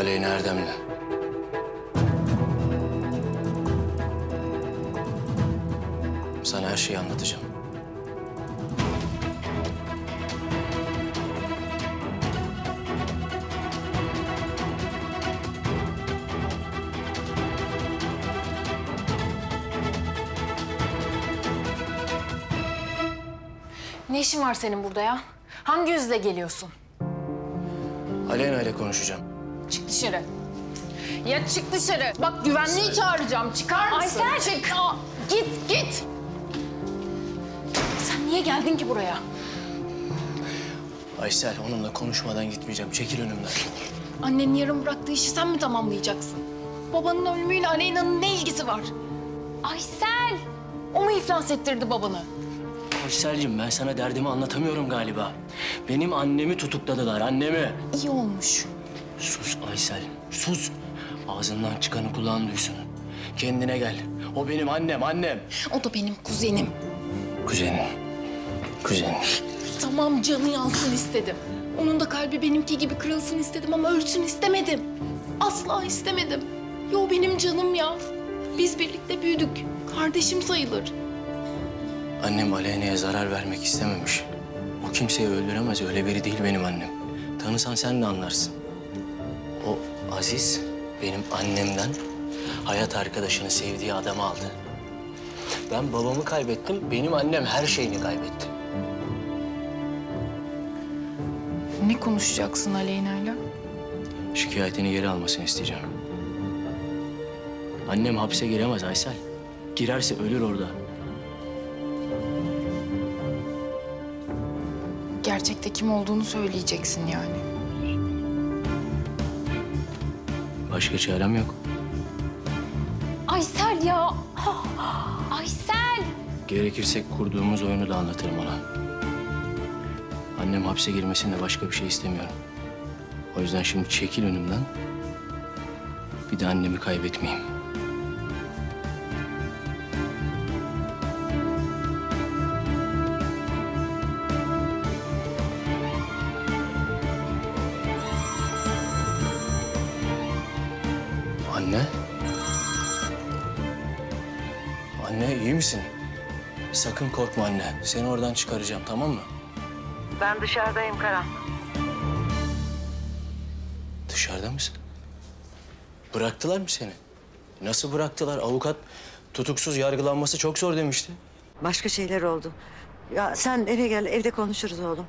Aleyna Erdem'le. Sana her şeyi anlatacağım. Ne işin var senin burada ya? Hangi yüzle geliyorsun? Aleyna ile konuşacağım. Çık dışarı. Ya çık dışarı. Bak güvenliği çağıracağım. Çıkar mısın? Aysel. Çık. Aa, git, git. Sen niye geldin ki buraya? Aysel, onunla konuşmadan gitmeyeceğim. Çekil önümden. Annenin yarım bıraktığı işi sen mi tamamlayacaksın? Babanın ölümüyle Aleyna'nın ne ilgisi var? Aysel! O mu iflas ettirdi babanı? Aysel'cim, ben sana derdimi anlatamıyorum galiba. Benim annemi tutukladılar, annemi. İyi olmuş. Sus Aysel, sus. Ağzından çıkanı kulağın duysun. Kendine gel. O benim annem, annem. O da benim kuzenim. Kuzenim, kuzenim. Tamam, canı yansın istedim. Onun da kalbi benimki gibi kırılsın istedim ama ölsün istemedim. Asla istemedim. Yo, benim canım ya. Biz birlikte büyüdük. Kardeşim sayılır. Annem Aleyna'ya zarar vermek istememiş. O kimseyi öldüremez, öyle biri değil benim annem. Tanısan sen de anlarsın. O Aziz benim annemden hayat arkadaşını sevdiği adamı aldı. Ben babamı kaybettim, benim annem her şeyini kaybetti. Ne konuşacaksın Aleyna'yla? Şikayetini geri almasını isteyeceğim. Annem hapse giremez Aysel. Girerse ölür orada. Gerçekte kim olduğunu söyleyeceksin yani. Başka çarem yok. Aysel ya! Aysel! Gerekirse kurduğumuz oyunu da anlatırım ona. Annem hapse girmesin de başka bir şey istemiyorum. O yüzden şimdi çekil önümden. Bir de annemi kaybetmeyeyim. Anne? Anne, iyi misin? Sakın korkma anne. Seni oradan çıkaracağım, tamam mı? Ben dışarıdayım Karan. Dışarıda mısın? Bıraktılar mı seni? Nasıl bıraktılar? Avukat tutuksuz yargılanması çok zor demişti. Başka şeyler oldu. Ya sen eve gel, evde konuşuruz oğlum.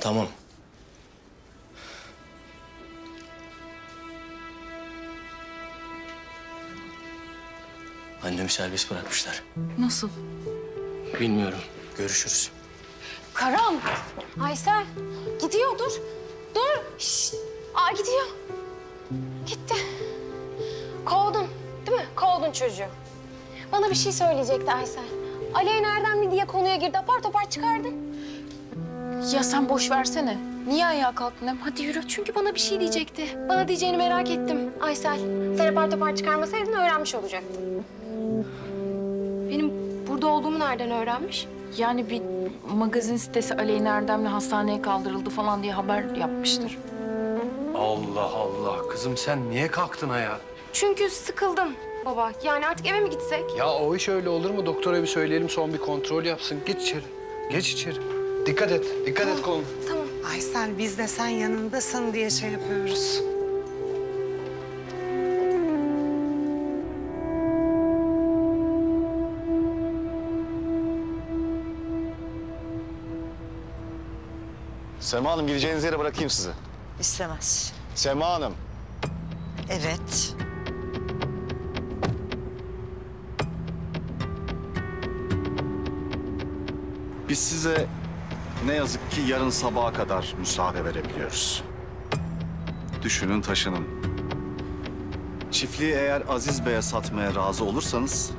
Tamam. Annemi serbest bırakmışlar. Nasıl? Bilmiyorum. Görüşürüz. Karan! Aysel! Gidiyor, dur. Dur! Şişt! Aa, gidiyor. Gitti. Kovdun, değil mi? Kovdun çocuğu. Bana bir şey söyleyecekti Aysel. Aleyna Erdemli diye konuya girdi, apar topar çıkardı. Ya sen boş versene. Niye ayağa kalktın hem? Hadi yürü. Çünkü bana bir şey diyecekti. Bana diyeceğini merak ettim Aysel. Sen apar topar çıkarmasaydın öğrenmiş olacaktın. Benim burada olduğumu nereden öğrenmiş? Yani bir magazin sitesi Aleyna Erdem'le hastaneye kaldırıldı falan diye haber yapmıştır. Allah Allah! Kızım sen niye kalktın ayağa? Çünkü sıkıldım baba. Yani artık eve mi gitsek? Ya o iş öyle olur mu? Doktora bir söyleyelim, son bir kontrol yapsın. Git içeri, geç içeri. Dikkat et, dikkat et kolum. Tamam. Aysel, biz de sen yanındasın diye şey yapıyoruz. Sema Hanım, gideceğiniz yere bırakayım sizi. İstemez. Sema Hanım. Evet. Biz size ne yazık ki yarın sabaha kadar müsaade verebiliyoruz. Düşünün, taşının. Çiftliği eğer Aziz Bey'e satmaya razı olursanız...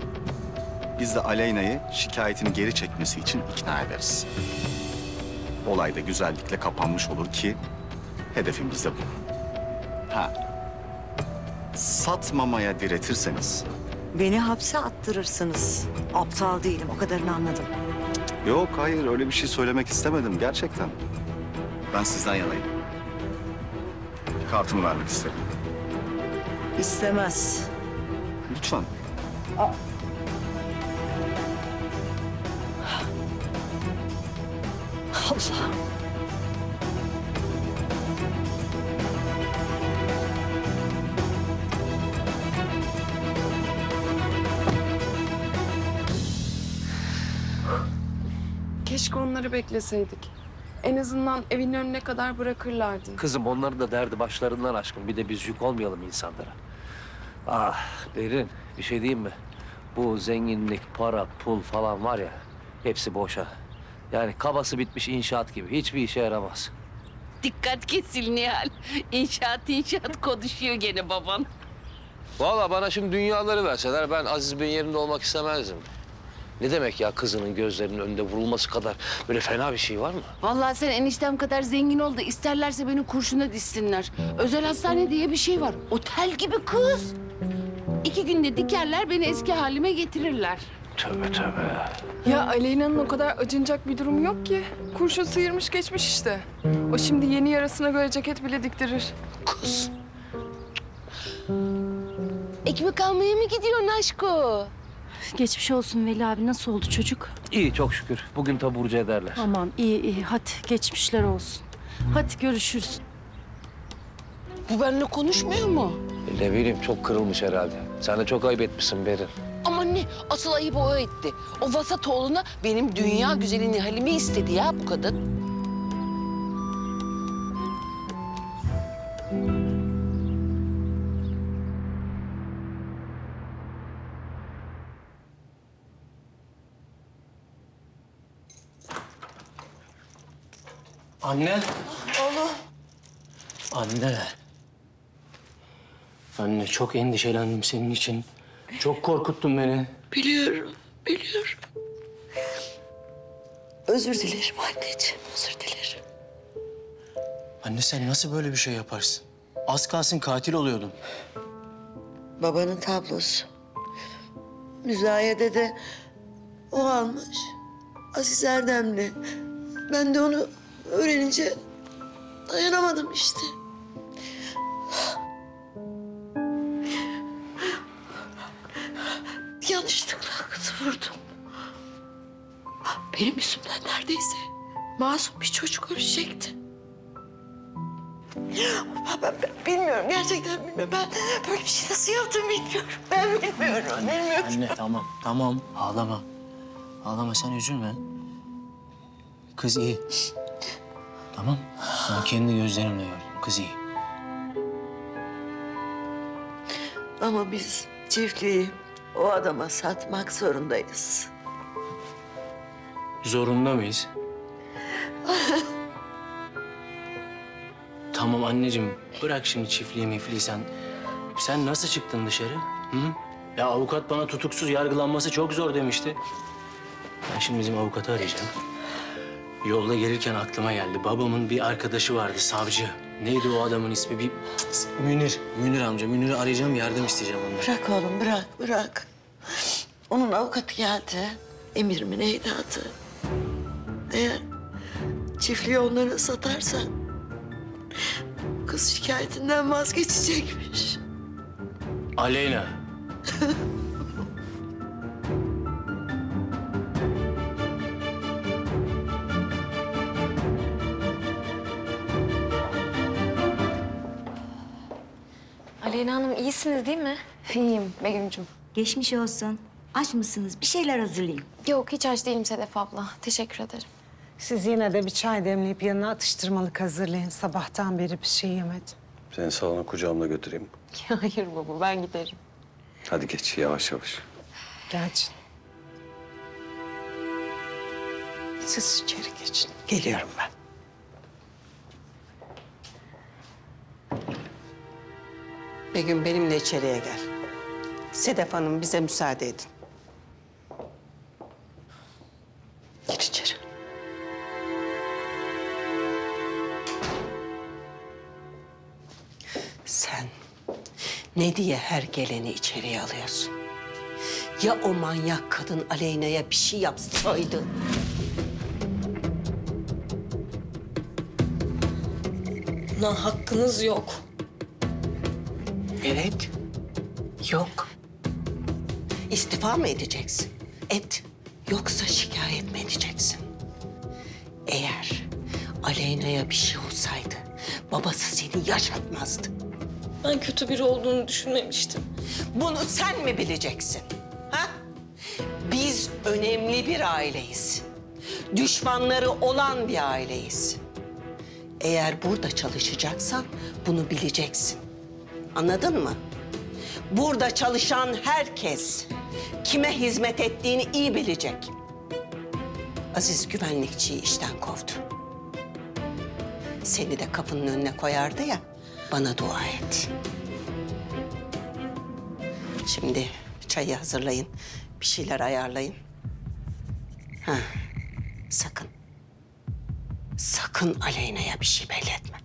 ...biz de Aleyna'yı şikayetini geri çekmesi için ikna ederiz. Olay da güzellikle kapanmış olur ki hedefimiz de bu. Ha. Satmamaya diretirseniz... Beni hapse attırırsınız. Aptal değilim, o kadarını anladım. Yok, hayır. Öyle bir şey söylemek istemedim gerçekten. Ben sizden yanayım. kartımı vermek isterim. İstemez. Lütfen. Allah'ım. Keşke onları bekleseydik. En azından evin önüne kadar bırakırlardı. Kızım onların da derdi başlarından aşkım. Bir de biz yük olmayalım insanlara. Ah Berrin, bir şey diyeyim mi? Bu zenginlik, para, pul falan var ya, hepsi boşa. Yani kabası bitmiş inşaat gibi. Hiçbir işe yaramaz. Dikkat kesil Nihal. İnşaat konuşuyor gene baban. Vallahi bana şimdi dünyaları verseler ben Aziz Bey'in yerinde olmak istemezdim. Ne demek ya kızının gözlerinin önünde vurulması kadar böyle fena bir şey var mı? Vallahi sen eniştem kadar zengin ol da isterlerse beni kurşuna dizsinler. Özel hastane diye bir şey var. Otel gibi kız. 2 günde dikerler beni eski halime getirirler. Tövbe tövbe. Ya Aleyna'nın o kadar acınacak bir durum yok ki. Kurşun sıyırmış geçmiş işte. O şimdi yeni yarasına göre ceket bile diktirir. Kız. Ekmek almaya mı gidiyorsun aşko? Geçmiş olsun Veli abi. Nasıl oldu çocuk? İyi çok şükür. Bugün taburcu ederler. Aman iyi iyi. Hadi geçmişler olsun. Hadi görüşürüz. Bu benimle konuşmuyor mu? Ne bileyim çok kırılmış herhalde. Sen de çok ayıp etmişsin Berrin. Aman ne? Asıl ayıp o etti. O vasat oğluna benim dünya güzeli Nihal'imi istedi ya bu kadın. Anne. Oğlum. Anne. Anne çok endişelendim senin için. Çok korkuttun beni. Biliyorum, biliyorum. Özür dilerim anneciğim, özür dilerim. Anne sen nasıl böyle bir şey yaparsın? Az kalsın katil oluyordun. Babanın tablosu. Müzayede de o almış. Aziz Erdem'le. Ben de onu öğrenince dayanamadım işte. Yanlışlıkla kızı vurdum. Benim yüzümden neredeyse masum bir çocuk ölecekti. Ben bilmiyorum, gerçekten bilmiyorum. Ben böyle bir şey nasıl yaptım bilmiyorum. Ben bilmiyorum, bilmiyorum. Anne tamam, tamam. Ağlama. Ağlama, sen üzülme. Kız iyi. Tamam, ben kendi gözlerimle gördüm. Kız iyi. Ama biz çiftliği o adama satmak zorundayız. Zorunda mıyız? Tamam anneciğim, bırak şimdi çiftliği mifli sen. Sen nasıl çıktın dışarı? Hı? Ya avukat bana tutuksuz yargılanması çok zor demişti. Ben şimdi bizim avukatı arayacağım. Yolda gelirken aklıma geldi. Babamın bir arkadaşı vardı, savcı. Neydi o adamın ismi? Bir Münir. Münir amca. Münir'i arayacağım, yardım isteyeceğim ondan. Bırak oğlum, bırak, bırak. Onun avukatı geldi. Emir mi neydi adı? Eğer çiftliği onlara satarsan kız şikayetinden vazgeçecekmiş. Aleyna. Aleyna Hanım iyisiniz değil mi? İyiyim Begüm'cüğüm. Geçmiş olsun. Aç mısınız? Bir şeyler hazırlayayım. Yok hiç aç değilim Sedef abla. Teşekkür ederim. Siz yine de bir çay demleyip yanına atıştırmalık hazırlayın. Sabahtan beri bir şey yemedim. Seni salona kucağımla götüreyim. Hayır baba ben giderim. Hadi geç yavaş yavaş. Geç. Siz içeri geçin. Geliyorum ben. Begüm benimle içeriye gel. Sedef Hanım bize müsaade edin. Gir içeri. Sen ne diye her geleni içeriye alıyorsun? Ya o manyak kadın Aleyna'ya bir şey yapsaydı? Lan hakkınız yok. Evet. Yok. İstifa mı edeceksin? Et. Yoksa şikayet mi edeceksin? Eğer Aleyna'ya bir şey olsaydı babası seni yaşatmazdı. Ben kötü biri olduğunu düşünmemiştim. Bunu sen mi bileceksin? Ha? Biz önemli bir aileyiz. Düşmanları olan bir aileyiz. Eğer burada çalışacaksan bunu bileceksin. Anladın mı? Burada çalışan herkes kime hizmet ettiğini iyi bilecek. Aziz güvenlikçiyi işten kovdu. Seni de kapının önüne koyardı ya, bana dua et. Şimdi çayı hazırlayın, bir şeyler ayarlayın. Ha, sakın, sakın Aleyna'ya bir şey belli etme.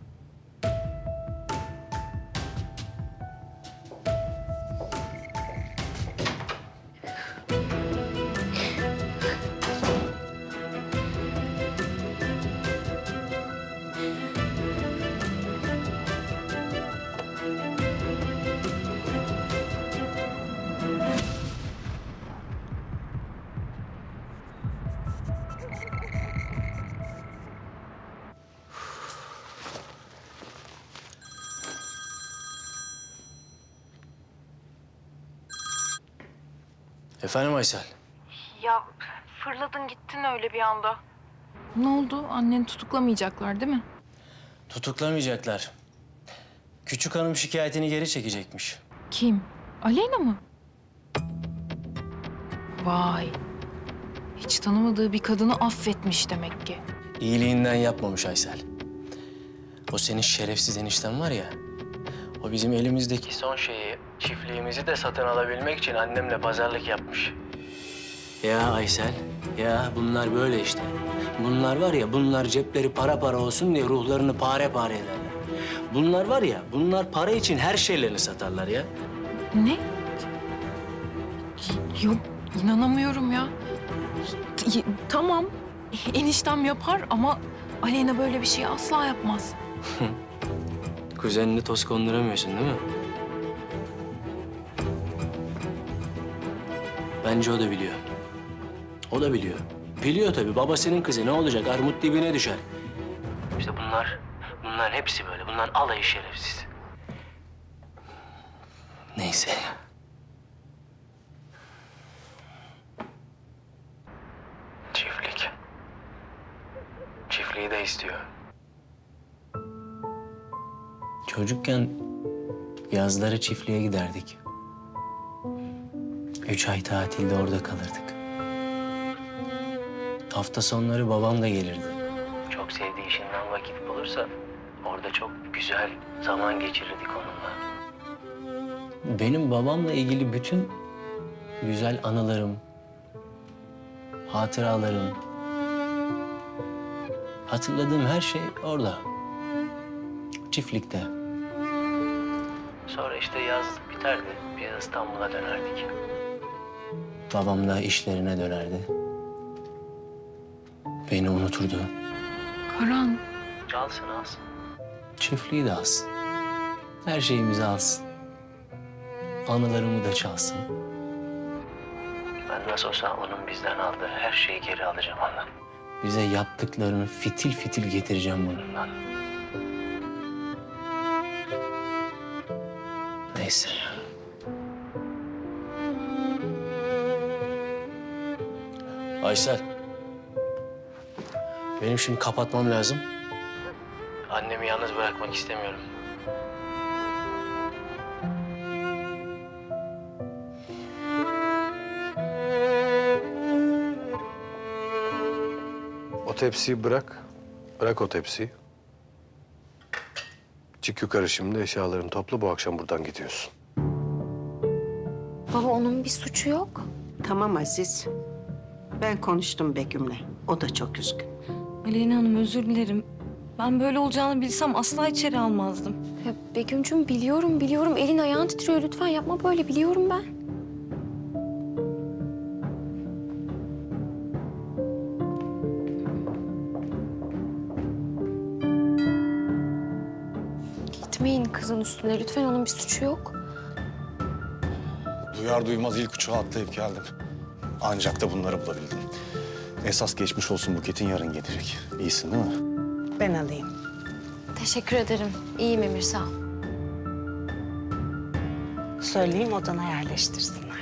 Efendim Aysel? Ya fırladın gittin öyle bir anda. Ne oldu? Anneni tutuklamayacaklar değil mi? Tutuklamayacaklar. Küçük hanım şikayetini geri çekecekmiş. Kim? Aleyna mı? Vay. Hiç tanımadığı bir kadını affetmiş demek ki. İyiliğinden yapmamış Aysel. O senin şerefsiz enişten var ya... O bizim elimizdeki son şeyi, çiftliğimizi de satın alabilmek için annemle pazarlık yapmış. Ya Aysel, ya bunlar böyle işte. Bunlar var ya, bunlar cepleri para para olsun diye ruhlarını pare pare ederler. Bunlar var ya, bunlar para için her şeylerini satarlar ya. Ne? Yok, inanamıyorum ya. Tamam, eniştem yapar ama Aleyna böyle bir şeyi asla yapmaz. Kuzenini toz konduramıyorsun değil mi? Bence o da biliyor. O da biliyor. Biliyor tabii. Babasının kızı ne olacak? Armut dibine düşer. İşte bunlar hepsi böyle. Bunların alayı şerefsiz. Neyse. Çiftlik. Çiftliği de istiyor. Çocukken yazları çiftliğe giderdik. 3 ay tatilde orada kalırdık. Hafta sonları babam da gelirdi. Çok sevdiği işinden vakit bulursa orada çok güzel zaman geçirirdik onunla. Benim babamla ilgili bütün güzel anılarım, hatıralarım, hatırladığım her şey orada. Çiftlikte. Sonra işte yaz biterdi. Biz İstanbul'a dönerdik. Babam da işlerine dönerdi. Beni unuturdu. Karan. Alsın alsın. Çiftliği de alsın. Her şeyimizi alsın. Anılarımı da çalsın. Ben nasıl olsa onun bizden aldığı her şeyi geri alacağım ondan. Bize yaptıklarını fitil fitil getireceğim bundan. Neyse. Aysel. Benim şimdi kapatmam lazım. Annemi yalnız bırakmak istemiyorum. O tepsiyi bırak. Bırak o tepsiyi. Çık yukarı şimdi, eşyalarını topla. Bu akşam buradan gidiyorsun. Baba, onun bir suçu yok. Tamam Aziz. Ben konuştum Begüm'le. O da çok üzgün. Aleyna Hanım, özür dilerim. Ben böyle olacağını bilsem asla içeri almazdım. Ya Begüm'cüğüm, biliyorum. Elin ayağın titriyor. Lütfen yapma böyle. Biliyorum ben. Kızın üstüne. Lütfen, onun bir suçu yok. Duyar duymaz ilk uçağa atlayıp geldim. Ancak da bunları bulabildim. Esas geçmiş olsun, Buket'in yarın gelecek. İyisin değil mi? Ben alayım. Teşekkür ederim. İyiyim Emir, sağ ol. Söyleyeyim odana yerleştirsinler.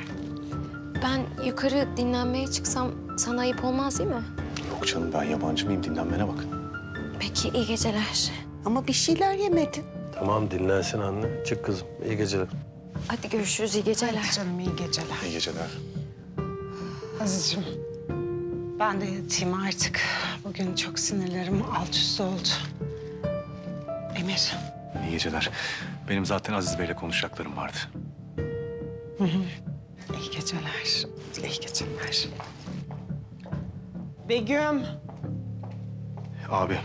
Ben yukarı dinlenmeye çıksam sana ayıp olmaz değil mi? Yok canım, ben yabancı mıyım? Dinlenmene bak. Peki, iyi geceler. Ama bir şeyler yemedin. Tamam, dinlensin anne. Çık kızım, iyi geceler. Hadi görüşürüz, iyi geceler. Hadi canım, iyi geceler. İyi geceler. Azizciğim, ben de yatayım artık. Bugün çok sinirlerim alt üst oldu. Emir. İyi geceler. Benim zaten Aziz Bey'le konuşacaklarım vardı. Hı hı. İyi geceler. İyi geceler. Begüm. Abi,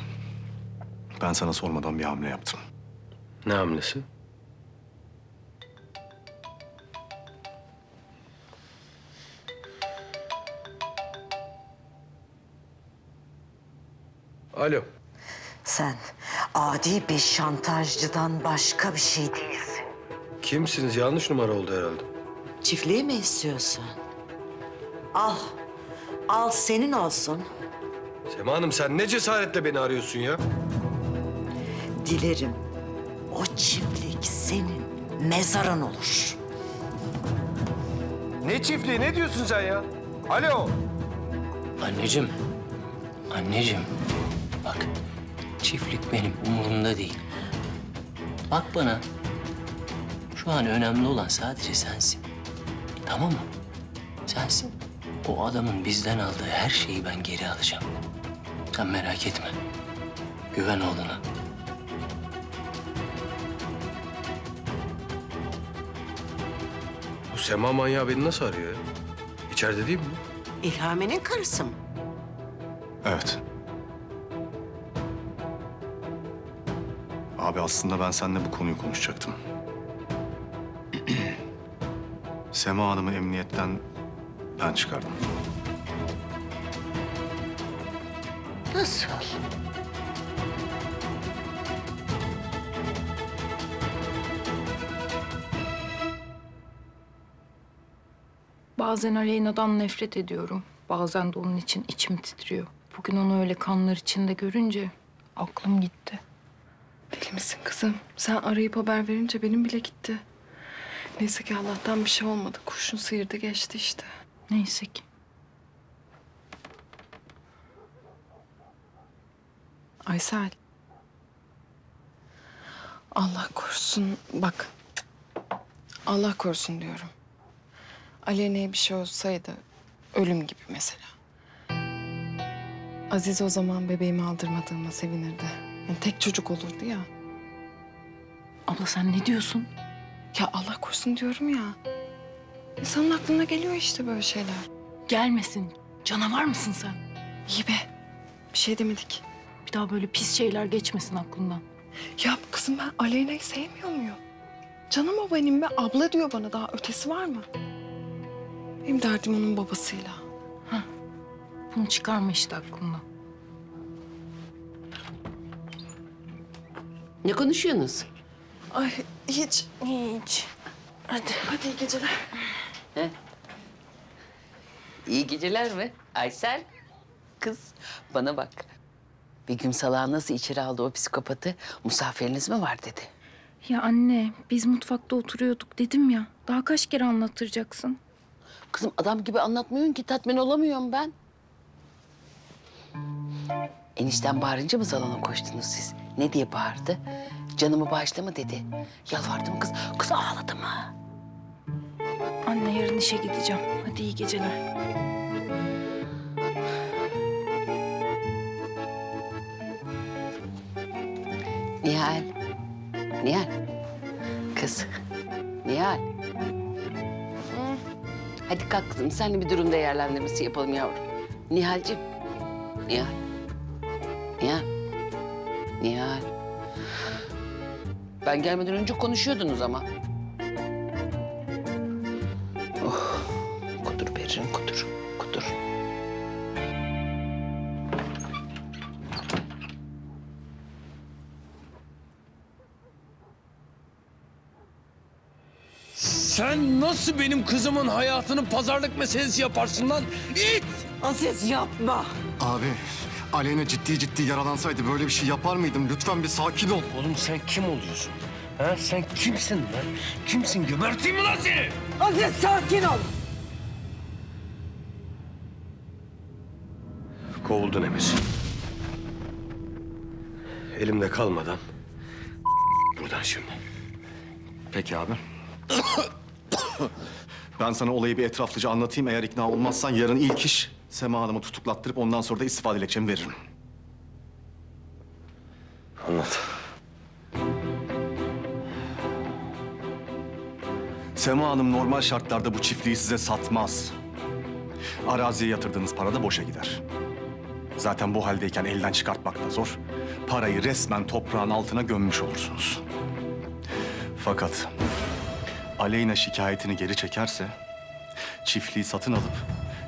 ben sana sormadan bir hamle yaptım. Ne hamlesi? Alo. Sen adi bir şantajcıdan başka bir şey değilsin. Kimsiniz? Yanlış numara oldu herhalde. Çiftliği mi istiyorsun? Al. Al, senin olsun. Sema Hanım, sen ne cesaretle beni arıyorsun ya? Dilerim o çiftlik senin mezarın olur. Ne çiftliği? Ne diyorsun sen ya? Alo. Anneciğim. Anneciğim. Bak, çiftlik benim umurumda değil. Bak bana, şu an önemli olan sadece sensin. Tamam mı? Sensin. O adamın bizden aldığı her şeyi ben geri alacağım. Sen merak etme. Güven oğluna. Bu Sema manyağı beni nasıl arıyor? İçeride değil mi? İlhami'nin karısı mı? Evet. Abi, aslında ben seninle bu konuyu konuşacaktım. Sema Hanım'ı emniyetten ben çıkardım. Nasıl? Bazen Aleyna'dan nefret ediyorum. Bazen de onun için içim titriyor. Bugün onu öyle kanlar içinde görünce aklım gitti. Deli misin kızım? Sen arayıp haber verince benim bile gitti. Neyse ki Allah'tan bir şey olmadı. Kurşun sıyırdı geçti işte. Neyse ki. Aysel. Allah korusun. Bak. Allah korusun diyorum. Aleyna'ya bir şey olsaydı ölüm gibi mesela. Aziz o zaman bebeğimi aldırmadığıma sevinirdi. Yani tek çocuk olurdu ya. Abla sen ne diyorsun? Ya Allah korusun diyorum ya. İnsanın aklına geliyor işte böyle şeyler. Gelmesin. Canavar mısın sen? İyi be. Bir şey demedik. Bir daha böyle pis şeyler geçmesin aklından. Ya kızım, ben Aleyna'yı sevmiyor muyum? Canım o benim be. Abla diyor bana, daha ötesi var mı? Benim derdim onun babasıyla. Hah. Bunu çıkarma işte aklından. Ne konuşuyorsunuz? Ay hiç. Hiç. Hadi. Hadi iyi geceler. He. İyi geceler mi? Aysel. Kız bana bak. Begüm salağı nasıl içeri aldı o psikopatı? Misafiriniz mi var dedi. Ya anne, biz mutfakta oturuyorduk dedim ya. Daha kaç kere anlattıracaksın? Kızım adam gibi anlatmıyorsun ki, tatmin olamıyorum ben. Enişten bağırınca mı salona koştunuz siz? Ne diye bağırdı? Canımı bağışla mı dedi. Yalvardı mı kız? Kız ağladı mı? Anne, yarın işe gideceğim. Hadi iyi geceler. Nihal. Nihal. Kız. Nihal. Hı. Hadi kalk kızım. Seninle bir durum değerlendirmesi yapalım yavrum. Nihal'ciğim. Nihal. Nihal, Nihal. Ben gelmeden önce konuşuyordunuz ama. Oh, kudur Berrin, kudur, kudur. Sen nasıl benim kızımın hayatını pazarlık meselesi yaparsın lan? İt! Aziz yapma. Abi, Aleyna ciddi yaralansaydı böyle bir şey yapar mıydım? Lütfen bir sakin ol. Oğlum sen kim oluyorsun? Ha? Sen kimsin lan? Kimsin? Geberteyim mi lan seni? Aziz sakin ol. Kovuldun Emir. Elimde kalmadan buradan şimdi. Peki abi. Ben sana olayı bir etraflıca anlatayım. Eğer ikna olmazsan yarın ilk iş Sema Hanım'ı tutuklattırıp ondan sonra da istifa dilekçemi veririm. Anlat. Sema Hanım normal şartlarda bu çiftliği size satmaz. Araziye yatırdığınız para da boşa gider. Zaten bu haldeyken elden çıkartmak da zor. Parayı resmen toprağın altına gömmüş olursunuz. Fakat Aleyna şikayetini geri çekerse çiftliği satın alıp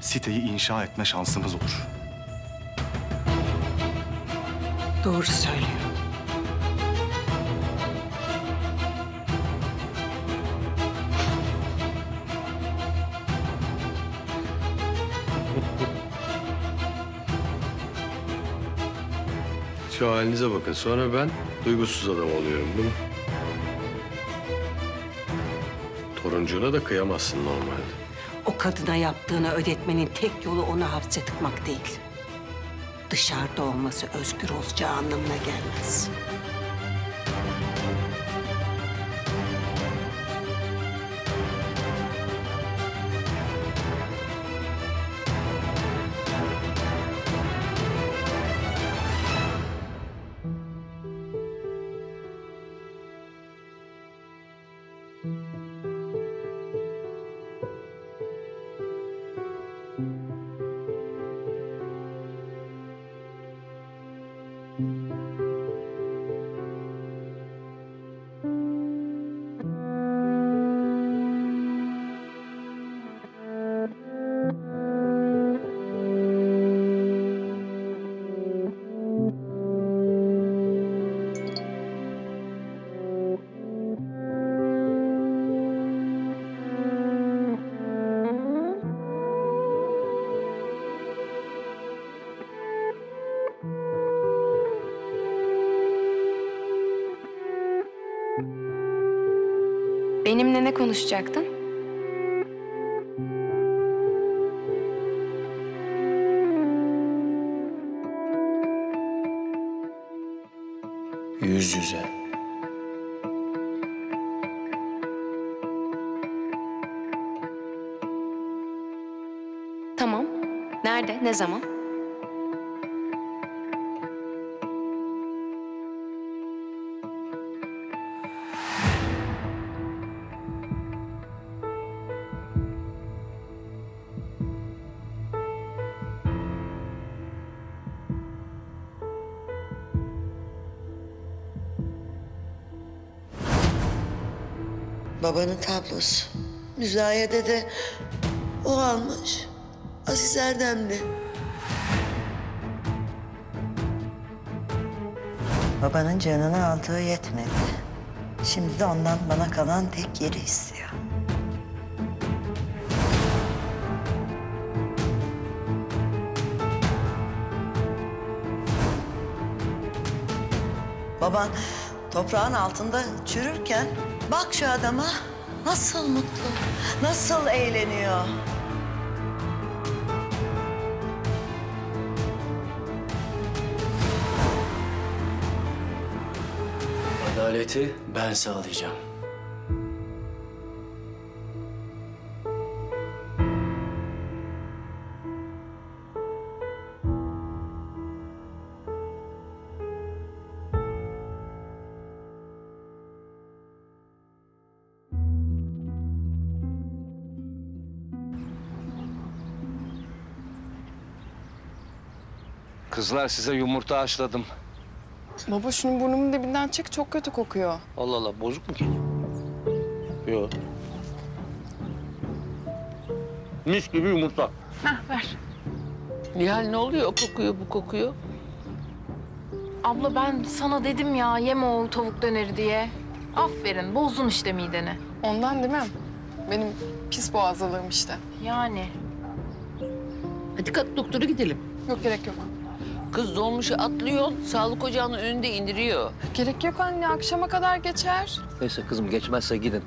siteyi inşa etme şansımız olur. Doğru söylüyor. Şu halinize bakın. Sonra ben duygusuz adam oluyorum. Bunu... Toruncuğuna da kıyamazsın normalde. O kadına yaptığını ödetmenin tek yolu onu hapse tıkmak değil. Dışarıda olması özgür olacağı anlamına gelmez. Benimle ne konuşacaktın? Yüz yüze. Tamam. Nerede? Ne zaman? Babanın tablosu. Müzayede de o almış. Aziz Erdem'le. Babanın canını aldığı yetmedi. Şimdi de ondan bana kalan tek yeri istiyor. Baban toprağın altında çürürken... Bak şu adama, nasıl mutlu, nasıl eğleniyor. Adaleti ben sağlayacağım. Kızlar size yumurta haşladım. Baba şunu burnumun dibinden çek, çok kötü kokuyor. Allah Allah, bozuk mu ki? Yok. Mis gibi yumurta. Hah, ver. Nihal ne oluyor? O kokuyor, bu kokuyor. Abla ben sana dedim ya, yeme o tavuk döneri diye. Aferin, bozdun işte mideni. Ondan değil mi? Benim pis boğazlılığım işte. Yani. Hadi kalk doktora gidelim. Yok, gerek yok. Kız dolmuşa atlıyor, sağlık ocağının önünde indiriyor. Gerek yok anne, akşama kadar geçer. Neyse kızım, geçmezse gidin.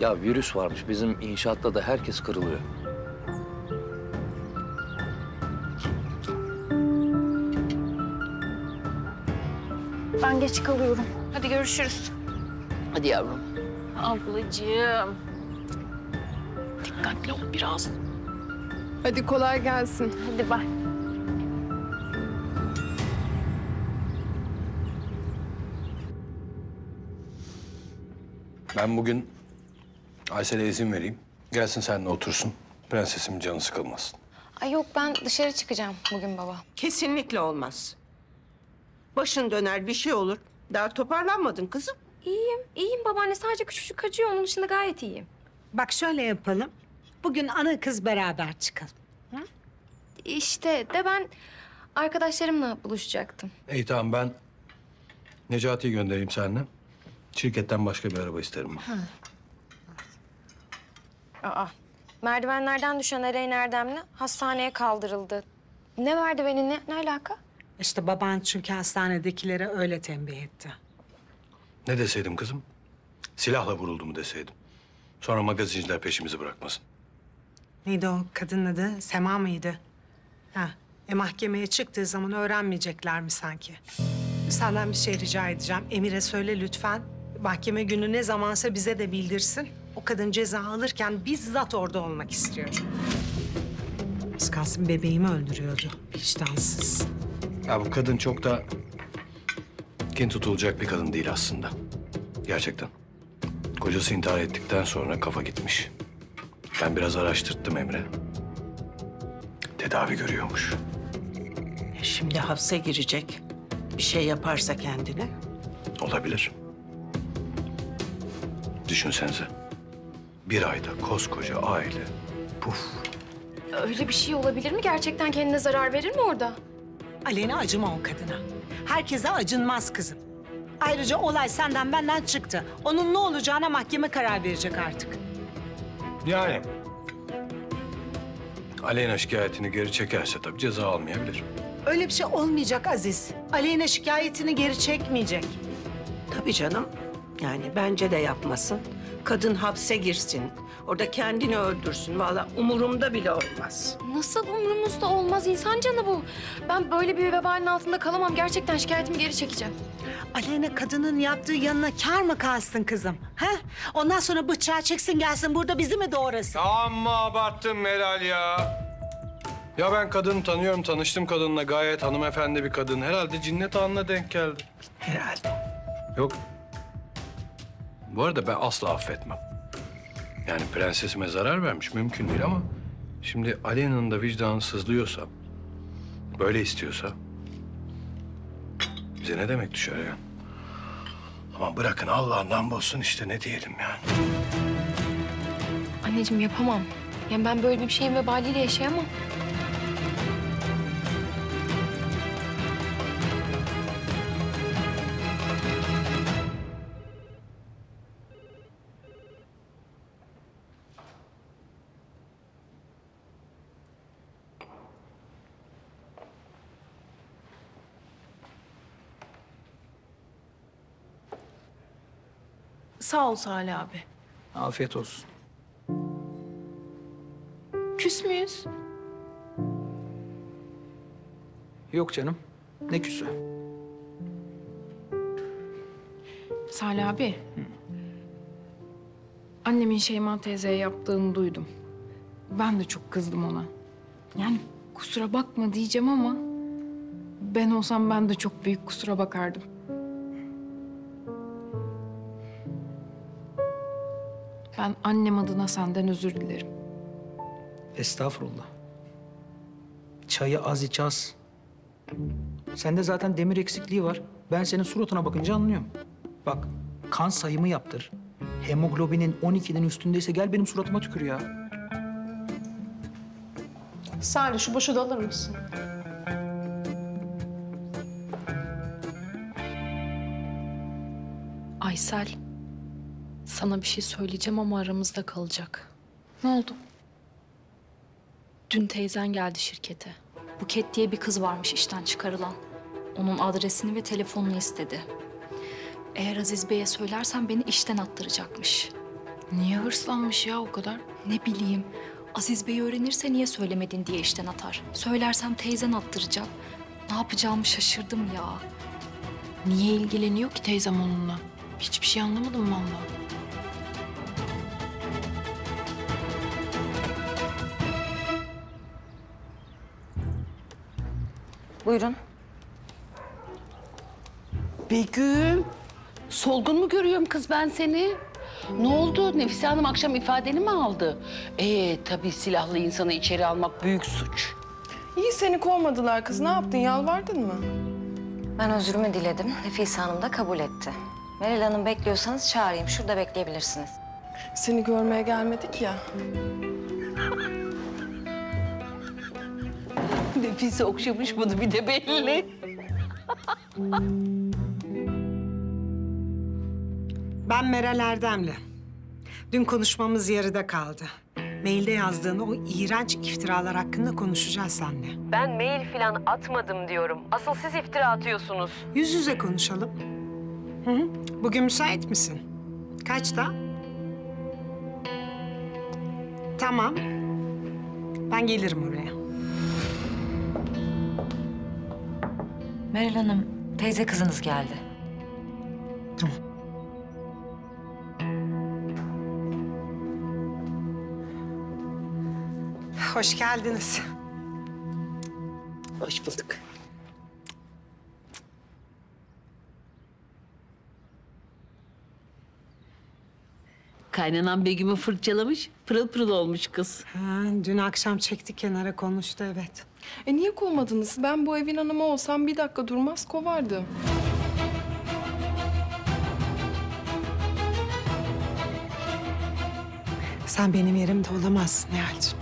Ya virüs varmış, bizim inşaatta da herkes kırılıyor. Ben geç kalıyorum. Hadi görüşürüz. Hadi yavrum. Ablacığım. Dikkatli ol biraz. Hadi kolay gelsin. Hadi bay. Ben bugün Aysel'e izin vereyim. Gelsin seninle otursun. Prensesim canı sıkılmasın. Ay yok, ben dışarı çıkacağım bugün baba. Kesinlikle olmaz. Başın döner, bir şey olur. Daha toparlanmadın kızım. İyiyim, iyiyim babaanne. Sadece küçücük acıyor. Onun dışında gayet iyiyim. Bak şöyle yapalım. Bugün ana kız beraber çıkalım. Hı? İşte de ben arkadaşlarımla buluşacaktım. İyi tamam, ben Necati'yi göndereyim seninle. Şirketten başka bir araba isterim. Aa, merdivenlerden düşen Aleyna Erdem'le hastaneye kaldırıldı. Ne merdiveni, ne alaka? İşte baban çünkü hastanedekilere öyle tembih etti. Ne deseydim kızım? Silahla vuruldu mu deseydim. Sonra magazinciler peşimizi bırakmasın. Neydi o kadının adı? Sema mıydı? Ha, mahkemeye çıktığı zaman öğrenmeyecekler mi sanki? Senden bir şey rica edeceğim. Emir'e söyle lütfen. Mahkeme günü ne zamansa bize de bildirsin. O kadın ceza alırken bizzat orada olmak istiyorum. Biz Kasım bebeğimi öldürüyordu. Vicdansız. Ya bu kadın çok da kin tutulacak bir kadın değil aslında. Gerçekten. Kocası intihar ettikten sonra kafa gitmiş. Ben biraz araştırttım Emre. Tedavi görüyormuş. Şimdi hapse girecek. Bir şey yaparsa kendine. Olabilir. Düşünsenize. Bir ayda koskoca aile. Puf. Öyle bir şey olabilir mi? Gerçekten kendine zarar verir mi orada? Aleyna, acıma o kadına. Herkese acınmaz kızım. Ayrıca olay senden benden çıktı. Onun ne olacağına mahkeme karar verecek artık. Yani. Aleyna şikayetini geri çekerse tabii ceza almayabilir. Öyle bir şey olmayacak Aziz. Aleyna şikayetini geri çekmeyecek. Tabii canım. Yani bence de yapmasın. Kadın hapse girsin. Orada kendini öldürsün. Vallahi umurumda bile olmaz. Nasıl umurumuzda olmaz? İnsan canı bu. Ben böyle bir vebalin altında kalamam. Gerçekten şikayetimi geri çekeceğim. Aleyna kadının yaptığı yanına kâr mı kalsın kızım? Ha? Ondan sonra bıçağı çeksin gelsin burada bizi mi doğrasın? Amma abarttın Meral ya. Ya ben kadını tanıyorum, tanıştım kadınla. Gayet hanımefendi bir kadın. Herhalde cinnet anına denk geldi. Herhalde. Yok. Bu arada ben asla affetmem. Yani prensesime zarar vermiş, mümkün değil ama... ...şimdi Aleyna'nın da vicdanı sızlıyorsa... ...böyle istiyorsa... ...bize ne demek düşer ya? Ama bırakın Allah'ından bozsun işte, ne diyelim yani. Anneciğim yapamam. Yani ben böyle bir şeyin vebaliyle yaşayamam. Sağ ol Salih abi. Afiyet olsun. Küs müyüz? Yok canım. Ne küsü? Salih abi. Hı. Annemin Şeyma teyzeye yaptığını duydum. Ben de çok kızdım ona. Yani kusura bakma diyeceğim ama... ...ben olsam ben de çok büyük kusura bakardım. Ben annem adına senden özür dilerim. Estağfurullah. Çayı az iç az. Sende zaten demir eksikliği var. Ben senin suratına bakınca anlıyorum. Bak, kan sayımı yaptır. Hemoglobinin 12'den üstündeyse gel benim suratıma tükür ya. Salih, şu boşu da alır mısın? Aysel. Sana bir şey söyleyeceğim ama aramızda kalacak. Ne oldu? Dün teyzen geldi şirkete. Buket diye bir kız varmış işten çıkarılan. Onun adresini ve telefonunu istedi. Eğer Aziz Bey'e söylersen beni işten attıracakmış. Niye hırslanmış ya o kadar? Ne bileyim. Aziz Bey öğrenirse niye söylemedin diye işten atar. Söylersem teyzen attıracak. Ne yapacağımı şaşırdım ya. Niye ilgileniyor ki teyzem onunla? Hiçbir şey anlamadım vallahi. Buyurun. Begüm, solgun mu görüyorum kız ben seni? Ne oldu? Nefise Hanım akşam ifadeni mi aldı? Tabii silahlı insanı içeri almak büyük suç. İyi seni kovmadılar kız. Ne yaptın? Yalvardın mı? Ben özrümü diledim. Nefise Hanım da kabul etti. Meral Hanım bekliyorsanız çağırayım. Şurada bekleyebilirsiniz. Seni görmeye gelmedik ya. Nefise okşamış bunu bir de belli. Ben Meral Erdem'le. Dün konuşmamız yarıda kaldı. Mailde yazdığın o iğrenç iftiralar hakkında konuşacağız seninle. Ben mail falan atmadım diyorum. Asıl siz iftira atıyorsunuz. Yüz yüze konuşalım. Hı. Bugün müsait misin? Kaçta? Tamam. Ben gelirim oraya. Meral Hanım, teyze kızınız geldi. Tamam. Hoş geldiniz. Hoş bulduk. Kaynanan Begüm'ü fırçalamış, pırıl pırıl olmuş kız. Ha, dün akşam çekti kenara konuştu, evet. Niye kovmadınız? Ben bu evin hanımı olsam bir dakika durmaz kovardım. Sen benim yerimde olamazsın Nihal'cığım.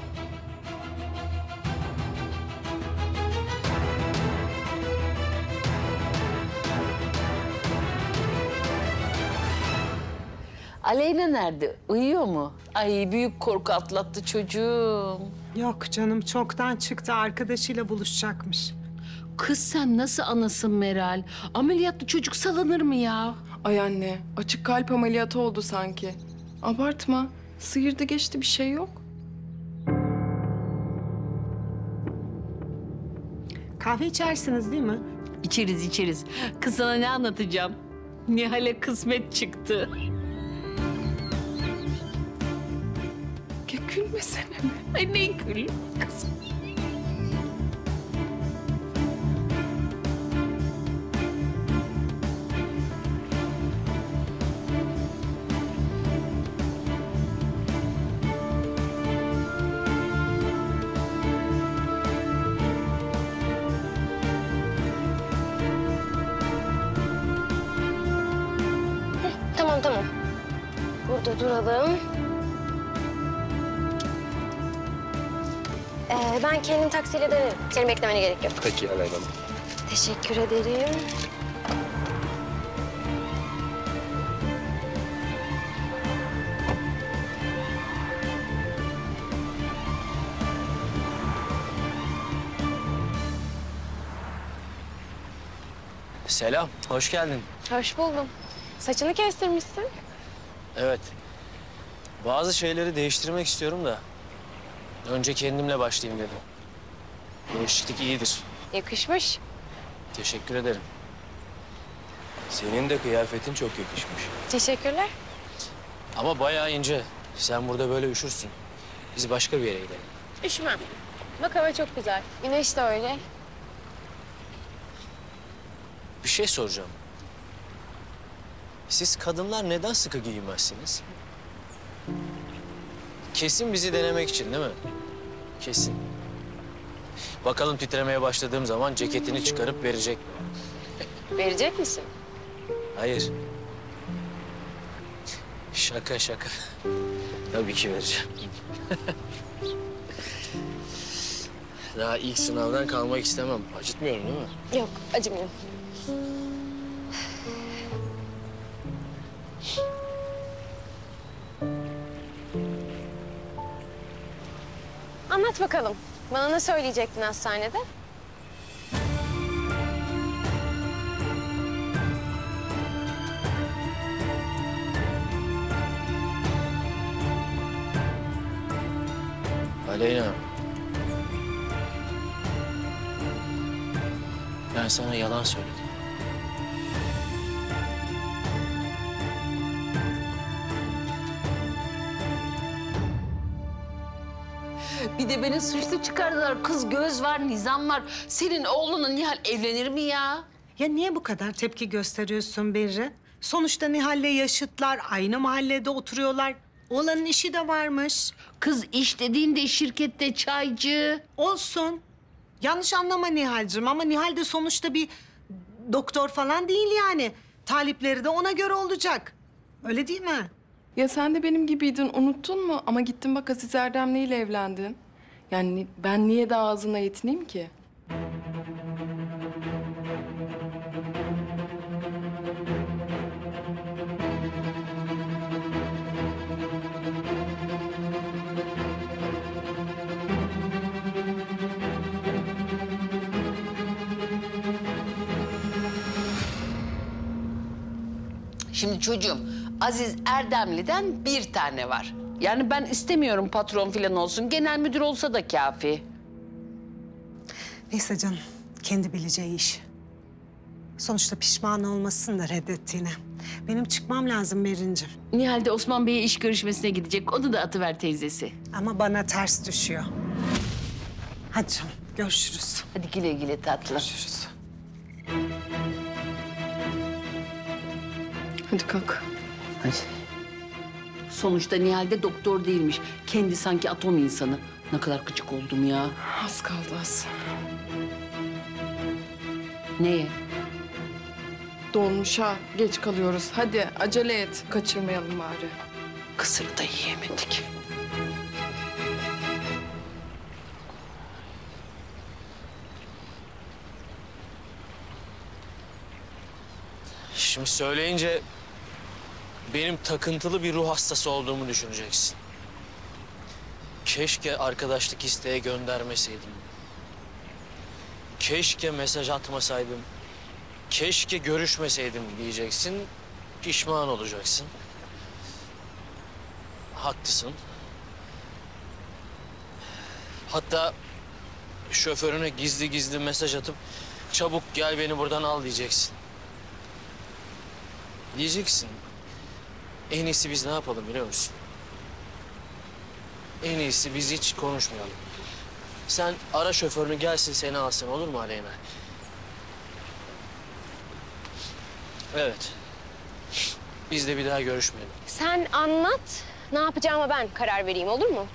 Aleyna nerede? Uyuyor mu? Ay büyük korku atlattı çocuğum. Yok canım, çoktan çıktı. Arkadaşıyla buluşacakmış. Kız sen nasıl anasın Meral? Ameliyatlı çocuk salınır mı ya? Ay anne, açık kalp ameliyatı oldu sanki. Abartma, sıyırdı geçti, bir şey yok. Kahve içersiniz değil mi? İçeriz, içeriz. Kız sana ne anlatacağım? Nihal'e kısmet çıktı. Gülmesene mi? Ay ne gülüm kızım. Tamam. Burada duralım. Ben kendim taksiyle dönerim. Seni beklemene gerek yok. Peki Aleyna Hanım. Teşekkür ederim. Selam, hoş geldin. Hoş buldum. Saçını kestirmişsin. Evet. Bazı şeyleri değiştirmek istiyorum da. Önce kendimle başlayayım dedim. Değişiklik iyidir. Yakışmış. Teşekkür ederim. Senin de kıyafetin çok yakışmış. Teşekkürler. Ama bayağı ince. Sen burada böyle üşürsün. Biz başka bir yere gidelim. Üşümem. Bak hava çok güzel. Güneş de öyle. Bir şey soracağım. Siz kadınlar neden sıkı giyinmezsiniz? Kesin bizi denemek için değil mi? Kesin. Bakalım titremeye başladığım zaman ceketini çıkarıp verecek mi? Verecek misin? Hayır. Şaka şaka. Tabii ki vereceğim. Daha ilk sınavdan kalmak istemem. Acıtmıyorum değil mi? Yok, acımıyorum. anlat bakalım. Bana ne söyleyecektin hastanede? Aleyna. Ben sana yalan söyledim. Bir de beni suçlu çıkardılar. Kız göz var, nizam var. Senin oğlunla Nihal evlenir mi ya? Ya niye bu kadar tepki gösteriyorsun Berrin? Sonuçta Nihal'le yaşıtlar, aynı mahallede oturuyorlar. Oğlanın işi de varmış. Kız iş dediğin de şirkette çaycı. Olsun. Yanlış anlama Nihal'cığım ama Nihal de sonuçta bir doktor falan değil yani. Talipleri de ona göre olacak. Öyle değil mi? Ya sen de benim gibiydin, unuttun mu? Ama gittin bak Aziz Erdem'le ile evlendin. Yani ben niye daha ağzına yetineyim ki? Şimdi çocuğum, Aziz Erdemli'den bir tane var. Yani ben istemiyorum patron falan olsun. Genel müdür olsa da kafi. Neyse canım, kendi bileceği iş. Sonuçta pişman olmasın da reddettiğine. Benim çıkmam lazım Berincim. Nihal de Osman Bey'e iş görüşmesine gidecek. Onu da atıver teyzesi. Ama bana ters düşüyor. Hadi canım, görüşürüz. Hadi güle güle tatlı. Görüşürüz. Hadi kalk. Hadi. Sonuçta Nihal de doktor değilmiş. Kendi sanki atom insanı. Ne kadar gıcık oldum ya. Az kaldı az. Neye? Dolmuşa geç kalıyoruz. Hadi acele et. Kaçırmayalım bari. Kısırı da yiyemedik. Şimdi söyleyince benim takıntılı bir ruh hastası olduğumu düşüneceksin. Keşke arkadaşlık isteğe göndermeseydim. Keşke mesaj atmasaydım. Keşke görüşmeseydim diyeceksin. Pişman olacaksın. Haklısın. Hatta şoförüne gizli gizli mesaj atıp çabuk gel beni buradan al diyeceksin. Diyeceksin, en iyisi biz ne yapalım biliyor musun? En iyisi biz hiç konuşmayalım. Sen ara şoförünü gelsin seni alsın, olur mu Aleyna? Evet. Biz de bir daha görüşmeyelim. Sen anlat, ne yapacağıma ben karar vereyim, olur mu?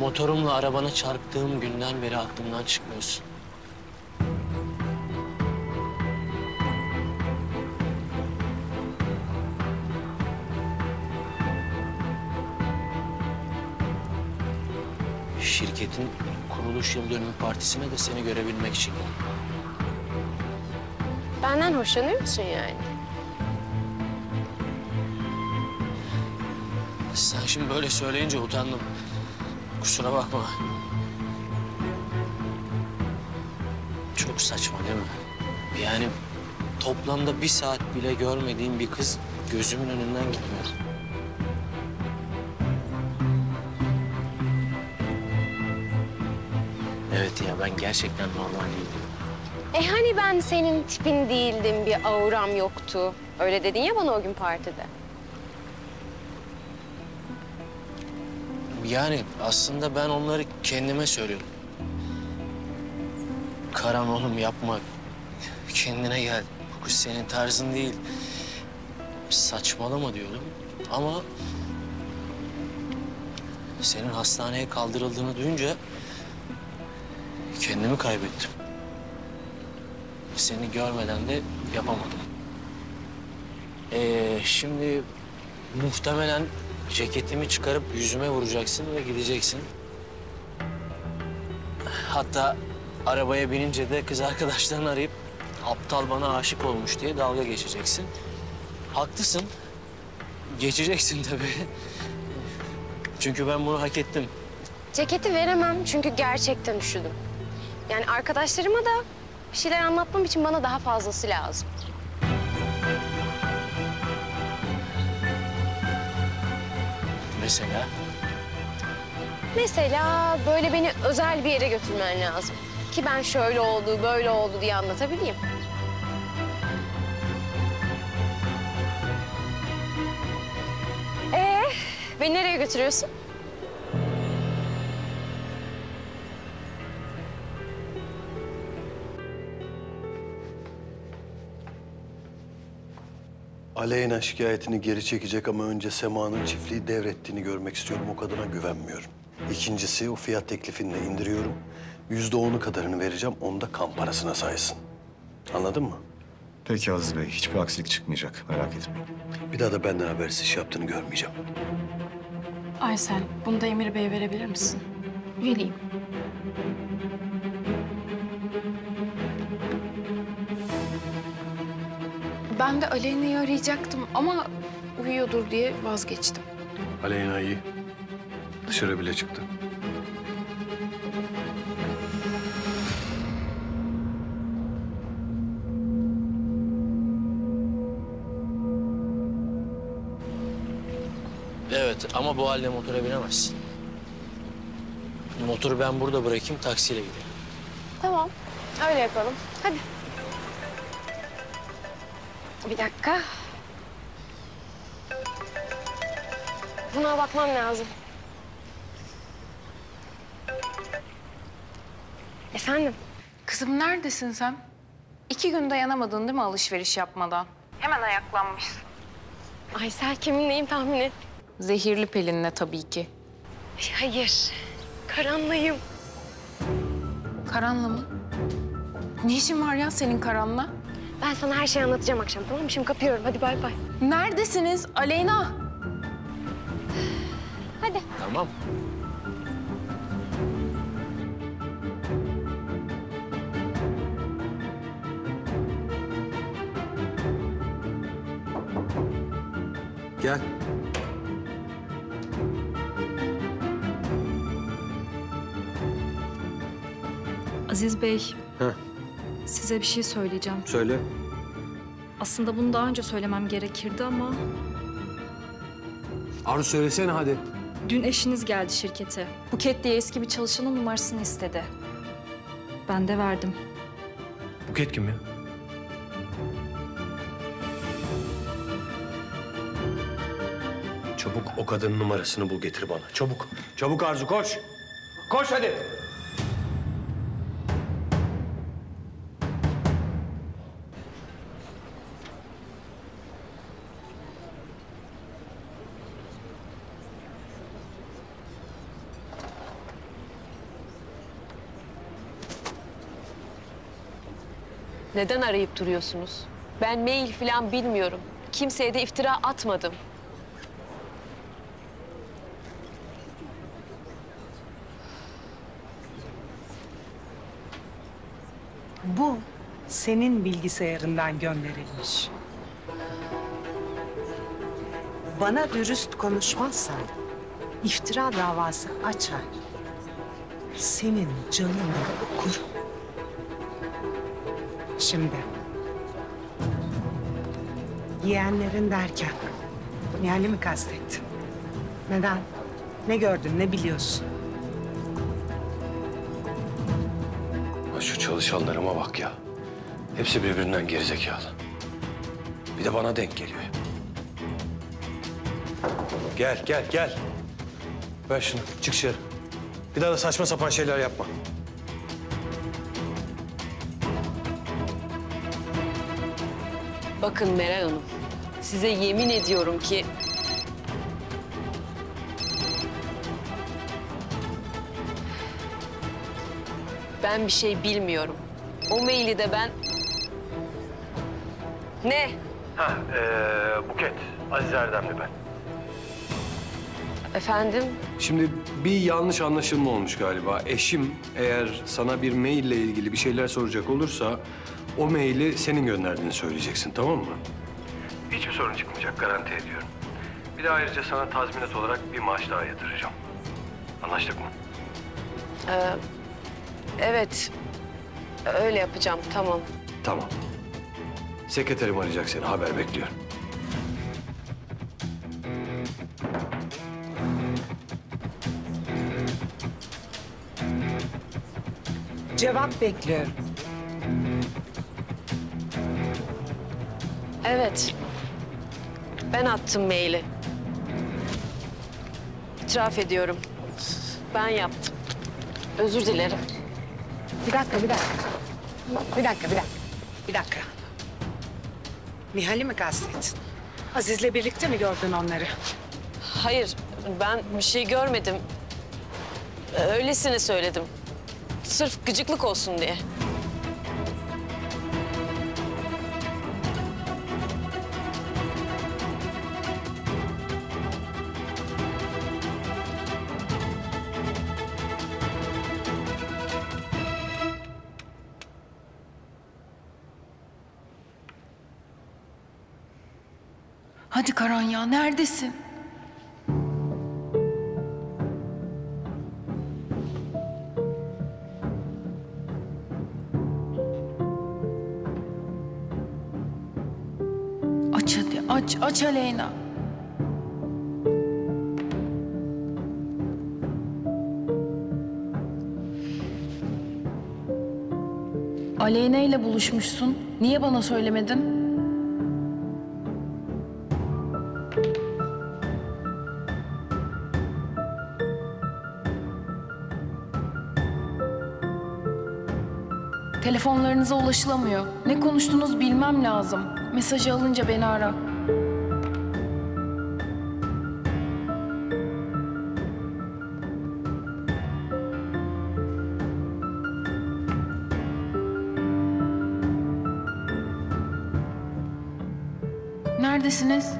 Motorumla arabana çarptığım günden beri aklımdan çıkmıyorsun. Şirketin kuruluş yıl dönümü partisine de seni görebilmek için. Benden hoşlanıyor musun yani? Sen şimdi böyle söyleyince utandım. Kusura bakma. Çok saçma değil mi? Yani toplamda bir saat bile görmediğim bir kız gözümün önünden gitmiyor. Evet ya ben gerçekten normal değildim. Hani ben senin tipin değildim, bir auram yoktu. Öyle dedin ya bana o gün partide. Yani aslında ben onları kendime söylüyorum. Karan oğlum yapma. Kendine gel. Bu kız senin tarzın değil. Saçmalama diyordum. Ama senin hastaneye kaldırıldığını duyunca kendimi kaybettim. Seni görmeden de yapamadım. Şimdi muhtemelen ceketimi çıkarıp yüzüme vuracaksın ve gideceksin. Hatta arabaya binince de kız arkadaşlarını arayıp aptal bana aşık olmuş diye dalga geçeceksin. Haklısın. Geçeceksin tabii. Çünkü ben bunu hak ettim. Ceketi veremem çünkü gerçekten üşüdüm. Yani arkadaşlarıma da bir şeyler anlatmam için bana daha fazlası lazım. Mesela? Mesela böyle beni özel bir yere götürmen lazım. Ki ben şöyle oldu, böyle oldu diye anlatabileyim. Beni nereye götürüyorsun? Aleyna şikayetini geri çekecek ama önce Sema'nın çiftliği devrettiğini görmek istiyorum. O kadına güvenmiyorum. İkincisi, o fiyat teklifini de indiriyorum. %10'u kadarını vereceğim, onu da kamp parasına saysın. Anladın mı? Peki Aziz Bey, hiçbir aksilik çıkmayacak. Merak etmeyin. Bir daha da benden habersiz iş yaptığını görmeyeceğim. Aysel, bunu da Emir Bey'e verebilir misin? Vereyim. Ben de Aleyna'yı arayacaktım ama uyuyordur diye vazgeçtim. Aleyna iyi. Dışarı bile çıktı. Evet ama bu halde motora binemezsin. Motoru ben burada bırakayım, taksiyle gidelim. Tamam, öyle yapalım. Hadi. Bir dakika. Buna bakmam lazım. Efendim? Kızım neredesin sen? 2 gün dayanamadın değil mi alışveriş yapmadan? Hemen ayaklanmışsın. Aysel kimin neyim tahmin et. Zehirli Pelin'le tabii ki. Hayır, Karan'layım. Karan'la mı? Ne işin var ya senin Karan'la? Ben sana her şeyi anlatacağım akşam, tamam mı? Şimdi kapıyorum, hadi bay bay. Neredesiniz Aleyna? Hadi. Tamam. Gel. Aziz Bey. Heh. Size bir şey söyleyeceğim. Söyle. Aslında bunu daha önce söylemem gerekirdi ama... Arzu söylesene hadi. Dün eşiniz geldi şirkete. Buket diye eski bir çalışanın numarasını istedi. Ben de verdim. Buket kim ya? Çabuk o kadının numarasını bul getir bana. Çabuk. Çabuk Arzu koş. Koş hadi. Neden arayıp duruyorsunuz? Ben mail falan bilmiyorum. Kimseye de iftira atmadım. Bu senin bilgisayarından gönderilmiş. Bana dürüst konuşmazsan iftira davası açar. Senin canını okur. Şimdi yeğenlerin derken Nihal'i mi kastettin? Neden? Ne gördün, ne biliyorsun? Şu çalışanlarıma bak ya. Hepsi birbirinden gerizekalı. Bir de bana denk geliyor. Gel, gel, gel. Ver şunu, çık dışarı. Bir daha da saçma sapan şeyler yapma. Bakın Meral Hanım, size yemin ediyorum ki... Ben bir şey bilmiyorum. O maili de ben... Ne? Ha, Buket, Aziz Erdem'li ben. Efendim? Şimdi bir yanlış anlaşılma olmuş galiba. Eşim eğer sana bir maille ilgili bir şeyler soracak olursa... ...o maili senin gönderdiğini söyleyeceksin, tamam mı? Hiçbir sorun çıkmayacak, garanti ediyorum. Bir de ayrıca sana tazminat olarak bir maaş daha yatıracağım. Anlaştık mı? Evet. Öyle yapacağım, tamam. Tamam. Sekreterim arayacak seni, haber bekliyorum. Cevap bekliyorum. Evet. Ben attım maili. İtiraf ediyorum. Ben yaptım. Özür dilerim. Bir dakika. Nihal'i mi kastettin? Aziz'le birlikte mi gördün onları? Hayır, ben bir şey görmedim. Öylesine söyledim. Sırf gıcıklık olsun diye. Hadi Karan ya, neredesin? Aç hadi, aç Aleyna. Aleyna ile buluşmuşsun. Niye bana söylemedin? Telefonlarınıza ulaşılamıyor. Ne konuştunuz bilmem lazım. Mesajı alınca beni ara. Neredesiniz?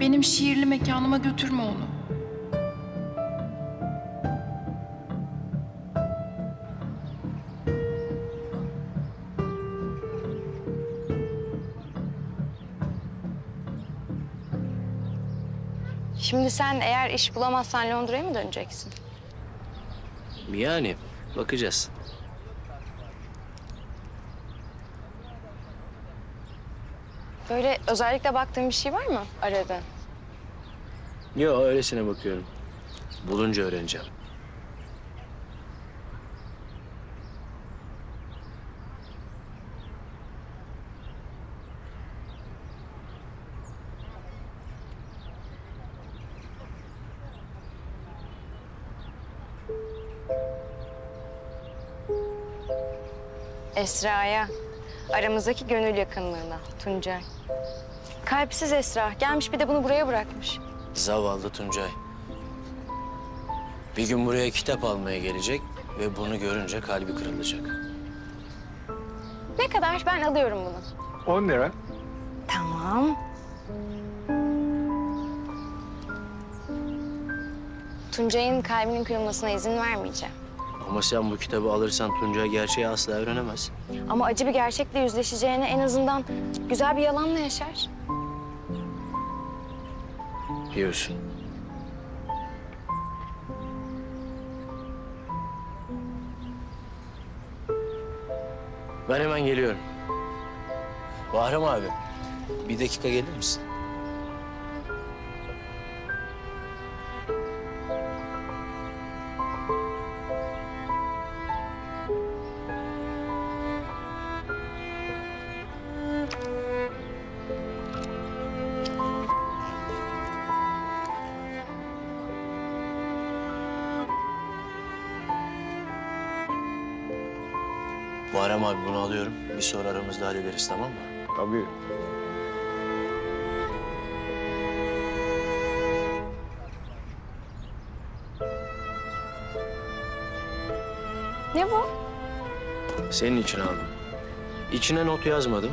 Benim şiirli mekanıma götürme onu. Şimdi sen eğer iş bulamazsan Londra'ya mı döneceksin? Yani bakacağız. Böyle özellikle baktığın bir şey var mı aradığın? Yok, öylesine bakıyorum. Bulunca öğreneceğim. Esra'ya, aramızdaki gönül yakınlığına, Tuncay. Kalpsiz Esra, gelmiş bir de bunu buraya bırakmış. Zavallı Tuncay. Bir gün buraya kitap almaya gelecek ve bunu görünce kalbi kırılacak. Ne kadar? Ben alıyorum bunu. 10 lira. Tamam. Tuncay'ın kalbinin kırılmasına izin vermeyeceğim. Ama sen bu kitabı alırsan Tuncay gerçeği asla öğrenemez. Ama acı bir gerçekle yüzleşeceğine en azından güzel bir yalanla yaşar. Diyorsun. Ben hemen geliyorum. Bahram abi, bir dakika gelir misin? Vahram abi, bunu alıyorum. Bir sonra aramızda hallederiz, tamam mı? Tabii. Ne bu? Senin için aldım. İçine not yazmadım.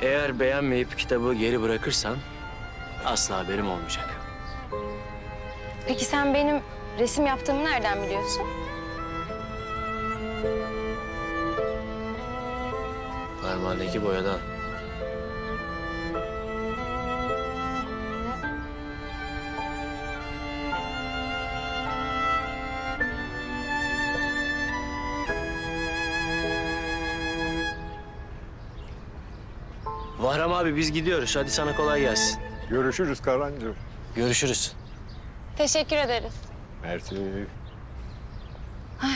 Eğer beğenmeyip kitabı geri bırakırsan asla haberim olmayacak. Peki sen benim resim yaptığımı nereden biliyorsun? Parmağındaki boyadan. Vahram abi biz gidiyoruz. Hadi sana kolay gelsin. Görüşürüz Karancığım. Görüşürüz. Teşekkür ederiz. Mersi. Ay,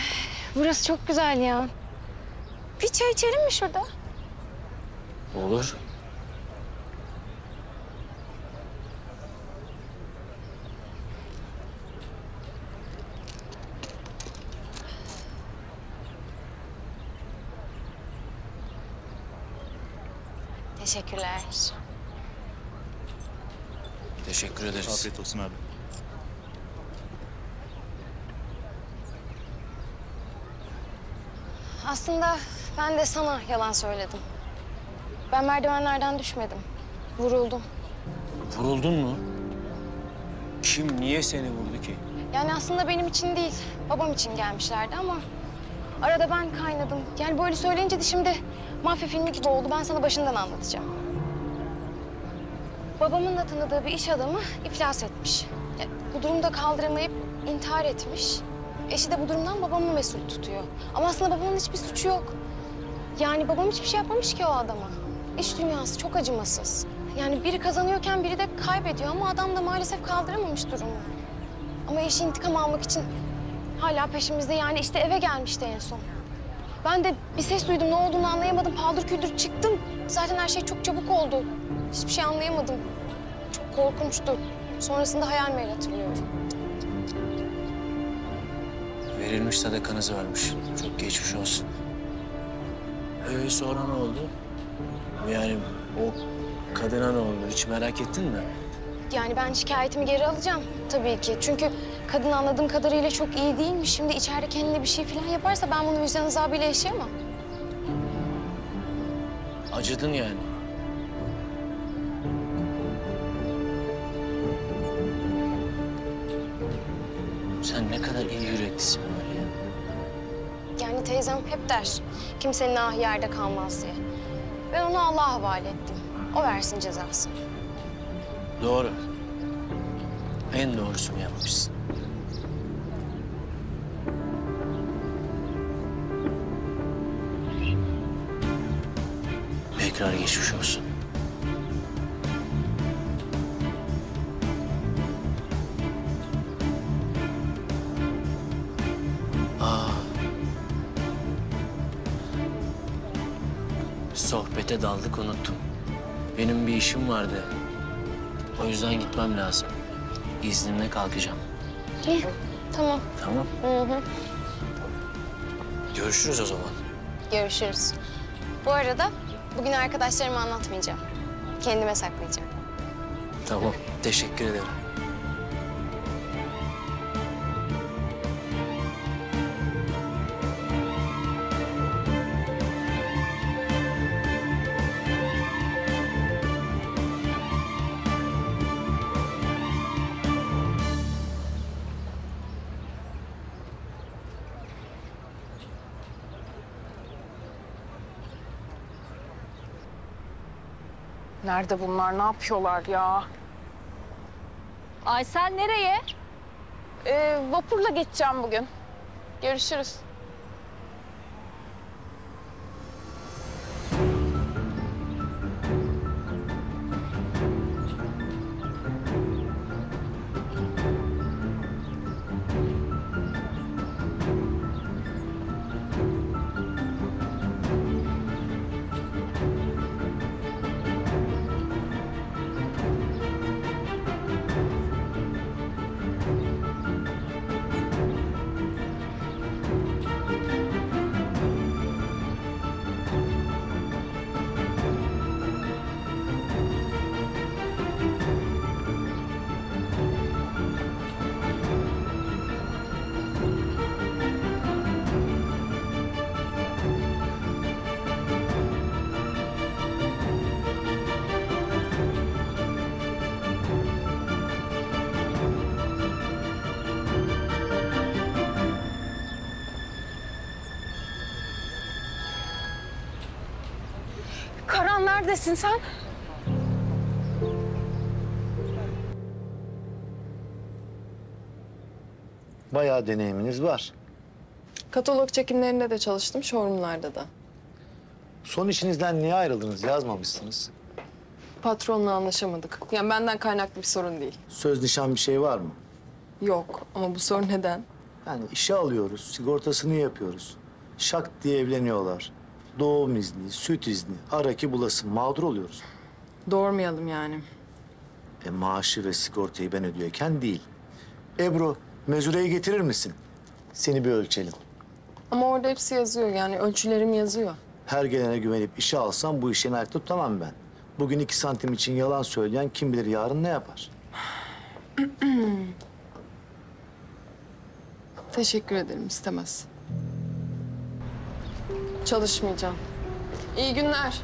burası çok güzel ya. Bir çay içelim mi şurada? Olur. Teşekkürler. Teşekkür ederiz. Afiyet olsun abi. Aslında ben de sana yalan söyledim. Ben merdivenlerden düşmedim. Vuruldum. Vuruldun mu? Kim, niye seni vurdu ki? Yani aslında benim için değil, babam için gelmişlerdi ama... arada ben kaynadım. Yani böyle söyleyince de şimdi mafya filmi gibi oldu. Ben sana başından anlatacağım. Babamın da tanıdığı bir iş adamı iflas etmiş. Yani bu durumda kaldıramayıp intihar etmiş. Eşi de bu durumdan babamı mesul tutuyor. Ama aslında babamın hiçbir suçu yok. Yani babam hiçbir şey yapmamış ki o adama. İş dünyası çok acımasız. Yani biri kazanıyorken biri de kaybediyor ama adam da maalesef kaldıramamış durumu. Ama eşi intikam almak için hala peşimizde. Yani işte eve gelmişti en son. Ben de bir ses duydum, ne olduğunu anlayamadım. Paldır küldür çıktım. Zaten her şey çok çabuk oldu. Hiçbir şey anlayamadım. Çok korkunçtu. Sonrasında hayal meyil hatırlıyorum. Verilmiş sadakanız varmış. Çok geçmiş olsun. Sonra ne oldu? Yani o kadına ne oldu? Hiç merak ettin mi? Yani ben şikayetimi geri alacağım tabii ki. Çünkü kadın anladığım kadarıyla çok iyi değilmiş. Şimdi içeride kendine bir şey falan yaparsa ben bunu vicdan azabıyla yaşayamam. Acıdın yani. Sen ne kadar iyi yüreklisin böyle ya. Yani teyzem hep der, kimsenin ahı yerde kalmaz diye. Ben onu Allah'a havale ettim. O versin cezasını. Doğru. En doğrusunu yapmışsın. Tekrar geçmiş olsun. Sohbete daldık, unuttum. Benim bir işim vardı. O yüzden gitmem lazım. İznimle kalkacağım. İyi, tamam. Tamam. Hı. Görüşürüz o zaman. Görüşürüz. Bu arada bugün arkadaşlarıma anlatmayacağım. Kendime saklayacağım. Tamam, teşekkür ederim. Nerede bunlar? Ne yapıyorlar ya? Aysel nereye? Vapurla geçeceğim bugün. Görüşürüz. Neredesin sen? Bayağı deneyiminiz var. Katalog çekimlerinde de çalıştım, showroomlarda da. Son işinizden niye ayrıldınız? Yazmamışsınız. Patronla anlaşamadık. Yani benden kaynaklı bir sorun değil. Söz nişan bir şey var mı? Yok ama bu sorun neden? Yani işe alıyoruz, sigortasını yapıyoruz. Şak diye evleniyorlar. Doğum izni, süt izni, ara ki bulasın. Mağdur oluyoruz. Doğurmayalım yani. Maaşı ve sigortayı ben ödüyorken değil. Ebru, mezureyi getirir misin? Seni bir ölçelim. Ama orada hepsi yazıyor yani, ölçülerim yazıyor. Her gelene güvenip işe alsam bu işin ayakta tutamam ben. Bugün 2 santim için yalan söyleyen kim bilir yarın ne yapar? Teşekkür ederim, istemez. Çalışmayacağım. İyi günler.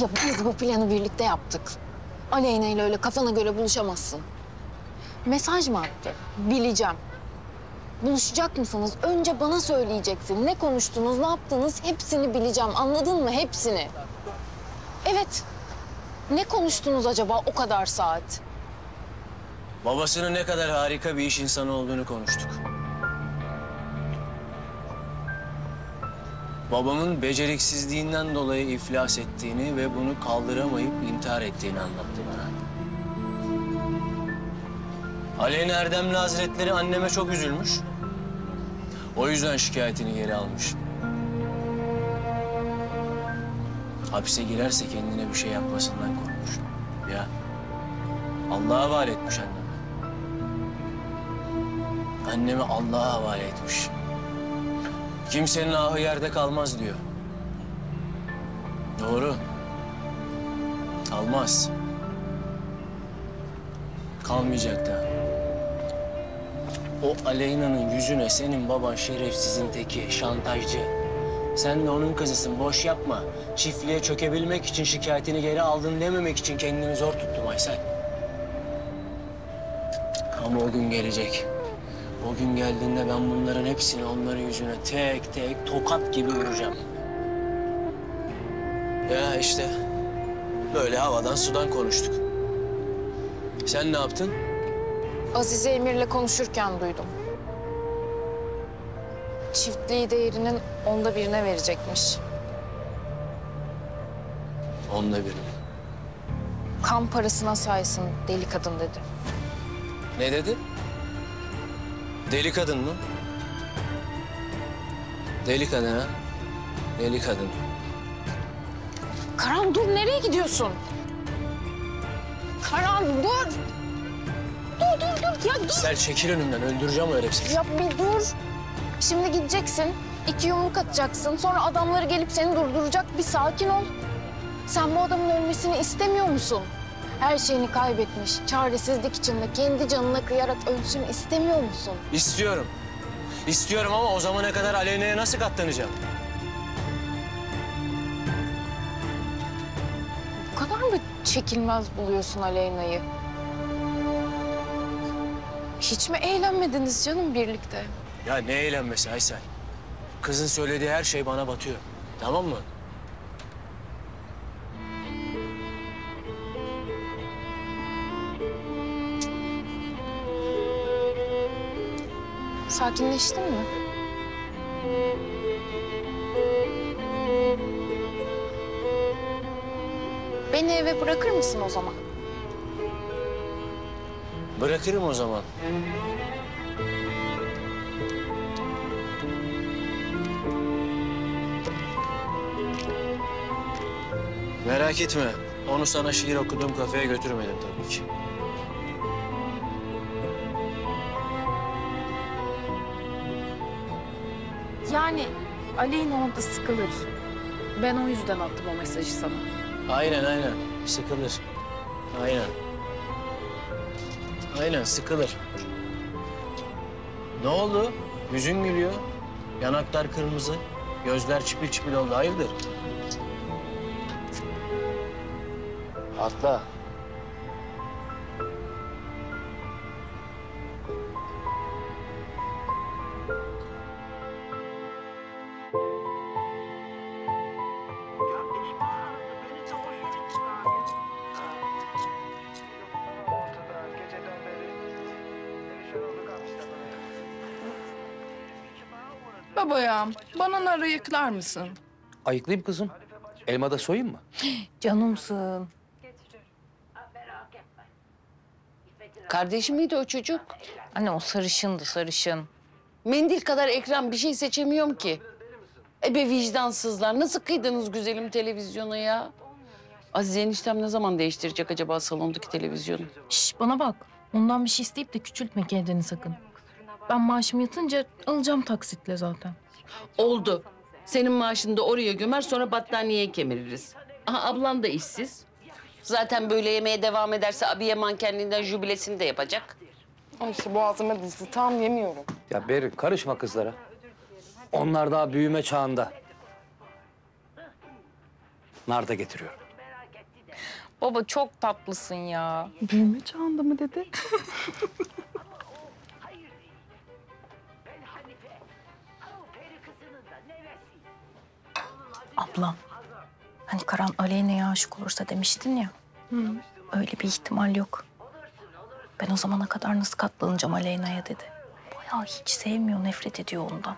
Ya biz bu planı birlikte yaptık. Aleyna ile öyle kafana göre buluşamazsın. Mesaj mı attı? Bileceğim. Buluşacak mısınız? Önce bana söyleyeceksin. Ne konuştunuz, ne yaptınız? Hepsini bileceğim. Anladın mı? Hepsini. Evet. Ne konuştunuz acaba o kadar saat? Babasının ne kadar harika bir iş insanı olduğunu konuştuk. Babamın beceriksizliğinden dolayı iflas ettiğini ve bunu kaldıramayıp intihar ettiğini anlattı bana. Aleyna Erdem Hazretleri anneme çok üzülmüş. O yüzden şikayetini geri almış. Hapise girerse kendine bir şey yapmasından korkmuş. Ya Allah'a havale etmiş annem. Annemi Allah'a havale etmiş. Kimsenin ahı yerde kalmaz diyor. Doğru. Kalmaz. Kalmayacak da. O Aleyna'nın yüzüne senin baban şerefsizin teki, şantajcı. Sen de onun kızısın, boş yapma. Çiftliğe çökebilmek için şikayetini geri aldın dememek için kendini zor tuttum Aysel. Ama o gün gelecek. O gün geldiğinde ben bunların hepsini onların yüzüne tek tek tokat gibi vuracağım. Ya işte böyle havadan sudan konuştuk. Sen ne yaptın? Azize Emir'le konuşurken duydum. Çiftliği değerinin 1/10'ine verecekmiş. 1/10? Kan parasına saysın deli kadın dedi. Ne dedi? Deli kadın mı? Deli kadın ha? Deli kadın. Karan dur, nereye gidiyorsun? Karan dur! Dur ya dur! Sel çekil önümden, öldüreceğim öyle seni. Ya bir dur! Şimdi gideceksin, 2 yumruk atacaksın. Sonra adamları gelip seni durduracak, bir sakin ol. Sen bu adamın ölmesini istemiyor musun? Her şeyini kaybetmiş, çaresizlik içinde kendi canına kıyarak ölsün istemiyor musun? İstiyorum. İstiyorum ama o zamana kadar Aleyna'ya nasıl katlanacağım? Bu kadar mı çekilmez buluyorsun Aleyna'yı? Hiç mi eğlenmediniz canım birlikte? Ya ne eğlenmesi Aysel? Kızın söylediği her şey bana batıyor. Tamam mı? Sakinleştin mi? Beni eve bırakır mısın o zaman? Bırakırım o zaman. Merak etme. Onu sana şiir okuduğum kafeye götürmedim tabii ki. Yani Aleyna orada sıkılır. Ben o yüzden attım o mesajı sana. Aynen. Sıkılır. Aynen sıkılır. Ne oldu? Yüzün gülüyor. Yanaklar kırmızı. Gözler çipil çipil oldu. Hayırdır? Atla. Babayam, bana nar ayıklar mısın? Ayıklayayım kızım. Elma da soyayım mı? Canımsın. Kardeşim miydi o çocuk? Anne o sarışındı, sarışın. Mendil kadar ekran bir şey seçemiyorum ki. Ebe vicdansızlar. Nasıl kıydınız güzelim televizyona ya? Aziz eniştem ne zaman değiştirecek acaba salondaki televizyonu? Şş, bana bak. Ondan bir şey isteyip de küçültme kendini sakın. Ben maaşım yatınca alacağım taksitle zaten. Oldu. Senin maaşını da oraya gömer sonra battaniyeye kemiririz. Aha ablan da işsiz. Zaten böyle yemeye devam ederse abiye mankenliğinden jübilesini de yapacak. Ama işte boğazıma dizdi. Tam yemiyorum. Ya Berrin karışma kızlara. Onlar daha büyüme çağında. Nar da getiriyorum. Baba çok tatlısın ya. Büyüme çağında mı dedi? Ablam, hani Karan Aleyna'ya aşık olursa demiştin ya. Hı. Öyle bir ihtimal yok. Ben o zamana kadar nasıl katlanacağım Aleyna'ya dedi. Bayağı hiç sevmiyor, nefret ediyor ondan.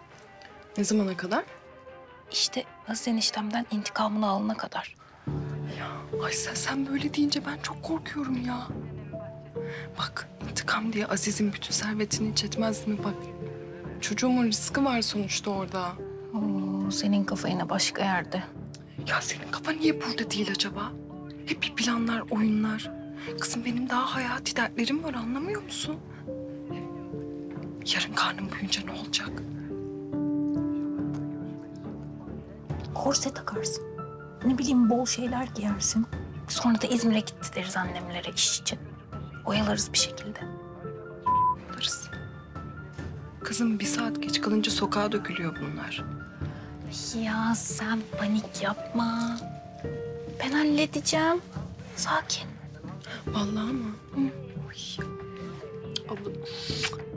Ne zamana kadar? İşte Aziz eniştemden intikamını alana kadar. Ya Aysel sen böyle deyince ben çok korkuyorum ya. Bak intikam diye Aziz'in bütün servetini hiç etmez mi bak. Çocuğumun rızkı var sonuçta orada. Oo, senin kafa yine başka yerde. Ya senin kafa niye burada değil acaba? Hep bir planlar, oyunlar. Kızım benim daha hayati dertlerim var anlamıyor musun? Yarın karnım büyünce ne olacak? Korse takarsın. Ne bileyim bol şeyler giyersin. Sonra da İzmir'e gitti deriz annemlere iş için. Oyalarız bir şekilde. Oyalarız. Kızım bir saat geç kalınca sokağa dökülüyor bunlar. Ya sen panik yapma. Ben halledeceğim. Sakin. Vallahi mı? Hı. Abla.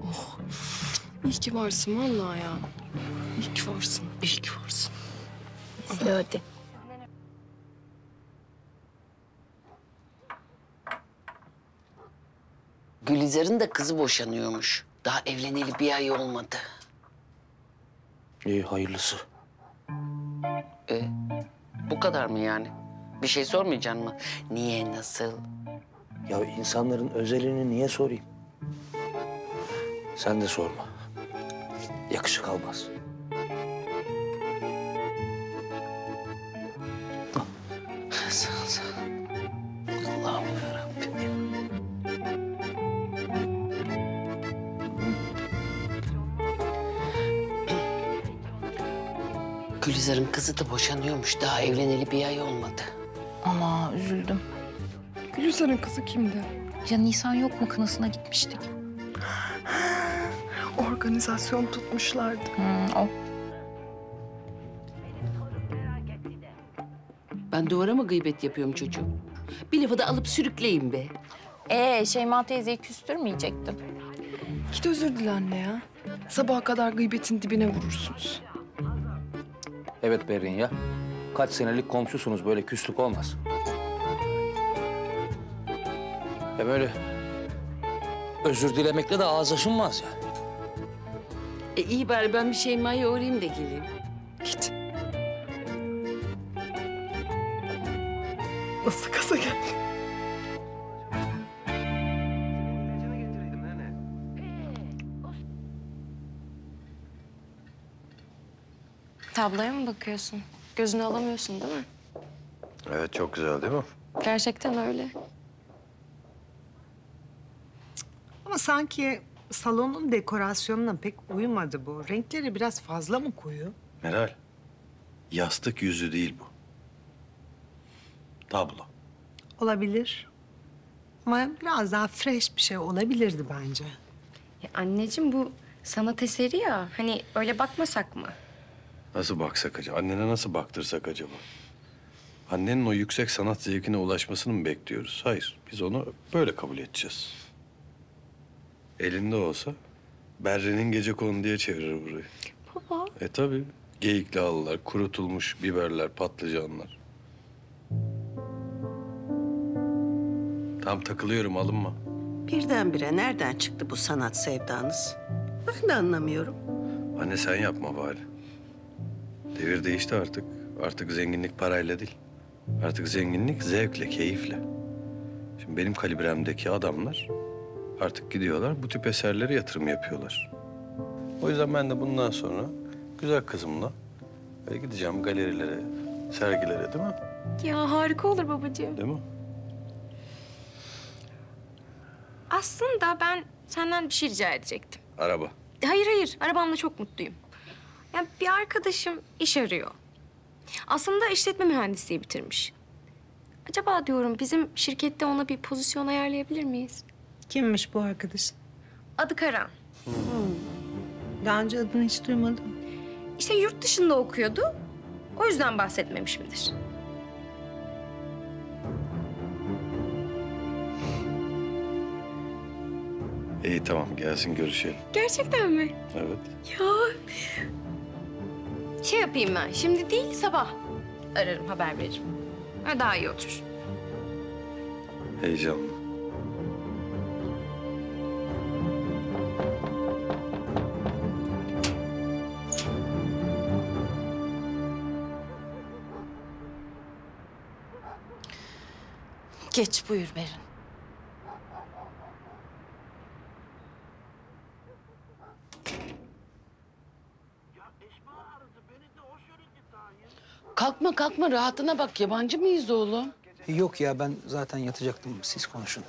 Oh. İyi ki varsın vallahi ya. İyi ki varsın. İyi ki varsın. Neyse hadi. Gülizar'ın da kızı boşanıyormuş. Daha evleneli bir ay olmadı. İyi hayırlısı. Bu kadar mı yani? Bir şey sormayacaksın mı? Niye, nasıl? Ya insanların özelini niye sorayım? Sen de sorma. Yakışık almaz. Sağ ol. Allah'ım yarabbim. Gülizar'ın kızı da boşanıyormuş. Daha evleneli bir ay olmadı. Ama üzüldüm. Gülizar'ın kızı kimdi? Ya Nisan yok mu kınasına gitmiştik? Organizasyon tutmuşlardı. O. Ben duvara mı gıybet yapıyorum çocuğum? Bir lafı da alıp sürükleyin be. Şeyma teyzeyi küstürmeyecektim. Git özür dile anne ya. Sabaha kadar gıybetin dibine vurursunuz. Evet Berrin ya. Kaç senelik komşusunuz böyle küslük olmaz. Ya böyle özür dilemekle de ağız aşınmaz ya. İyi bari ben bir Şeyma'ya uğrayayım da geleyim. Git. Nasıl kasa geldi? Tabloya mı bakıyorsun? Gözünü alamıyorsun değil mi? Evet çok güzel değil mi? Gerçekten öyle. Ama sanki salonun dekorasyonuna pek uymadı bu. Renkleri biraz fazla mı koyu? Meral, yastık yüzü değil bu. Tablo. Olabilir. Ama biraz daha fresh bir şey olabilirdi bence. Ya anneciğim bu sanat eseri ya. Hani öyle bakmasak mı? Nasıl baksak acaba? Annene nasıl baktırsak acaba? Annenin o yüksek sanat zevkine ulaşmasını mı bekliyoruz? Hayır, biz onu böyle kabul edeceğiz. Elinde olsa Berrin'in gecekondu diye çevirir burayı. Baba. Tabii. Geyikli halılar, kurutulmuş biberler, patlıcanlar. Tam takılıyorum, alınma. Birdenbire nereden çıktı bu sanat sevdanız? Ben de anlamıyorum. Anne sen yapma bari. Devir değişti artık. Artık zenginlik parayla değil. Artık zenginlik zevkle, keyifle. Şimdi benim kalibremdeki adamlar artık gidiyorlar, bu tip eserlere yatırım yapıyorlar. O yüzden ben de bundan sonra güzel kızımla gideceğim galerilere, sergilere, değil mi? Ya harika olur babacığım. Değil mi? Aslında ben senden bir şey rica edecektim. Araba. Hayır, hayır. Arabamla çok mutluyum. Yani bir arkadaşım iş arıyor. Aslında işletme mühendisliği bitirmiş. Acaba diyorum bizim şirkette ona bir pozisyon ayarlayabilir miyiz? Kimmiş bu arkadaş? Adı Karan. Hmm. Daha önce adını hiç duymadım. İşte yurt dışında okuyordu. O yüzden bahsetmemişimdir. İyi tamam gelsin görüşelim. Gerçekten mi? Evet. Ya şey yapayım ben şimdi değil sabah ararım haber veririm. Daha iyi otur. Heyecanlı. Geç buyur Berrin. Kalkma kalkma rahatına bak yabancı mıyız oğlum? Yok ya ben zaten yatacaktım siz konuşun.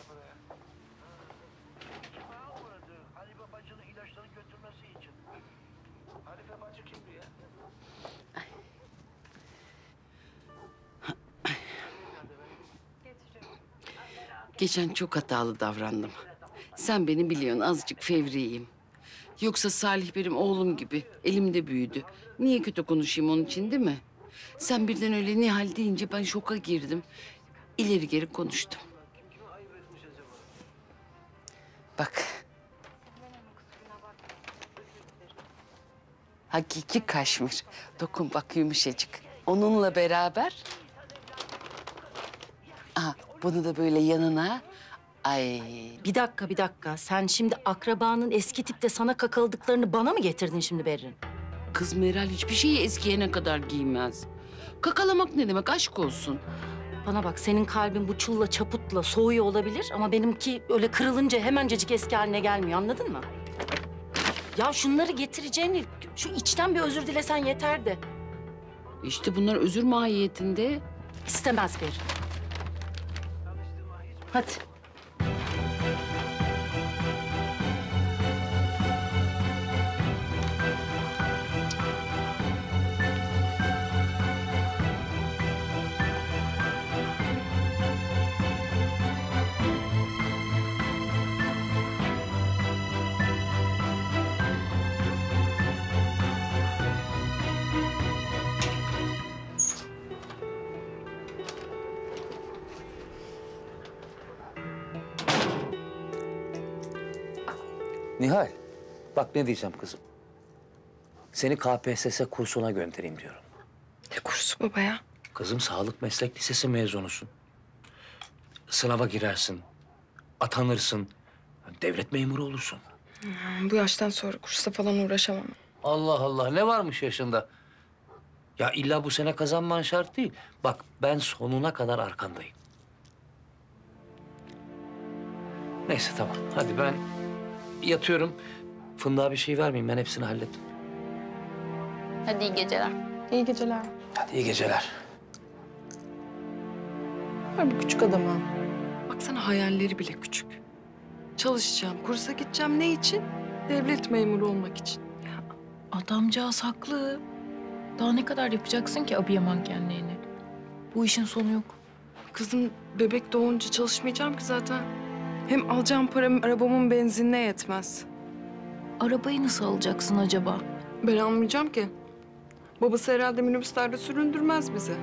Geçen çok hatalı davrandım. Sen beni biliyorsun azıcık fevriyim. Yoksa Salih benim oğlum gibi elimde büyüdü. Niye kötü konuşayım onun için değil mi? Sen birden öyle Nihal deyince ben şoka girdim. İleri geri konuştum. Bak. Hakiki kaşmir. Dokun bak yumuşacık. Onunla beraber... Aha, bunu da böyle yanına... Ay. Bir dakika, bir dakika. Sen şimdi akrabanın eski tipte sana kakaladıklarını bana mı getirdin şimdi Berrin? Kız Meral hiçbir şeyi eskiyene kadar giymez. Kakalamak ne demek aşk olsun. Bana bak senin kalbin bu çulla çaputla soğuyor olabilir ama benimki öyle kırılınca hemencecik eski haline gelmiyor anladın mı? Ya şunları getireceğini şu içten bir özür dilesen yeterdi. İşte bunlar özür mahiyetinde. İstemez Berrin. Hadi. Nihal, bak ne diyeceğim kızım. Seni KPSS kursuna göndereyim diyorum. Ne kursu baba ya? Kızım sağlık meslek lisesi mezunusun. Sınava girersin, atanırsın, devlet memuru olursun. Bu yaştan sonra kursa falan uğraşamam. Allah Allah, ne varmış yaşında? Ya illa bu sene kazanman şart değil. Bak ben sonuna kadar arkandayım. Neyse tamam, hadi ben... Yatıyorum. Fındığa bir şey vermeyeyim. Ben hepsini hallettim. Hadi iyi geceler. İyi geceler. Hadi iyi geceler. Var bu küçük adama. Baksana hayalleri bile küçük. Çalışacağım, kursa gideceğim. Ne için? Devlet memuru olmak için. Ya adamcağız haklı. Daha ne kadar yapacaksın ki abiyamankenliğini? Bu işin sonu yok. Kızım bebek doğunca çalışmayacağım ki zaten. Hem alacağım param arabamın benzinine yetmez. Arabayı nasıl alacaksın acaba? Ben almayacağım ki. Babası herhalde minibüslerde süründürmez bizi.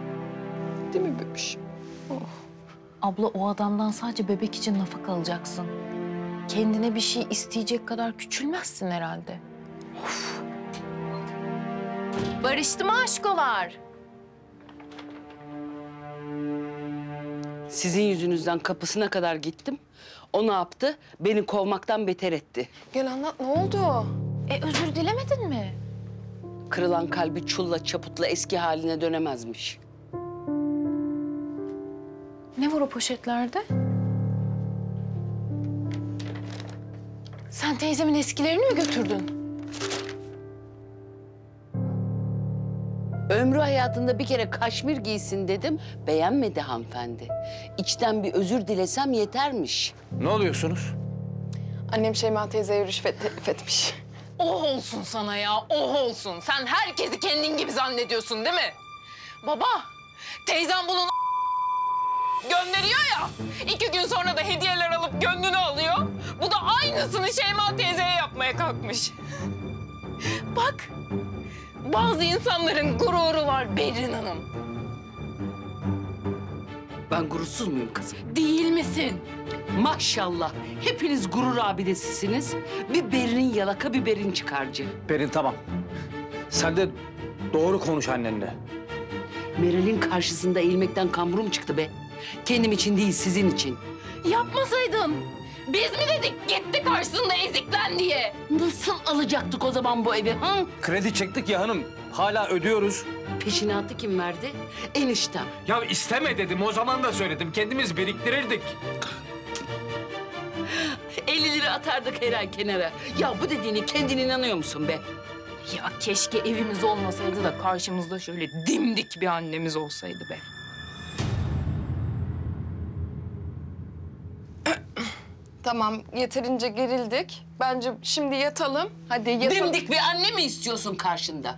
Değil mi bebişim? Oh. Abla o adamdan sadece bebek için nafaka alacaksın. Kendine bir şey isteyecek kadar küçülmezsin herhalde. Of. Barıştı mı aşkolar? Sizin yüzünüzden kapısına kadar gittim. O ne yaptı? Beni kovmaktan beter etti. Gel anlat, ne oldu? Özür dilemedin mi? Kırılan kalbi çulla çaputla eski haline dönemezmiş. Ne var o poşetlerde? Sen teyzemin eskilerini mi götürdün? Ömrü hayatında bir kere kaşmir giysin dedim, beğenmedi hanımefendi. İçten bir özür dilesem yetermiş. Ne oluyorsunuz? Annem Şeyma teyzeye rüşvet etmiş. Oh olsun sana ya, oh olsun. Sen herkesi kendin gibi zannediyorsun değil mi? Baba, teyzem bunun gönderiyor ya. 2 gün sonra da hediyeler alıp gönlünü alıyor. Bu da aynısını Şeyma teyzeye yapmaya kalkmış. Bak, bazı insanların gururu var Berrin Hanım. Ben gurursuz muyum kızım? Değil misin? Maşallah, hepiniz gurur abidesisiniz. Bir Berrin yalaka, bir Berrin çıkarcı. Berrin tamam. Sen de doğru konuş annenle. Meral'in karşısında eğilmekten kamburum çıktı be. Kendim için değil, sizin için. Yapmasaydın. Biz mi dedik gitti karşısında eziklen diye? Nasıl alacaktık o zaman bu evi ha? Kredi çektik ya hanım. Hala ödüyoruz. Peşinatı kim verdi? Eniştem. Ya isteme dedim, o zaman da söyledim. Kendimiz biriktirirdik. 50 lira atardık her ay kenara. Ya bu dediğini kendin inanıyor musun be? Ya keşke evimiz olmasaydı da karşımızda şöyle dimdik bir annemiz olsaydı be. Tamam, yeterince gerildik. Bence şimdi yatalım. Hadi yatalım. Dimdik bir anne mi istiyorsun karşında?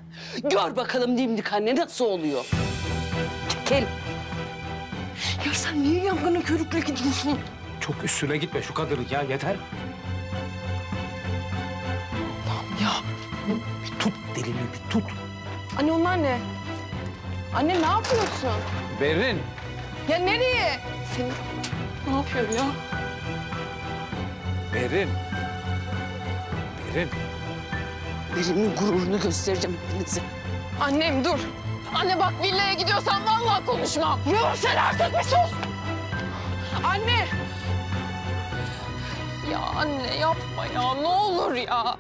Gör bakalım dimdik anne nasıl oluyor? Gel. Ya sen niye yangına körükle gidiyorsun? Çok üstüne gitme şu kadarlık ya, yeter. Tamam ya. Bir tut dilini, bir tut. Anne onlar ne? Anne ne yapıyorsun? Berrin. Ya nereye? Senin ne yapıyor ya? Berrin. Berrin'in gururunu göstereceğim hepinize. Annem dur. Anne bak villaya gidiyorsan vallahi konuşmam. Yürü sen artık bir sus. Anne. Ya anne yapma ya ne olur ya.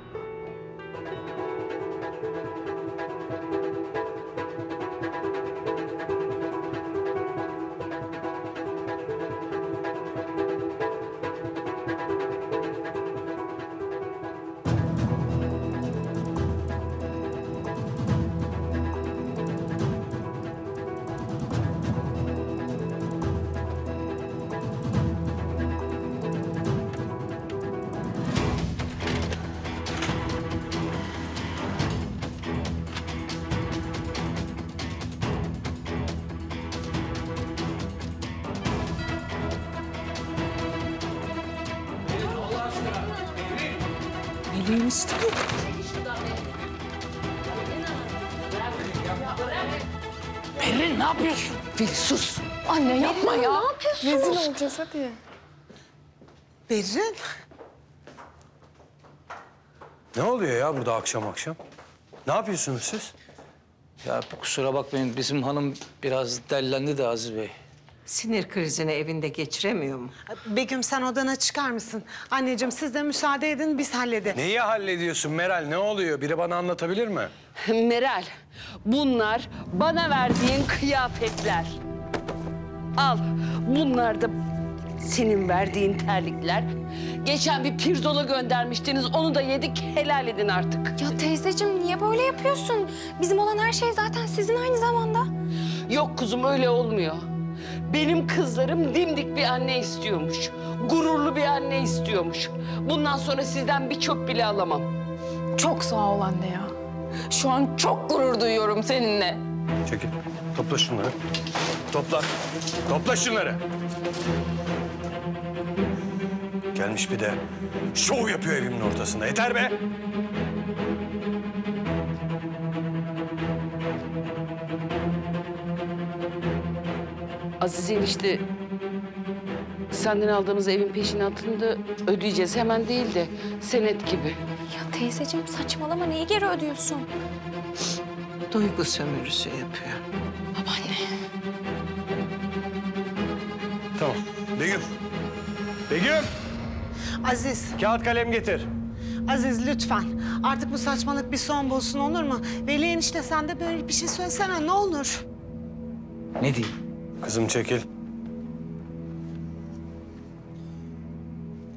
Berrin ne yapıyorsun? Berrin sus. Anne yapma ya. Ne yapıyorsunuz? Rezil olacağız hadi. Berrin. Ne oluyor ya burada akşam akşam? Ne yapıyorsunuz siz? Ya kusura bakmayın bizim hanım biraz dellendi de Aziz Bey. Sinir krizini evinde geçiremiyor mu? Begüm sen odana çıkar mısın? Anneciğim siz de müsaade edin biz halledelim. Neyi hallediyorsun Meral? Ne oluyor? Biri bana anlatabilir mi? Meral, bunlar bana verdiğin kıyafetler. Al, bunlar da senin verdiğin terlikler. Geçen bir pirzola göndermiştiniz, onu da yedik. Helal edin artık. Ya teyzeciğim niye böyle yapıyorsun? Bizim olan her şey zaten sizin aynı zamanda. Yok kuzum öyle olmuyor. Benim kızlarım dimdik bir anne istiyormuş. Gururlu bir anne istiyormuş. Bundan sonra sizden bir çöp bile alamam. Çok sağ ol anne ya. Şu an çok gurur duyuyorum seninle. Çekil. Topla şunları. Topla. Topla şunları. Gelmiş bir de şov yapıyor evimin ortasında. Yeter be. Aziz enişte, senden aldığımız evin peşinatını da ödeyeceğiz. Hemen değil de senet gibi. Ya teyzeciğim saçmalama, neyi geri ödüyorsun? Duygu sömürüsü yapıyor. Babaanne. Tamam, Begüm! Aziz. Kağıt kalem getir. Aziz lütfen. Artık bu saçmalık bir son bulsun, olur mu? Veli enişte, sen de böyle bir şey söylesene, ne olur. Ne diyeyim? Kızım çekil.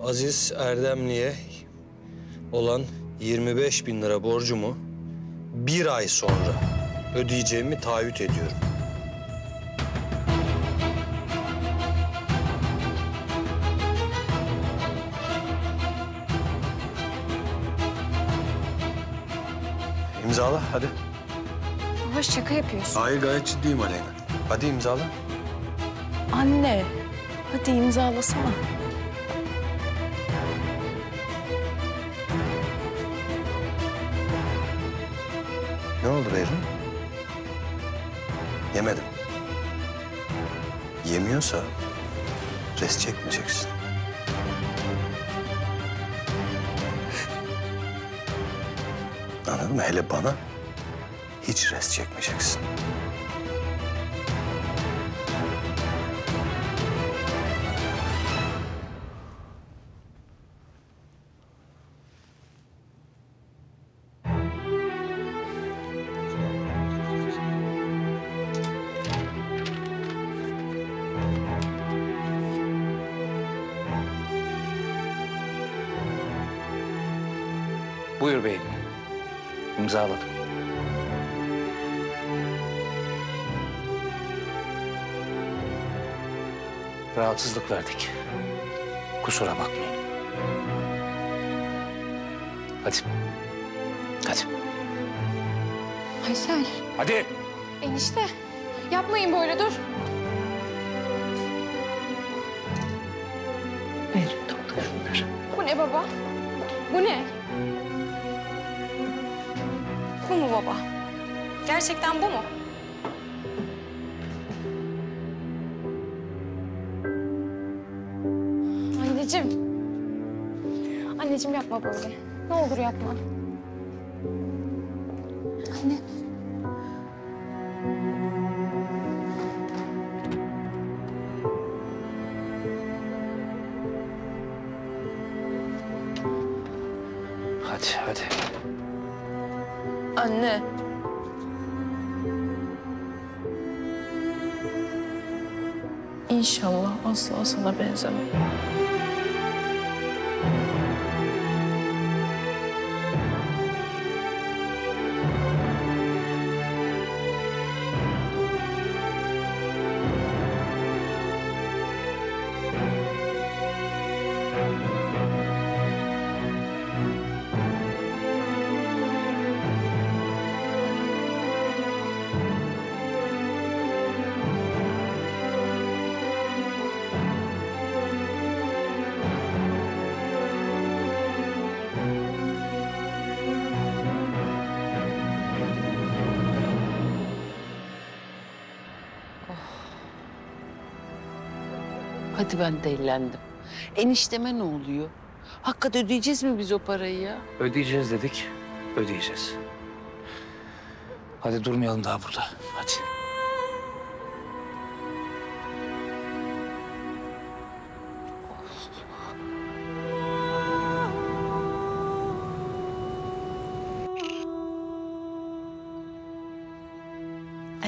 Aziz Erdemli'ye olan 25.000 lira borcumu 1 ay sonra ödeyeceğimi taahhüt ediyorum. İmzala, hadi. Baba, şaka yapıyorsun. Hayır, gayet ciddiyim Aleyna. Hadi imzala. Anne, hadi imzalasana. Ne oldu Berrin? Yemedim. Yemiyorsa rest çekmeyeceksin. Anladın mı? Hele bana hiç rest çekmeyeceksin. Buyur beyim. İmzaladım. Rahatsızlık verdik. Kusura bakmayın. Hadi. Hadi. Aysel. Hadi. Enişte. Yapmayın böyle, dur. Ver, topla şunları. Bu ne baba? Bu ne? Bu mu baba? Gerçekten bu mu? Anneciğim. Anneciğim, yapma böyle. Ne olur yapma. Anne. Hadi, hadi. Anne. İnşallah asla sana benzemem. Hadi, ben dellendim. Enişteme ne oluyor? Hakikaten ödeyeceğiz mi biz o parayı ya? Ödeyeceğiz dedik, ödeyeceğiz. Hadi durmayalım daha burada, hadi.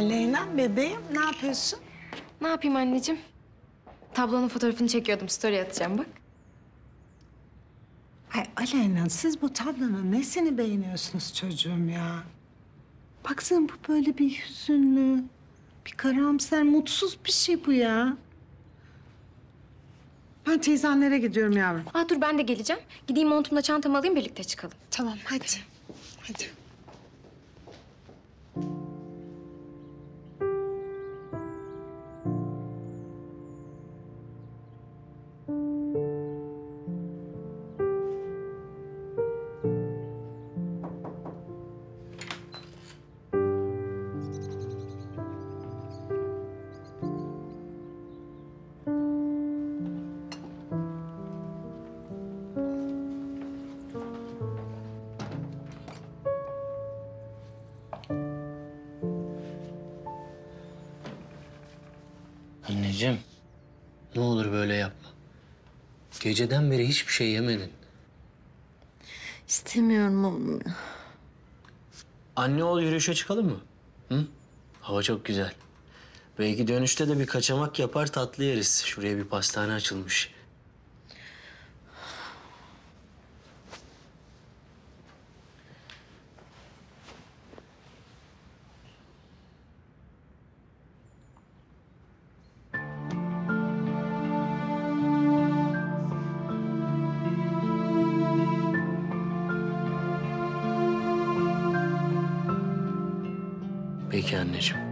Aleyna bebeğim, ne yapıyorsun? Ne yapayım anneciğim? Tablonun fotoğrafını çekiyordum, story atacağım bak. Ay Aleyna, siz bu tablonun nesini beğeniyorsunuz çocuğum ya? Baksana, bu böyle bir hüzünlü, bir karamsar, mutsuz bir şey bu ya. Ben teyzenlere gidiyorum yavrum. Aa, dur, ben de geleceğim. Gideyim, montumla çantamı alayım, birlikte çıkalım. Tamam, hadi. Hadi. Anneciğim, ne olur böyle yapma. Geceden beri hiçbir şey yemedin. İstemiyorum oğlum ya. Anne oğul yürüyüşe çıkalım mı? Hı? Hava çok güzel. Belki dönüşte de bir kaçamak yapar tatlı yeriz. Şuraya bir pastane açılmış. Peki anneciğim.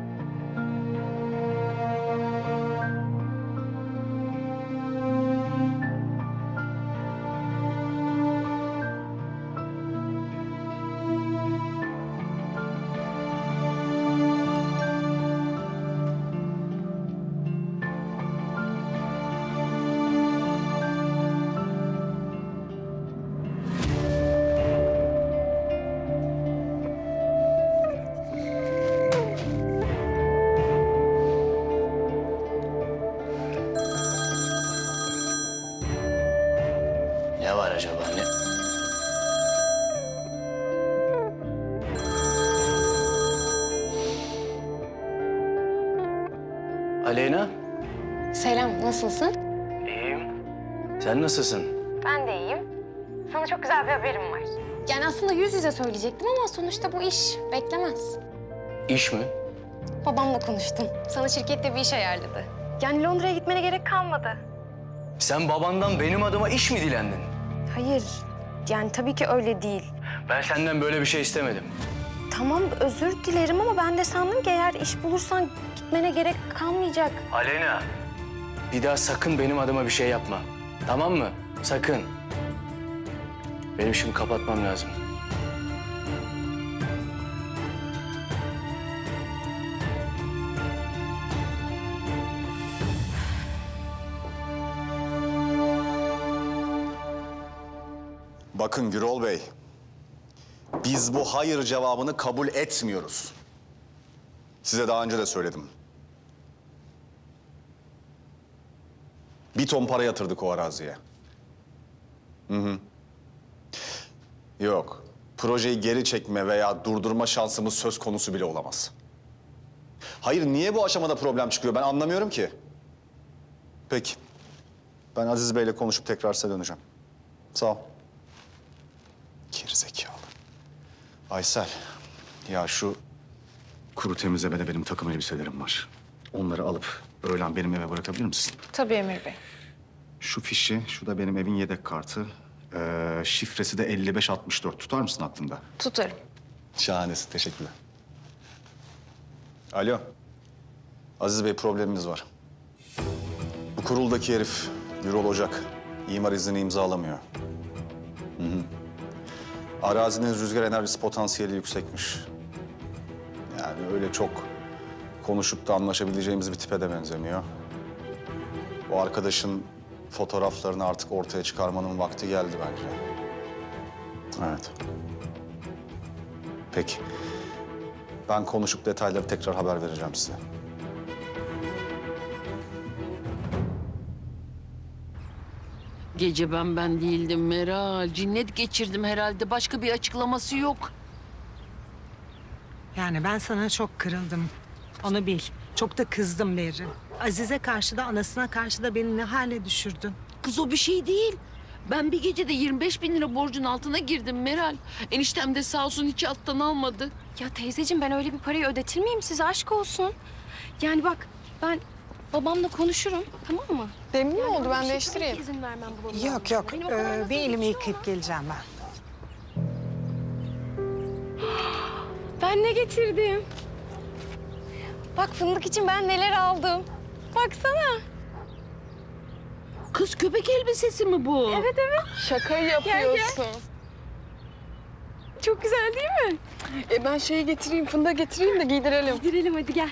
Aleyna. Selam, nasılsın? İyiyim. Sen nasılsın? Ben de iyiyim. Sana çok güzel bir haberim var. Yani aslında yüz yüze söyleyecektim ama sonuçta bu iş beklemez. İş mi? Babamla konuştum. Sana şirkette bir iş ayarladı. Yani Londra'ya gitmene gerek kalmadı. Sen babandan benim adıma iş mi dilendin? Hayır, yani tabii ki öyle değil. Ben senden böyle bir şey istemedim. Tamam, özür dilerim ama ben de sandım ki eğer iş bulursan gitmene gerek kalmayacak. Aleyna, bir daha sakın benim adıma bir şey yapma. Tamam mı? Sakın. Benim şimdi kapatmam lazım. Bakın Gürol Bey, biz bu hayır cevabını kabul etmiyoruz. Size daha önce de söyledim. Bir ton para yatırdık o araziye. Hı. Yok, projeyi geri çekme veya durdurma şansımız söz konusu bile olamaz. Hayır, niye bu aşamada problem çıkıyor? Ben anlamıyorum ki. Peki, ben Aziz Bey'le konuşup tekrar size döneceğim. Sağ ol. Gerizekalı. Aysel, ya şu kuru temizlemede benim takım elbiselerim var. Onları alıp öğlen benim eve bırakabilir misin? Tabii Emir Bey. Şu fişi, şu da benim evin yedek kartı. Şifresi de 5564. Tutar mısın aklında? Tutarım. Şahanesin, teşekkürler. Alo. Aziz Bey, problemimiz var. Bu kuruldaki herif, Gürol Ocak, imar iznini imzalamıyor. Hı. Arazinin rüzgar enerjisi potansiyeli yüksekmiş. Yani öyle çok konuşup da anlaşabileceğimiz bir tipe de benzemiyor. Bu arkadaşın fotoğraflarını artık ortaya çıkarmanın vakti geldi bence. Evet. Peki. Ben konuşup detayları tekrar haber vereceğim size. Gece ben değildim Meral. Cinnet geçirdim herhalde. Başka bir açıklaması yok. Yani ben sana çok kırıldım. Onu bil. Çok da kızdım Berrin. Aziz'e karşı da anasına karşı da beni ne hale düşürdün? Kız o bir şey değil. Ben bir gecede 25.000 lira borcun altına girdim Meral. Eniştem de sağ olsun hiç alttan almadı. Ya teyzeciğim, ben öyle bir parayı ödetir miyim size? Aşk olsun. Yani bak, ben babamla konuşurum, tamam mı? Demin ne oldu? Ben değiştireyim. İzin vermem babama. Yok. Bir elimi yıkayıp geleceğim ben. Ben ne getirdim? Bak, fındık için ben neler aldım. Baksana. Kız, köpek elbisesi mi bu? Evet. Şaka yapıyorsun. Gel. Çok güzel değil mi? Ben şeyi getireyim, fındığı getireyim de giydirelim. Giydirelim, hadi gel.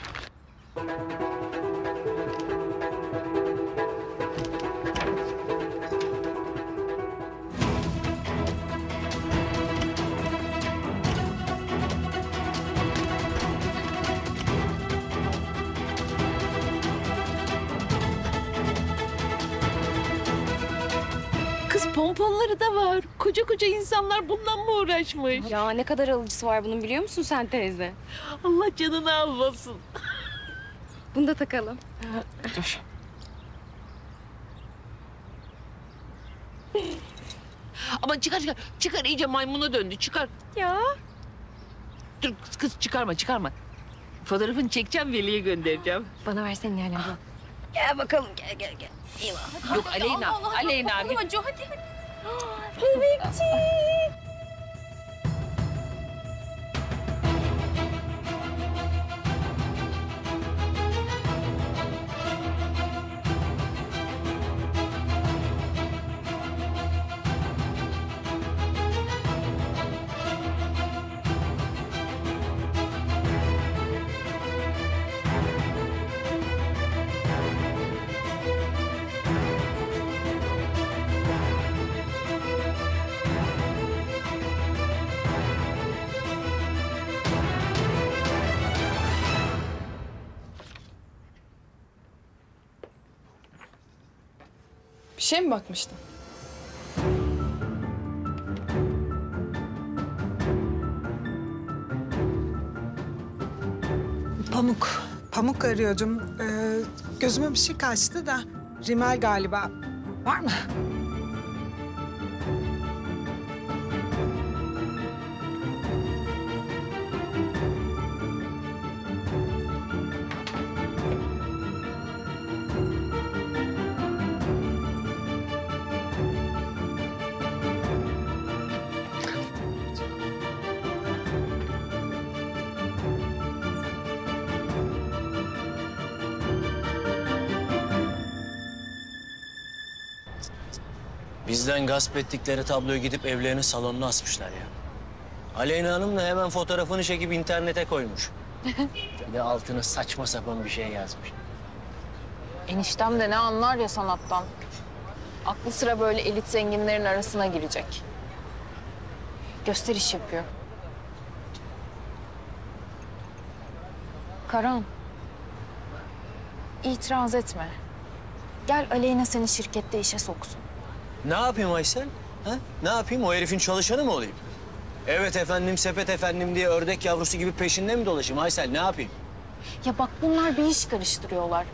Kız pomponları da var. Koca koca insanlar bundan mı uğraşmış? Ya ne kadar alıcısı var bunun biliyor musun sen teyze? Allah canını almasın. Bunu da takalım. Dur. Ama çıkar. Çıkar, iyice maymuna döndü. Çıkar. Ya. Dur kız çıkarma. Fotoğrafını çekeceğim, Veli'ye göndereceğim. Bana versene Nihal abla. Gel bakalım, gel. Eyvah. Yok hadi, Aleyna, Allah, Aleyna abi. Hadi. Bebekçi. Bir şey mi bakmıştın? Pamuk arıyordum. Gözüme bir şey kaçtı da rimel galiba. Var mı? Bizden gasp ettikleri tabloyu gidip evlerinin salonuna asmışlar ya. Aleyna Hanım da hemen fotoğrafını çekip internete koymuş. Bir de altına saçma sapan bir şey yazmış. Eniştem de ne anlar ya sanattan. Aklı sıra böyle elit zenginlerin arasına girecek. Gösteriş yapıyor. Karan, itiraz etme. Gel Aleyna seni şirkette işe soksun. Ne yapayım Aysel? Ha? Ne yapayım? O herifin çalışanı mı olayım? Evet efendim, sepet efendim diye ördek yavrusu gibi peşinde mi dolaşayım Aysel? Ne yapayım? Ya bak bunlar bir iş karıştırıyorlar.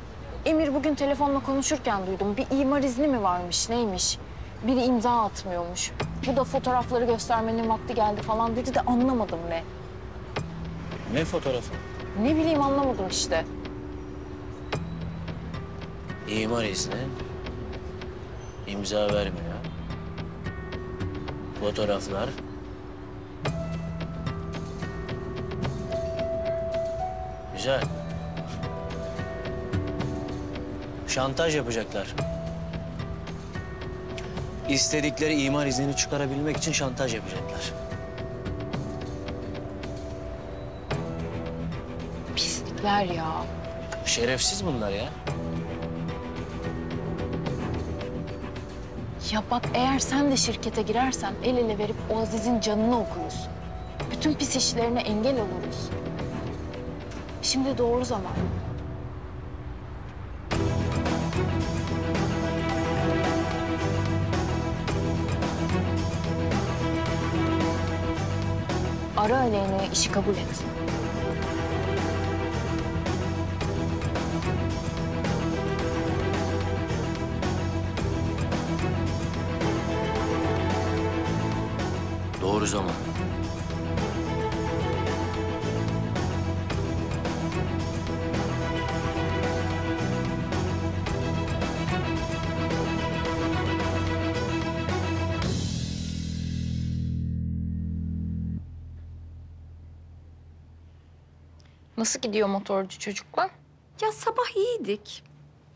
Emir bugün telefonla konuşurken duydum. Bir imar izni mi varmış, neymiş? Biri imza atmıyormuş. Bu da fotoğrafları göstermenin vakti geldi falan dedi de anlamadım ne. Ne fotoğrafı? Ne bileyim anlamadım işte. İmar izni. İmza vermiyor. Fotoğraflar. Güzel. Şantaj yapacaklar. İstedikleri imar iznini çıkarabilmek için şantaj yapacaklar. Pislikler ya. Şerefsiz bunlar ya. Ya bak eğer sen de şirkete girersen el ele verip o Aziz'in canını okuruz. Bütün pis işlerine engel oluruz. Şimdi doğru zaman. Ara Aleyna'ya işi kabul et. Doğru zaman. Nasıl gidiyor motorcu çocuklar? Ya sabah iyiydik.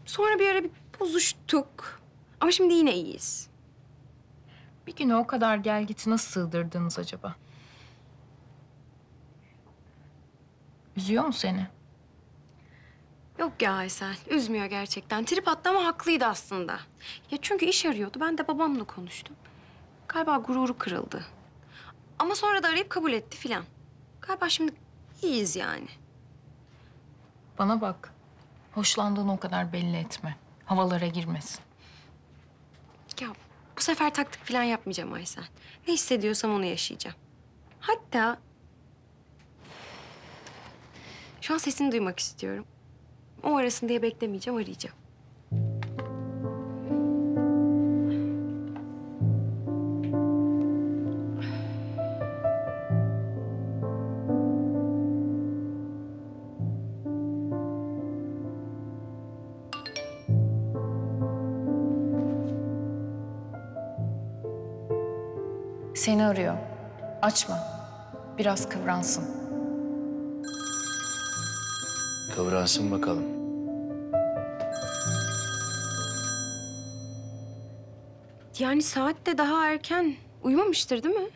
Sonra bir ara bir bozuştuk. Ama şimdi yine iyiyiz. Bir güne o kadar gel git nasıl sığdırdınız acaba? Üzüyor mu seni? Yok ya Aysel, üzmüyor gerçekten. Trip attı ama haklıydı aslında. Ya çünkü iş arıyordu, ben de babamla konuştum. Galiba gururu kırıldı. Ama sonra da arayıp kabul etti filan. Galiba şimdi iyiyiz yani. Bana bak, hoşlandığını o kadar belli etme. Havalara girmesin. Ya... Bu Bu sefer taktik falan yapmayacağım Aysel. Ne hissediyorsam onu yaşayacağım. Hatta... Şu an sesini duymak istiyorum. O arasın diye beklemeyeceğim, arayacağım. Seni arıyor. Açma. Biraz kıvransın. Kıvransın bakalım. Yani saat de daha erken. Uyumamıştır değil mi?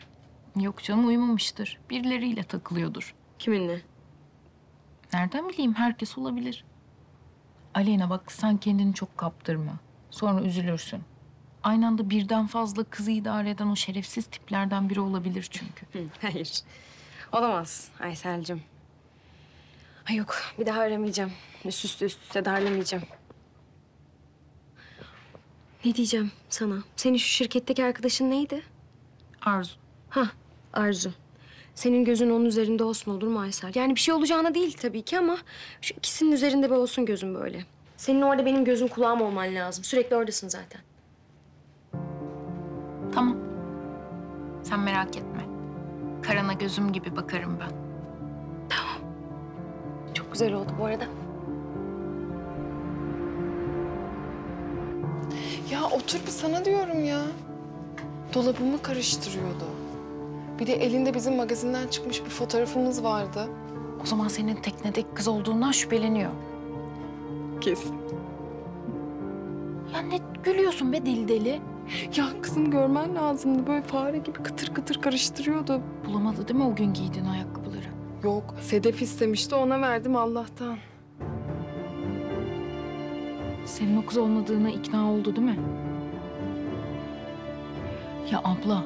Yok canım, uyumamıştır. Birileriyle takılıyordur. Kiminle? Nereden bileyim? Herkes olabilir. Aleyna bak, sen kendini çok kaptırma. Sonra üzülürsün. Aynı anda birden fazla kızı idare eden o şerefsiz tiplerden biri olabilir çünkü. Hayır. Olamaz Aysel'cim. Ay yok, bir daha aramayacağım. Üst üste darlamayacağım. Ne diyeceğim sana? Senin şu şirketteki arkadaşın neydi? Arzu. Hah, Arzu. Senin gözün onun üzerinde olsun, olur mu Aysel? Yani bir şey olacağına değil tabii ki ama... ...şu ikisinin üzerinde bir olsun gözüm böyle. Senin orada benim gözüm kulağım olman lazım. Sürekli oradasın zaten. Tamam. Sen merak etme. Karana gözüm gibi bakarım ben. Tamam. Çok güzel oldu bu arada. Ya otur bir sana diyorum ya. Dolabımı karıştırıyordu. Bir de elinde bizim magazinden çıkmış bir fotoğrafımız vardı. O zaman senin teknedeki kız olduğundan şüpheleniyor. Kesin. Ya ne gülüyorsun be deli deli? Ya kızım görmen lazımdı. Böyle fare gibi kıtır kıtır karıştırıyordu. Bulamadı değil mi o gün giydiğin ayakkabıları? Yok. Sedef istemişti. Ona verdim Allah'tan. Senin o kız olmadığına ikna oldu değil mi? Ya abla.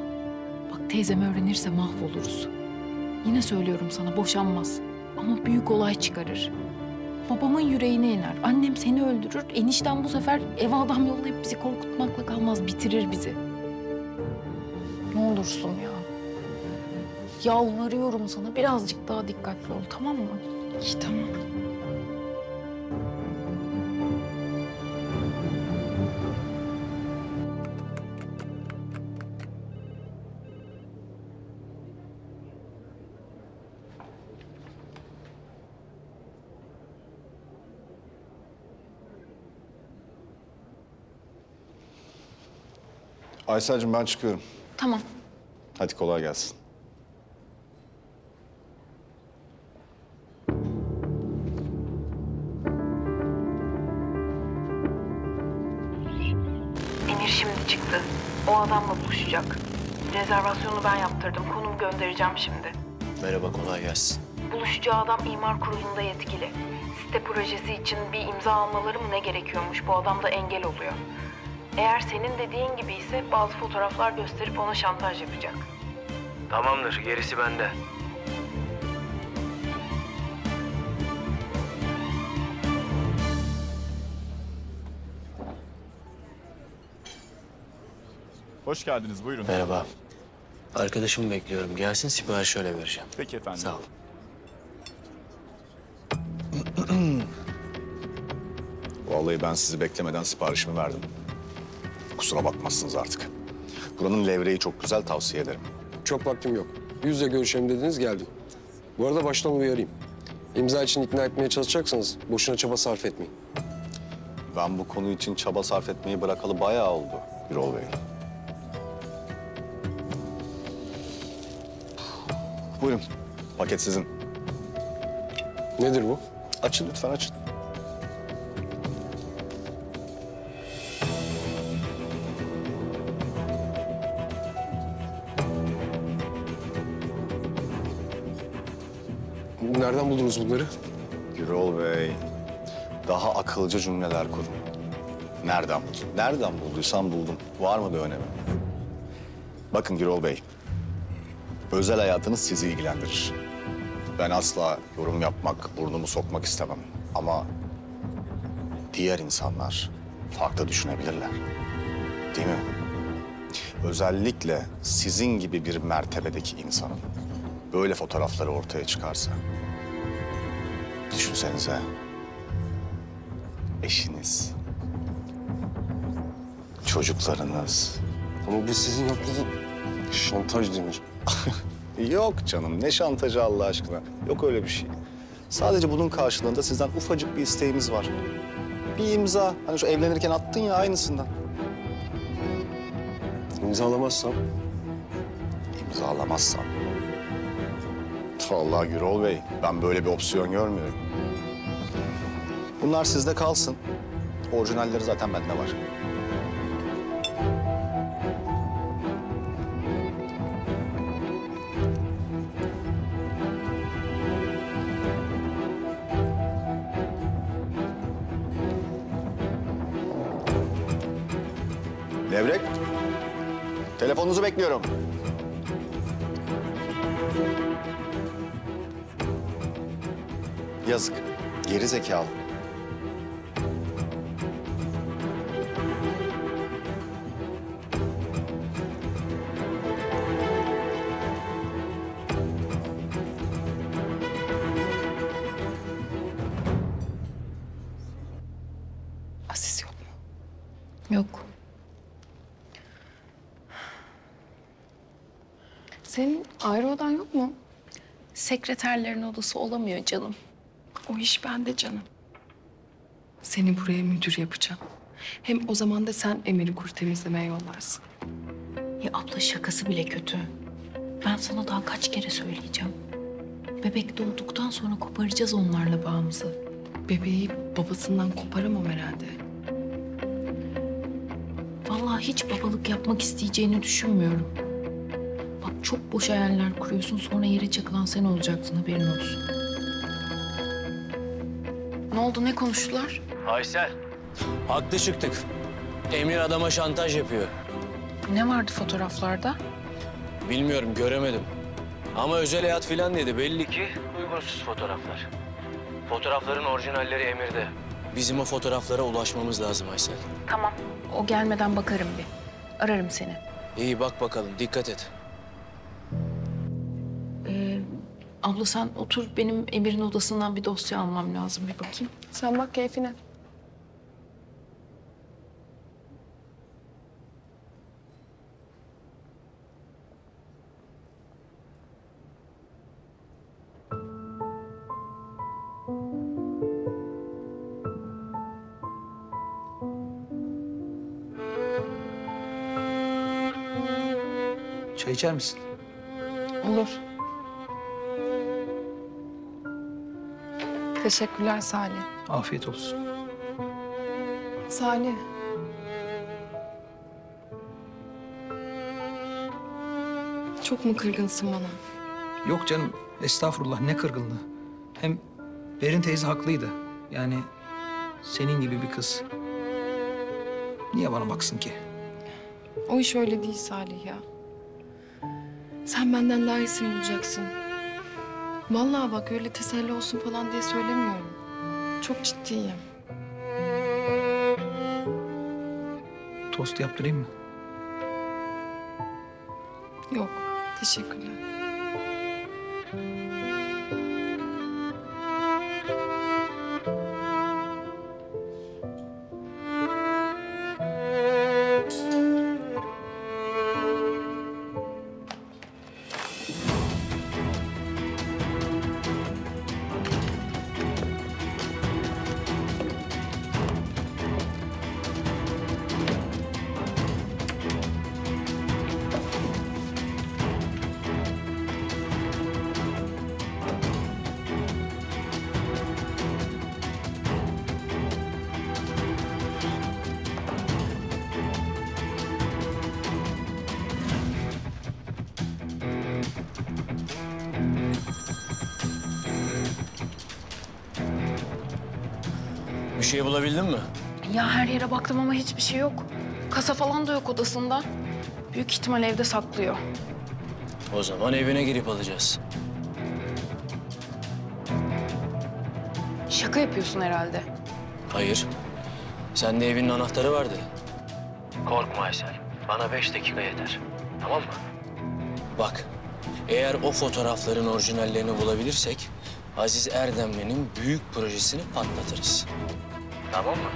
Bak teyzem öğrenirse mahvoluruz. Yine söylüyorum sana boşanmaz. Ama büyük olay çıkarır. Babamın yüreğine iner. Annem seni öldürür. Enişten bu sefer eve adam yollayıp bizi korkutmakla kalmaz. Bitirir bizi. Ne olursun ya. Yalvarıyorum sana. Birazcık daha dikkatli ol. Tamam mı? İyi tamam. Aysel'cim ben çıkıyorum. Tamam. Hadi kolay gelsin. Emir şimdi çıktı. O adamla buluşacak. Rezervasyonu ben yaptırdım. Konum göndereceğim şimdi. Merhaba, kolay gelsin. Buluşacağı adam imar kurulunda yetkili. Site projesi için bir imza almaları mı ne gerekiyormuş? Bu adam da engel oluyor. Eğer senin dediğin gibi ise bazı fotoğraflar gösterip ona şantaj yapacak. Tamamdır, gerisi bende. Hoş geldiniz, buyurun. Merhaba. Arkadaşımı bekliyorum. Gelsin, siparişi öyle vereceğim. Peki efendim. Sağ olun. Vallahi ben sizi beklemeden siparişimi verdim. Kusura bakmazsınız artık. Buranın levreği çok güzel, tavsiye ederim. Çok vaktim yok. Yüzle görüşelim dediniz, geldim. Bu arada baştan uyarayım. İmza için ikna etmeye çalışacaksanız boşuna çaba sarf etmeyin. Ben bu konu için çaba sarf etmeyi bırakalı bayağı oldu Gürol Bey. Buyurun, paket sizin. Nedir bu? Açın lütfen, açın. Nereden buldunuz bunları? Gürol Bey, daha akılcı cümleler kurun. Nereden buldun? Nereden bulduysam buldum. Var mı bir önemi? Bakın Gürol Bey, özel hayatınız sizi ilgilendirir. Ben asla yorum yapmak, burnumu sokmak istemem. Ama diğer insanlar farklı düşünebilirler. Değil mi? özellikle sizin gibi bir mertebedeki insanın böyle fotoğrafları ortaya çıkarsa, düşünsenize, eşiniz, çocuklarınız. Ama bu sizin yaptığınız şantaj denir. Yok canım, ne şantajı Allah aşkına? Yok öyle bir şey. Sadece bunun karşılığında sizden ufacık bir isteğimiz var. Bir imza. Hani şu evlenirken attın ya, aynısından. İmzalamazsam? İmzalamazsam? Vallahi Gürol Bey, ben böyle bir opsiyon görmüyorum. Bunlar sizde kalsın. Orijinalleri zaten bende var. Levrek, telefonunuzu bekliyorum. Yazık, geri zekalı. Aziz yok mu? Yok. Senin ayrı odan yok mu? Sekreterlerin odası olamıyor canım. O iş bende canım. Seni buraya müdür yapacağım. Hem o zaman da sen Emir'i kuru temizlemeye yollarsın. Ya abla, şakası bile kötü. Ben sana daha kaç kere söyleyeceğim. Bebek doğduktan sonra koparacağız onlarla bağımızı. Bebeği babasından koparamam herhalde. Vallahi hiç babalık yapmak isteyeceğini düşünmüyorum. Bak, çok boş hayaller kuruyorsun, sonra yere çakılan sen olacaksın, haberin olsun. Ne oldu, ne konuştular? Aysel, haklı çıktık. Emir adama şantaj yapıyor. Ne vardı fotoğraflarda? Bilmiyorum, göremedim. Ama özel hayat falan dedi, belli ki uygunsuz fotoğraflar. Fotoğrafların orijinalleri Emir'de. Bizim o fotoğraflara ulaşmamız lazım Aysel. Tamam, o gelmeden bakarım bir. Ararım seni. İyi, bak bakalım, dikkat et. Abla sen otur, benim Emir'in odasından bir dosya almam lazım, bir bakayım. Sen bak keyfine. Çay içer misin? Olur. Teşekkürler Salih. Afiyet olsun. Salih. Çok mu kırgınsın bana? Yok canım, estağfurullah, ne kırgınlığı. Hem Berrin teyze haklıydı. Yani senin gibi bir kız niye bana baksın ki? O iş öyle değil Salih ya. Sen benden daha iyisini bulacaksın. Vallahi bak, öyle teselli olsun falan diye söylemiyorum. Çok ciddiyim. Tost yaptırayım mı? Yok, teşekkürler. Bir şey bulabildin mi? Ya her yere baktım ama hiçbir şey yok. Kasa falan da yok odasında. Büyük ihtimal evde saklıyor. O zaman evine girip alacağız. Şaka yapıyorsun herhalde. Hayır. Sende evinin anahtarı vardı. Korkma Aysel. Bana 5 dakika yeter. Tamam mı? Bak, eğer o fotoğrafların orijinallerini bulabilirsek Aziz Erdemli'nin büyük projesini patlatırız. Tamam mı?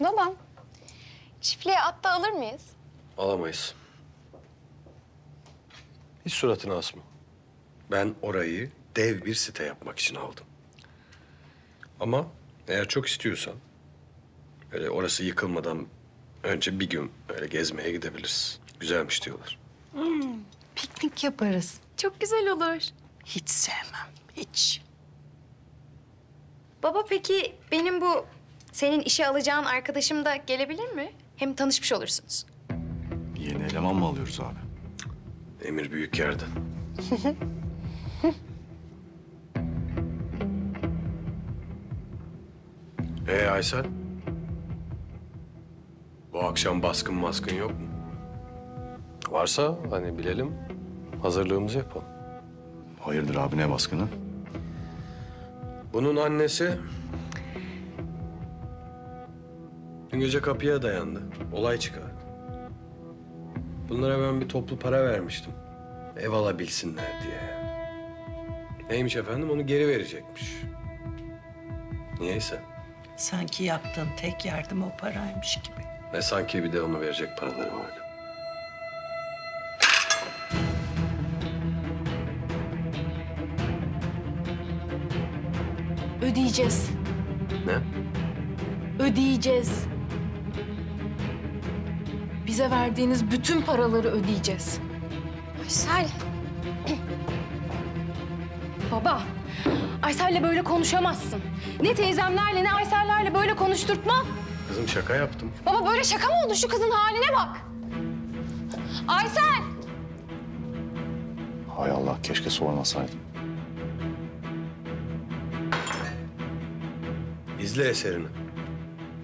Babam, çiftliğe at da alır mıyız? Alamayız. Hiç suratını asma. Ben orayı dev bir site yapmak için aldım. Ama eğer çok istiyorsan, öyle orası yıkılmadan önce bir gün öyle gezmeye gidebiliriz. Güzelmiş diyorlar. Piknik yaparız. Çok güzel olur. Hiç sevmem, hiç. Baba peki benim bu senin işe alacağın arkadaşım da gelebilir mi? Hem tanışmış olursunuz. Yeni eleman mı alıyoruz abi? Emir büyük yerden. Aysel? Bu akşam baskın yok mu? Varsa hani bilelim, hazırlığımızı yapalım. Hayırdır abi, ne baskını? Bunun annesi dün gece kapıya dayandı, olay çıkardı. Bunlara ben bir toplu para vermiştim, ev alabilsinler diye. Neymiş efendim, onu geri verecekmiş. Niyeyse. Sanki yaptığım tek yardım o paraymış gibi. Ve sanki bir de onu verecek paraları vardı. Ödeyeceğiz. Ne? Ödeyeceğiz. Bize verdiğiniz bütün paraları ödeyeceğiz. Aysel. Baba, Aysel'le böyle konuşamazsın. Ne teyzemlerle ne Aysel'lerle böyle konuşturtma. Kızım şaka yaptım. Baba böyle şaka mı oldu? Şu kızın haline bak. Aysel! Hay Allah, keşke sormasaydım. İzle eserini.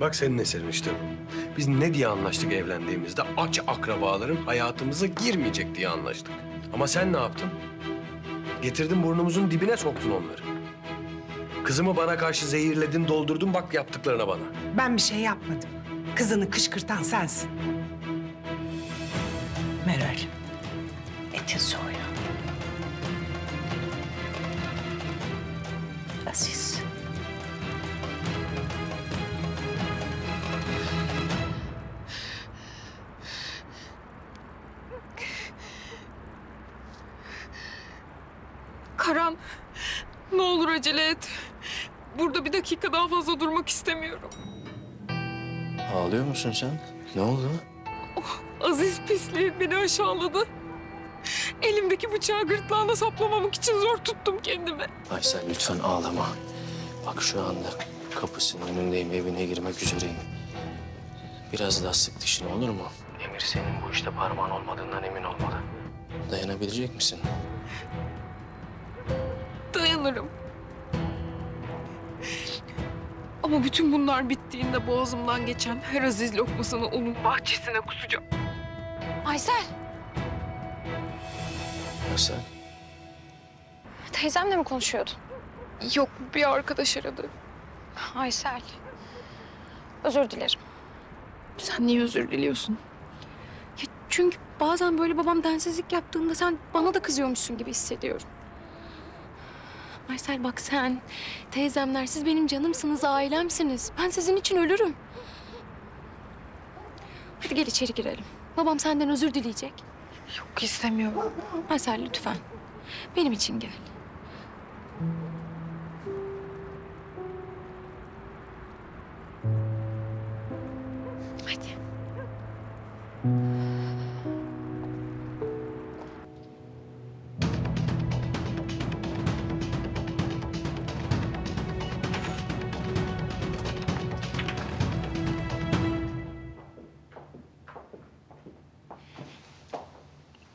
Bak senin eserin işte bu. Biz ne diye anlaştık evlendiğimizde? Aç akrabaların hayatımıza girmeyecek diye anlaştık. Ama sen ne yaptın? Getirdin burnumuzun dibine soktun onları. Kızımı bana karşı zehirledin, doldurdun, bak yaptıklarına bana. Ben bir şey yapmadım. Kızını kışkırtan sensin. Meral, etin soğuyor. Aziz. Karan, ne olur acele et. Burada bir dakika daha fazla durmak istemiyorum. Ağlıyor musun sen? Ne oldu? Oh, Aziz pisliği beni aşağıladı. Elimdeki bıçağı gırtlağına saplamamak için zor tuttum kendimi. Aysel lütfen ağlama. Bak şu anda kapısının önündeyim, evine girmek üzereyim. Biraz daha sık dişini, olur mu? Emir senin bu işte parmağın olmadığından emin olmalı. Dayanabilecek misin? Dayanırım. Ama bütün bunlar bittiğinde boğazımdan geçen her aziz lokmasını onun bahçesine kusacağım. Aysel! Aysel? Teyzemle mi konuşuyordun? Yok, bir arkadaş aradı. Aysel, özür dilerim. Sen niye özür diliyorsun? Ya çünkü bazen böyle babam densizlik yaptığında sen bana da kızıyormuşsun gibi hissediyorum. Aysel bak sen, teyzemler siz benim canımsınız, ailemsiniz. Ben sizin için ölürüm. Hadi gel içeri girelim. Babam senden özür dileyecek. Yok istemiyorum. Aysel lütfen, benim için gel. Hadi.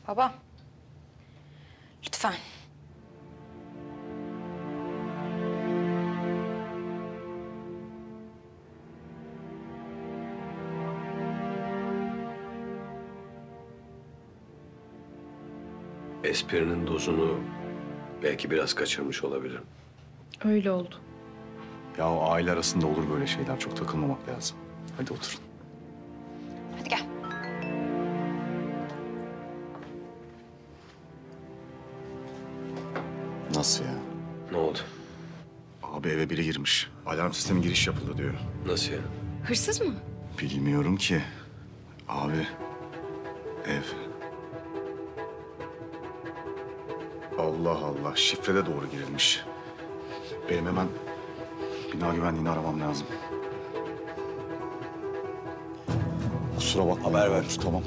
Baba, lütfen. esprinin dozunu belki biraz kaçırmış olabilirim. Öyle oldu. Ya o aile arasında olur böyle şeyler. Çok takılmamak lazım. Hadi oturun. Hadi gel. Nasıl ya? Ne oldu? Abi eve biri girmiş. Alarm sistemi giriş yapıldı diyor. Nasıl ya? Hırsız mı? Bilmiyorum ki. Abi ev. Allah Allah, şifrede doğru girilmiş. Benim hemen bina güvenliğini aramam lazım. Kusura bakma. Haber ver. Tamam.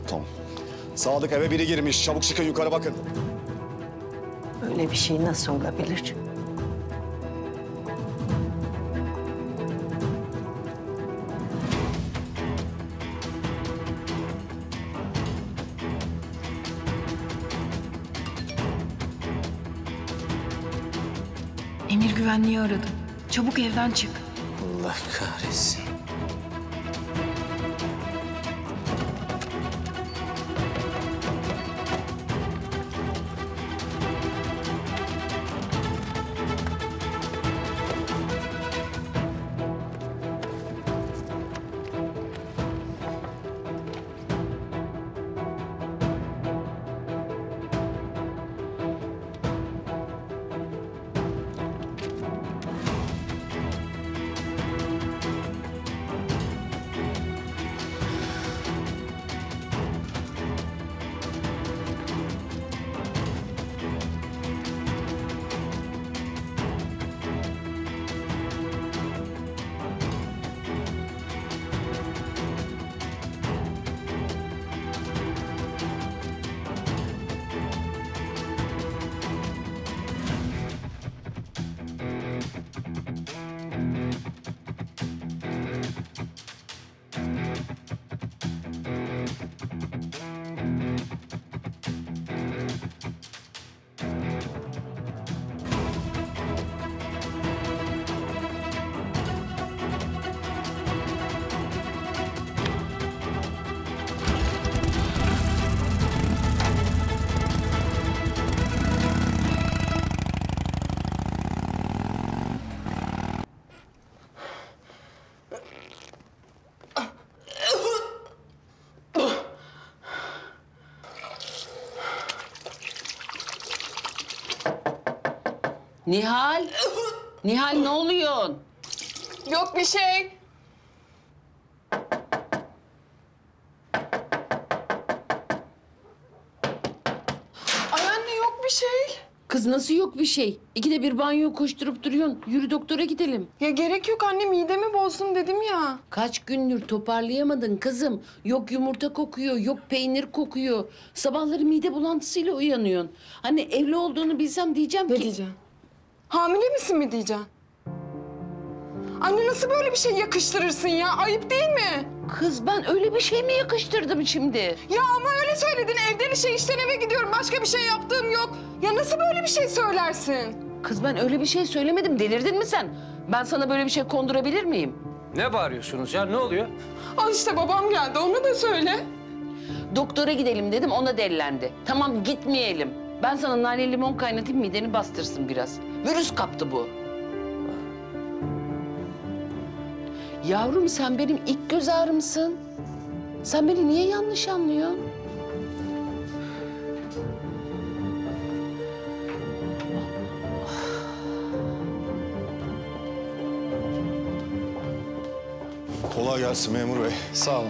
Sadık, eve biri girmiş. Çabuk çıkın, yukarı bakın. Öyle bir şey nasıl olabilir? Emir güvenliği aradı. Çabuk evden çık. Allah kahretsin. Nihal! Nihal, ne oluyorsun? Yok bir şey. Ay anne, yok bir şey. Kız nasıl yok bir şey? İkide bir banyoya koşturup duruyorsun. Yürü doktora gidelim. Ya gerek yok anne, midemi bozdum dedim ya. Kaç gündür toparlayamadın kızım. Yok yumurta kokuyor, yok peynir kokuyor. Sabahları mide bulantısıyla uyanıyorsun. Hani evli olduğunu bilsem diyeceğim ki... Ne diyeceğim? Hamile misin mi diyeceksin? Anne nasıl böyle bir şey yakıştırırsın ya? Ayıp değil mi? Kız ben öyle bir şey mi yakıştırdım şimdi? Ya ama öyle söyledin. Evden işe, işten eve gidiyorum. Başka bir şey yaptığım yok. Ya nasıl böyle bir şey söylersin? Kız ben öyle bir şey söylemedim. Delirdin mi sen? Ben sana böyle bir şey kondurabilir miyim? Ne bağırıyorsunuz ya? Ne oluyor? Al işte babam geldi. Ona da söyle. Doktora gidelim dedim. Ona delilendi. Tamam gitmeyelim. Ben sana nane limon kaynatayım, mideni bastırsın biraz. Virüs kaptı bu. Yavrum sen benim ilk göz ağrımsın. Sen beni niye yanlış anlıyorsun? Kolay gelsin memur bey. Sağ olun.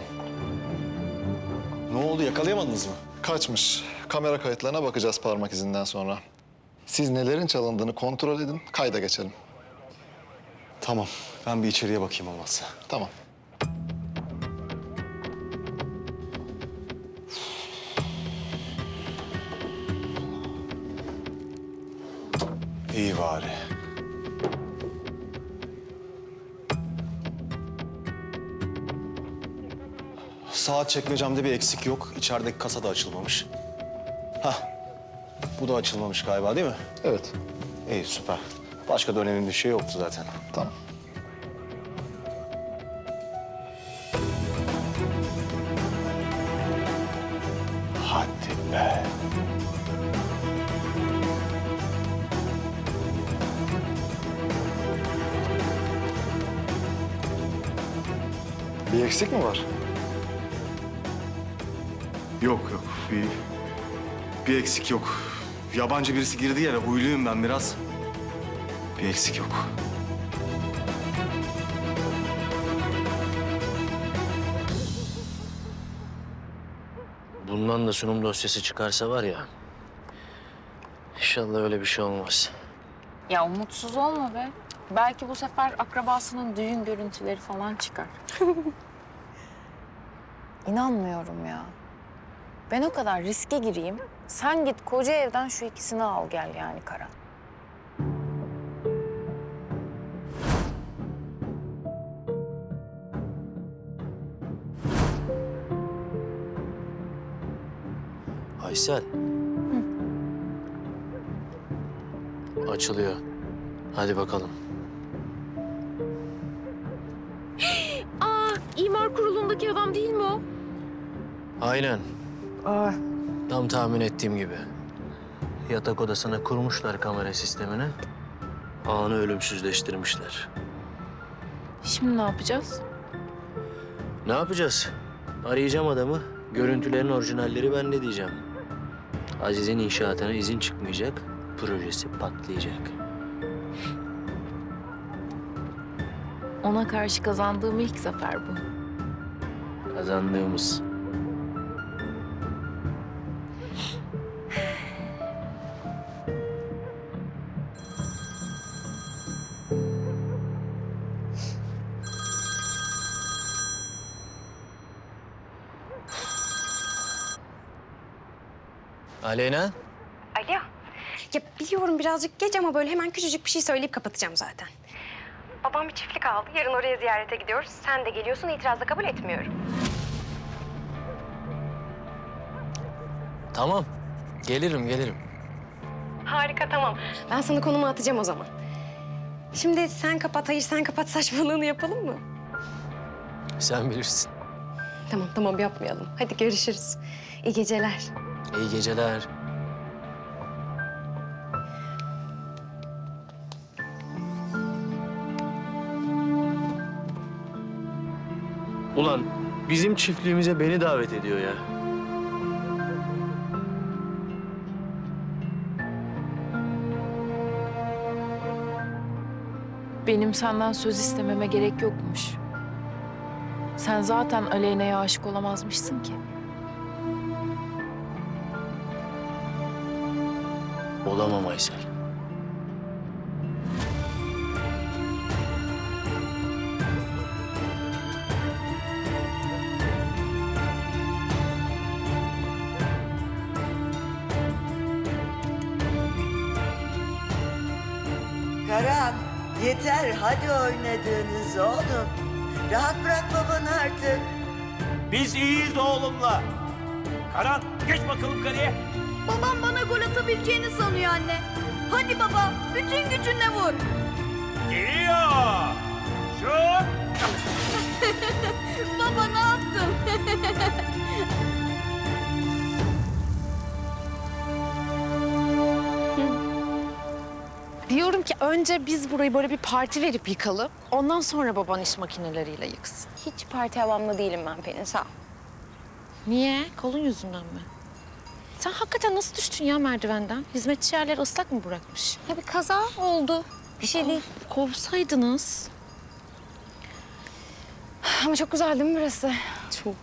Ne oldu, yakalayamadınız mı? Kaçmış. Kamera kayıtlarına bakacağız parmak izinden sonra. Siz nelerin çalındığını kontrol edin, kayda geçelim. Tamam, ben bir içeriye bakayım olmazsa. Tamam. İyi bari. Saat çekmecemde bir eksik yok, içerideki kasa da açılmamış. Hah, bu da açılmamış galiba değil mi? Evet. İyi, süper. Başka da önemli bir şey yoktu zaten. Tamam. Hadi be. Bir eksik mi var? Yok yok. Bir eksik yok. Yabancı birisi girdi yere. Huyluyum ben biraz. Bir eksik yok. Bundan da sunum dosyası çıkarsa var ya... İnşallah öyle bir şey olmaz. Ya umutsuz olma be. Belki bu sefer akrabasının düğün görüntüleri falan çıkar. İnanmıyorum ya. Ben o kadar riske gireyim. Sen git koca evden şu ikisini al gel yani Karan. Aysel. Hı. Açılıyor. Hadi bakalım. Aa, imar kurulundaki adam değil mi o? Aynen. Aa. Tam tahmin ettiğim gibi. Yatak odasına kurmuşlar kamera sistemini. Anı ölümsüzleştirmişler. Şimdi ne yapacağız? Ne yapacağız? Arayacağım adamı. Görüntülerin orijinalleri bende diyeceğim. Aziz'in inşaatına izin çıkmayacak. Projesi patlayacak. Ona karşı kazandığım ilk zafer bu. Kazandığımız. Aleyna? Alo. Ya biliyorum birazcık geç ama böyle hemen küçücük bir şey söyleyip kapatacağım zaten. Babam bir çiftlik aldı. Yarın oraya ziyarete gidiyoruz. Sen de geliyorsun. İtirazla kabul etmiyorum. Tamam. Gelirim. Harika, tamam. Ben sana konumu atacağım o zaman. Şimdi sen kapat, hayır sen kapat saçmalığını yapalım mı? Sen bilirsin. Tamam yapmayalım. Hadi görüşürüz. İyi geceler. İyi geceler. Ulan bizim çiftliğimize beni davet ediyor ya. Benim senden söz istememe gerek yokmuş. Sen zaten Aleyna'ya aşık olamazmışsın ki. Olamam Aysel. Karan, yeter hadi oynadığınız oğlum. Rahat bırak babanı artık. Biz iyiyiz oğlumla. Karan, geç bakalım kaleye. Babam bana gol atabileceğini sanıyor anne. Hadi baba, bütün gücünle vur. Geliyor. Şut. Baba ne yaptın? Diyorum ki önce biz burayı böyle bir parti verip yıkalım. Ondan sonra baban iş makineleriyle yıksın. Hiç parti havamlı değilim ben Pelin, sağ ol. Niye? Kolun yüzünden mi? Sen hakikaten nasıl düştün ya merdivenden? Hizmetçi yerleri ıslak mı bırakmış? Ya bir kaza oldu. Bir şey değil. Kovsaydınız. Ama çok güzel değil mi burası? Çok.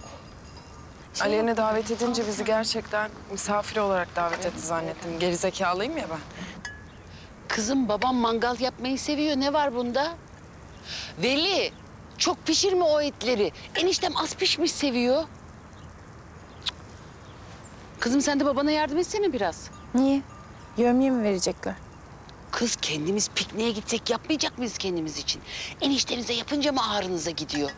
Aleyna davet edince bizi gerçekten misafir olarak davet etti zannettim. Gerizekalıyım ya ben. Kızım babam mangal yapmayı seviyor. Ne var bunda? Veli çok pişirme o etleri. Eniştem az pişmiş seviyor. Kızım sen de babana yardım etsene biraz. Niye? Yövmiye mi verecekler? Kız kendimiz pikniğe gitsek yapmayacak mıyız kendimiz için? Eniştenize yapınca mı ağrınıza gidiyor?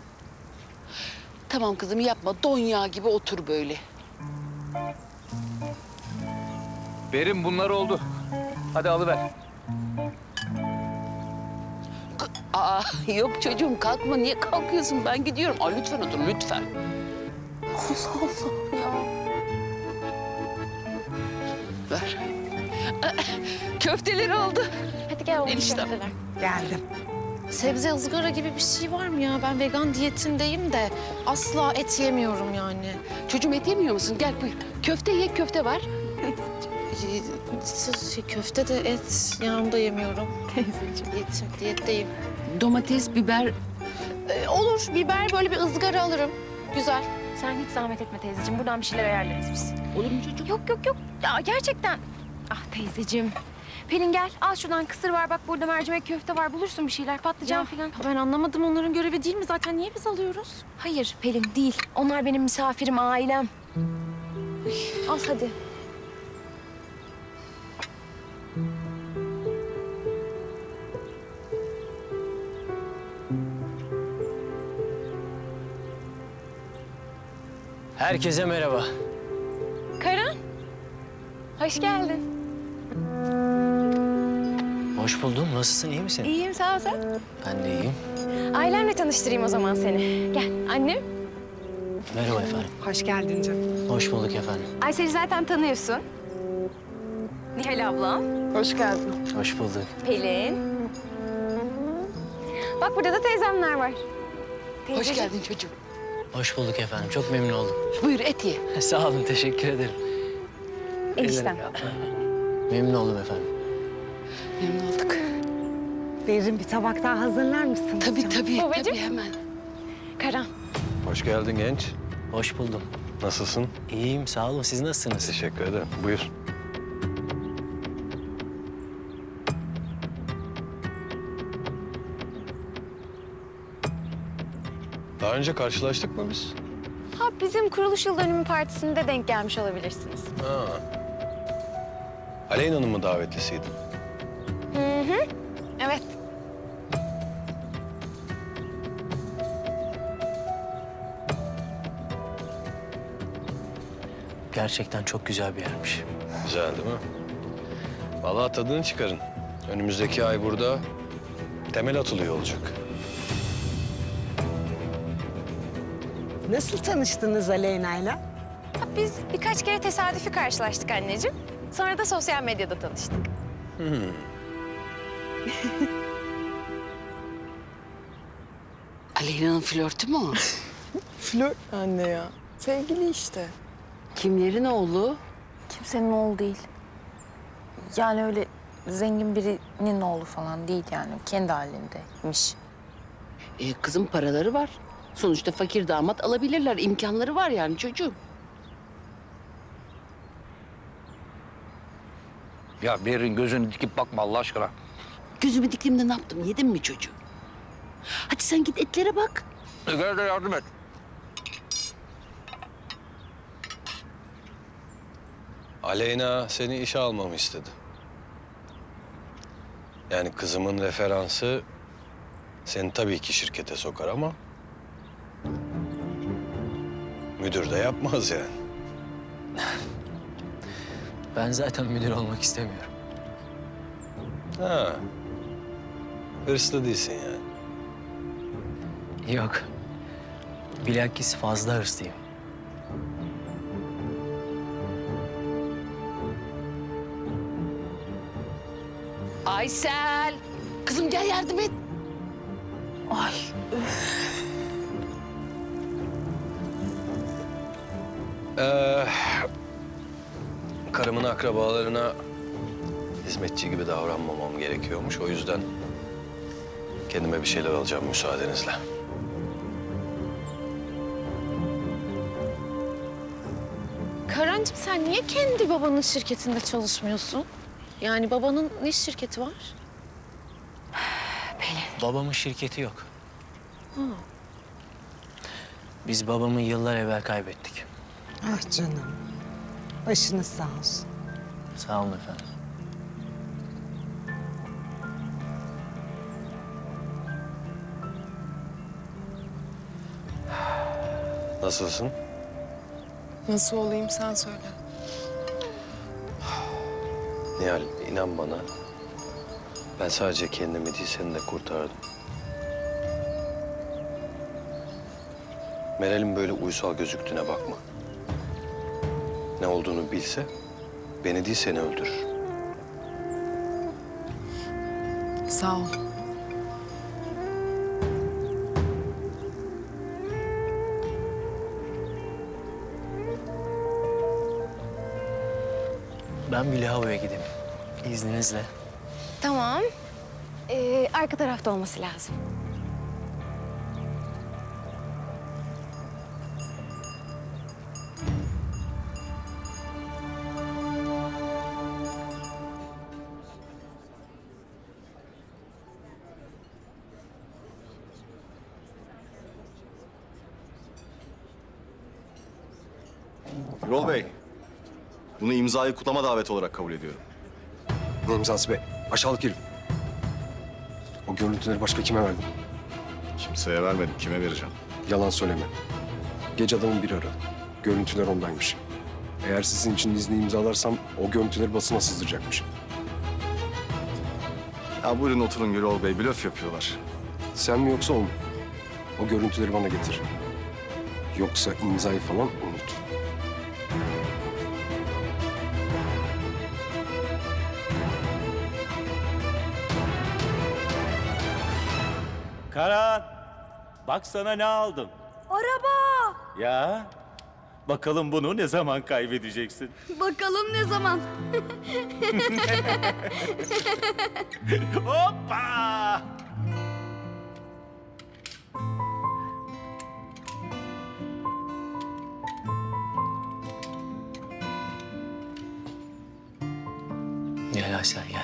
Tamam kızım yapma. Donya gibi otur böyle. Berin bunlar oldu. Hadi alıver. Aa yok çocuğum kalkma. Niye kalkıyorsun? Ben gidiyorum. Aa, lütfen otur lütfen. Allah Allah ya. Ver. Köfteleri oldu. Hadi gel oğlum, köfteler. Geldim. Sebze ızgara gibi bir şey var mı ya? Ben vegan diyetindeyim de asla et yemiyorum yani. Çocuğum et yemiyor musun? Gel buyur. Köfte ye, köfte var. Köfte de et yanımda yemiyorum. Teyzeciğim. Diyetteyim. Domates, biber... olur, biber böyle bir ızgara alırım. Güzel. Sen hiç zahmet etme teyzeciğim. Buradan bir şeyler ayarlarız biz. Olur mu çocuğum? Yok. Ya, gerçekten. Ah teyzeciğim. Pelin gel, al şuradan kısır var, bak burada mercimek köfte var, bulursun bir şeyler, patlıcan falan. Ben anlamadım, onların görevi değil mi zaten, niye biz alıyoruz? Hayır Pelin, değil. Onlar benim misafirim, ailem. Al hadi. Herkese merhaba. Karan, hoş geldin. Hoş buldum. Nasılsın? İyi misin? İyiyim. Sağ ol sen. Ben de iyiyim. Ailemle tanıştırayım o zaman seni. Gel. Annem. Merhaba efendim. Hoş geldin canım. Hoş bulduk efendim. Aysel'i zaten tanıyorsun. Nihal ablam. Hoş geldin. Hoş bulduk. Pelin. Bak burada da teyzemler var. Hoş geldin çocuğum. Hoş bulduk efendim. Çok memnun oldum. Buyur et ye. Sağ olun. Teşekkür ederim. Eniştem. Memnun oldum efendim. Memnun olduk. Berrin bir tabak daha hazırlar mısın? Tabii. Babacığım. Tabii hemen. Karan. Hoş geldin genç. Hoş buldum. Nasılsın? İyiyim sağ olun. Siz nasılsınız? Teşekkür ederim. Buyur. Daha önce karşılaştık mı biz? Ha bizim kuruluş yıl dönümü partisinde denk gelmiş olabilirsiniz. Ha. Aleyna Hanım'ın davetlisiydin. Hı. Evet. Gerçekten çok güzel bir yermiş. Güzel değil mi? Vallahi tadını çıkarın. Önümüzdeki ay burada temel atılıyor olacak. Nasıl tanıştınız Aleyna'yla? Biz birkaç kere tesadüfi karşılaştık anneciğim. Sonra da sosyal medyada tanıştık. Hı. Aleyna'nın flörtü mü o? Flört anne ya. Sevgili işte. Kimlerin oğlu? Kimsenin oğlu değil. Yani öyle zengin birinin oğlu falan değil yani. Kendi halindeymiş. Kızım paraları var. Sonuçta fakir damat alabilirler. İmkanları var yani çocuğum. Ya Berrin gözünü dikip bakma Allah aşkına. Gözümü diktiğimde ne yaptım? Yedin mi çocuğu? Hadi sen git etlere bak. Etlere de yardım et. Aleyna seni işe almamı istedi. Yani kızımın referansı seni tabii ki şirkete sokar ama... müdür de yapmaz yani. Ben zaten müdür olmak istemiyorum. Ha. Hırslı değilsin yani. Yok. Bilakis fazla hırslıyım. Aysel! Kızım gel yardım et. Ay. Karımın akrabalarına... hizmetçi gibi davranmamam gerekiyormuş. O yüzden kendime bir şeyler alacağım müsaadenizle. Karancığım sen niye kendi babanın şirketinde çalışmıyorsun? Yani babanın ne şirketi var? Pelin. Babamın şirketi yok. Ha. Biz babamı yıllar evvel kaybettik. Ah canım. Başınız sağ olsun. Sağ olun efendim. Nasılsın? Nasıl olayım sen söyle. Nihal inan bana. Ben sadece kendimi değil seni de kurtardım. Meral'in böyle uysal gözüktüğüne bakma. Ne olduğunu bilse beni değil seni öldürür. Sağ ol. Ben bir lavaboya gideyim. İzninizle. Tamam. Arka tarafta olması lazım. Gürol Bey, bunu imzayı kutlama daveti olarak kabul ediyorum. Ne imzası be? Aşağılık herif. O görüntüleri başka kime verdin? Kimseye vermedim, kime vereceğim? Yalan söyleme. Gece adamın biri aradı. Görüntüler ondaymış. Eğer sizin için izni imzalarsam o görüntüleri basına sızdıracakmış. Ya buyurun oturun Gürol Bey, blöf yapıyorlar. Sen mi yoksa o mu? O görüntüleri bana getir. Yoksa imzayı falan unut. Karan, bak sana ne aldım. Araba. Ya, bakalım bunu ne zaman kaybedeceksin? Bakalım ne zaman? Hoppa! Gel Aysel, gel.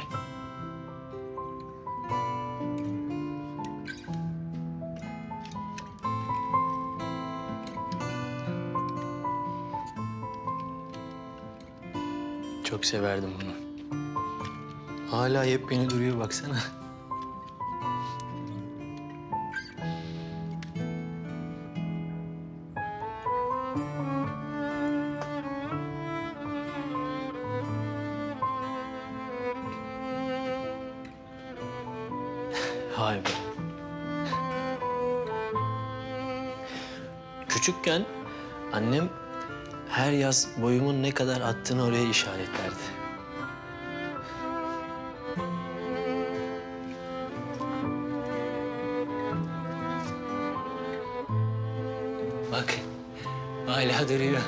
Çok severdim bunu. Hala yepyeni duruyor, baksana. Hay be. Küçükken annem her yaz boyumun ne kadar attığını oraya işaretlerdi. Bak, hala duruyor.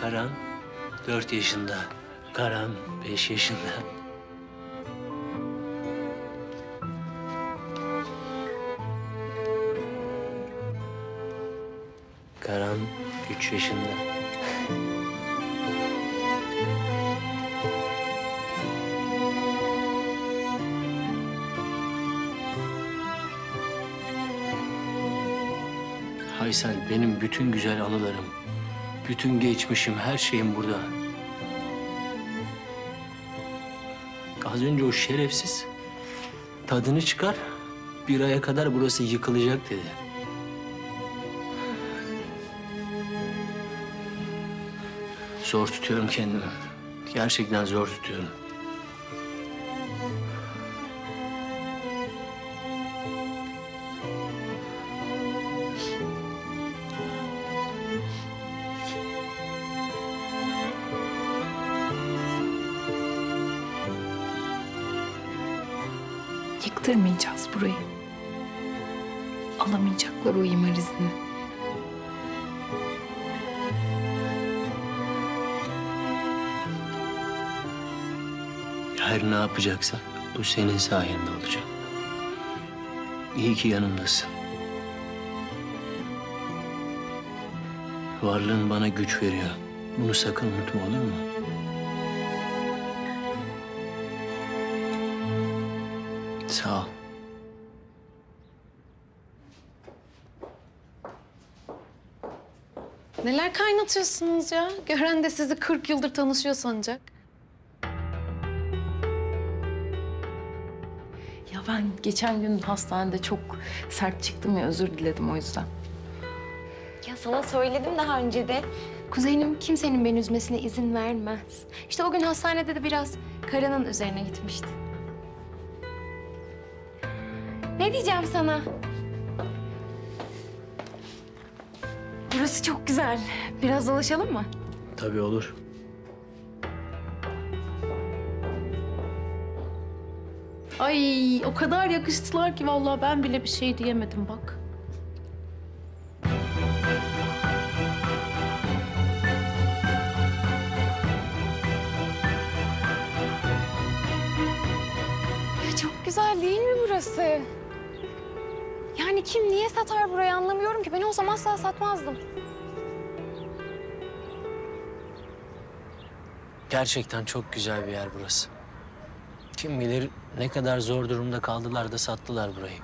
Karan 4 yaşında, Karan 5 yaşında. Karan 3 yaşında. Aysel, benim bütün güzel anılarım, bütün geçmişim, her şeyim burada. Az önce o şerefsiz tadını çıkar, bir aya kadar burası yıkılacak dedi. Zor tutuyorum kendimi. Gerçekten zor tutuyorum. Yıktırmayacağız burayı. Alamayacaklar o imar izni. Her ne yapacaksan bu senin sayende olacak. İyi ki yanımdasın. Varlığın bana güç veriyor. Bunu sakın unutma, olur mu? Sağ ol. Neler kaynatıyorsunuz ya? Gören de sizi 40 yıldır tanışıyor sanacak. Ben geçen gün hastanede çok sert çıktım ya, özür diledim o yüzden. Ya sana söyledim daha önce de. Kuzenim kimsenin beni üzmesine izin vermez. İşte o gün hastanede de biraz Karan'ın üzerine gitmişti. Ne diyeceğim sana? Burası çok güzel. Biraz dolaşalım mı? Tabii, olur. Ay, o kadar yakıştılar ki vallahi ben bile bir şey diyemedim bak. burası. Yani kim niye satar burayı anlamıyorum ki. Ben olsam asla satmazdım. Gerçekten çok güzel bir yer burası. Kim bilir ne kadar zor durumda kaldılar da sattılar burayı.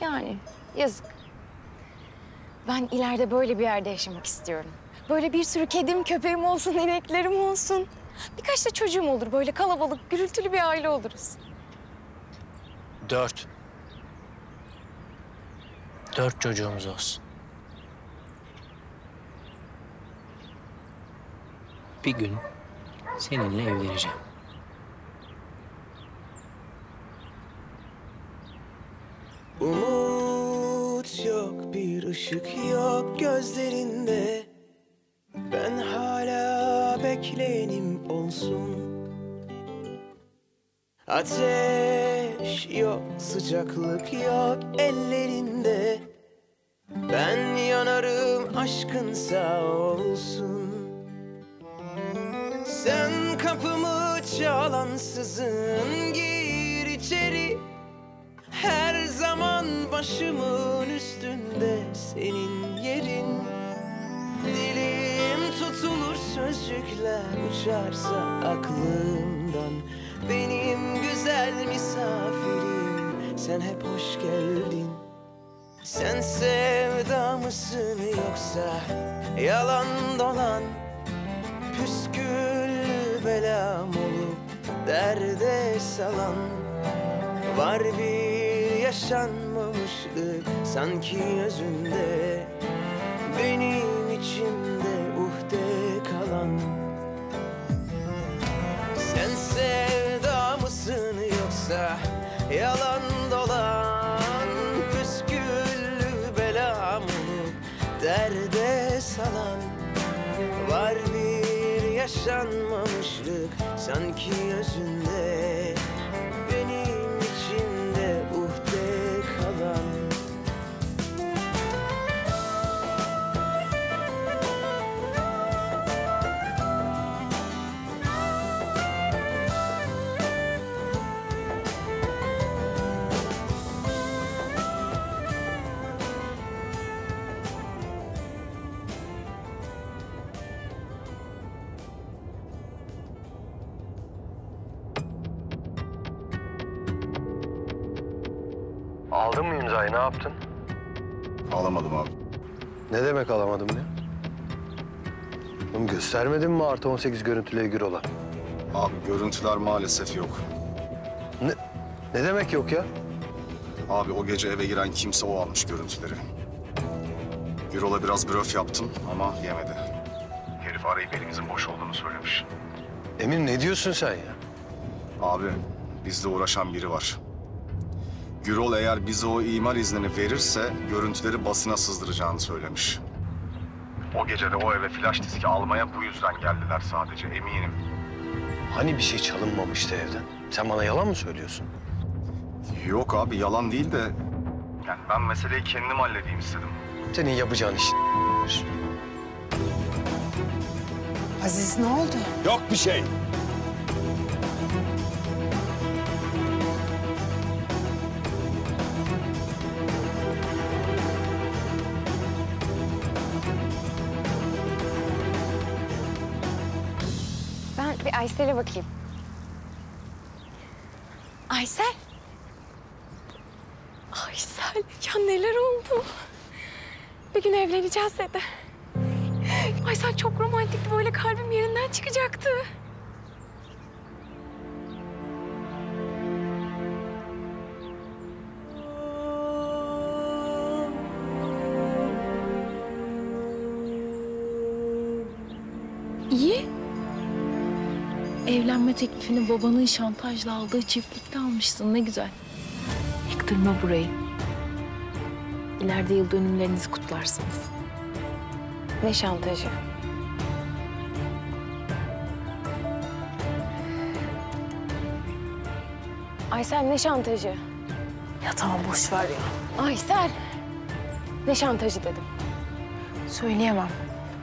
Yani yazık. Ben ileride böyle bir yerde yaşamak istiyorum. Böyle bir sürü kedim, köpeğim olsun, ineklerim olsun. Birkaç da çocuğum olur. Böyle kalabalık, gürültülü bir aile oluruz. 4. 4 çocuğumuz olsun. Bir gün seninle evleneceğim. Umut yok, bir ışık yok gözlerinde. Ben hala bekleyenim olsun. Ateş yok, sıcaklık yok ellerinde. Ben yanarım aşkınsa olsun. Sen kapımı çalansızın gir içeri. Her zaman başımın üstünde senin yerin. Dilim tutulur sözcükler uçarsa aklımdan. Benim güzel misafirim, sen hep hoş geldin. Sen sevda mısın yoksa yalan dolan? Püsküllü belam olup derde salan. Var bir yaşanmamışlık sanki özünde. Benim içimde uhde kalan. Sen sevda mısın yoksa yalan dolan? Püsküllü belam olup derde salan. Var bir yaşanmamışlık sanki özünde. Benim içimde uhde kalan. Aldın mı imzayı, ne yaptın? Alamadım abi. Ne demek alamadım ya? Oğlum göstermedin mi artı 18 görüntülüye Gürol'a? Abi görüntüler maalesef yok. Ne demek yok ya? Abi o gece eve giren kimse o almış görüntüleri. Gürol'a biraz blöf yaptım ama yemedi. Herif arayıp elimizin boş olduğunu söylemiş. Emir ne diyorsun sen ya? Abi bizle uğraşan biri var. Gürol eğer bize o imar iznini verirse görüntüleri basına sızdıracağını söylemiş. O gece de o eve flash diski almaya bu yüzden geldiler sadece, eminim. Hani bir şey çalınmamıştı evden? Sen bana yalan mı söylüyorsun? Yok abi, yalan değil de... Yani ben meseleyi kendim halledeyim istedim. Senin yapacağın iş. Aziz ne oldu? Yok bir şey. Aysel'e bakayım. Aysel. Aysel ya, neler oldu? Bir gün evleneceğiz dedi. Aysel çok romantikti, böyle kalbim yerinden çıkacaktı. İyi. Evlenme teklifini babanın şantajla aldığı çiftlikte almışsın. Ne güzel. Yıktırma burayı. İleride yıl dönümlerinizi kutlarsınız. Ne şantajı? Aysel ne şantajı? Ya tamam boş ver ya. Aysel. Ne şantajı dedim? Söyleyemem.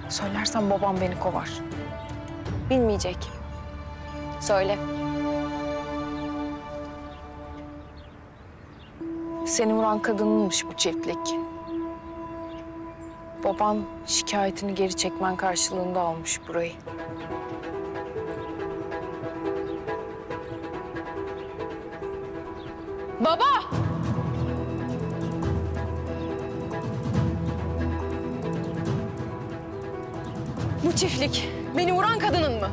Söylersem babam beni kovar. Bilmeyecek. Söyle. Seni vuran kadınmış bu çiftlik. Baban şikayetini geri çekmen karşılığında almış burayı. Baba! Bu çiftlik beni vuran kadının mı?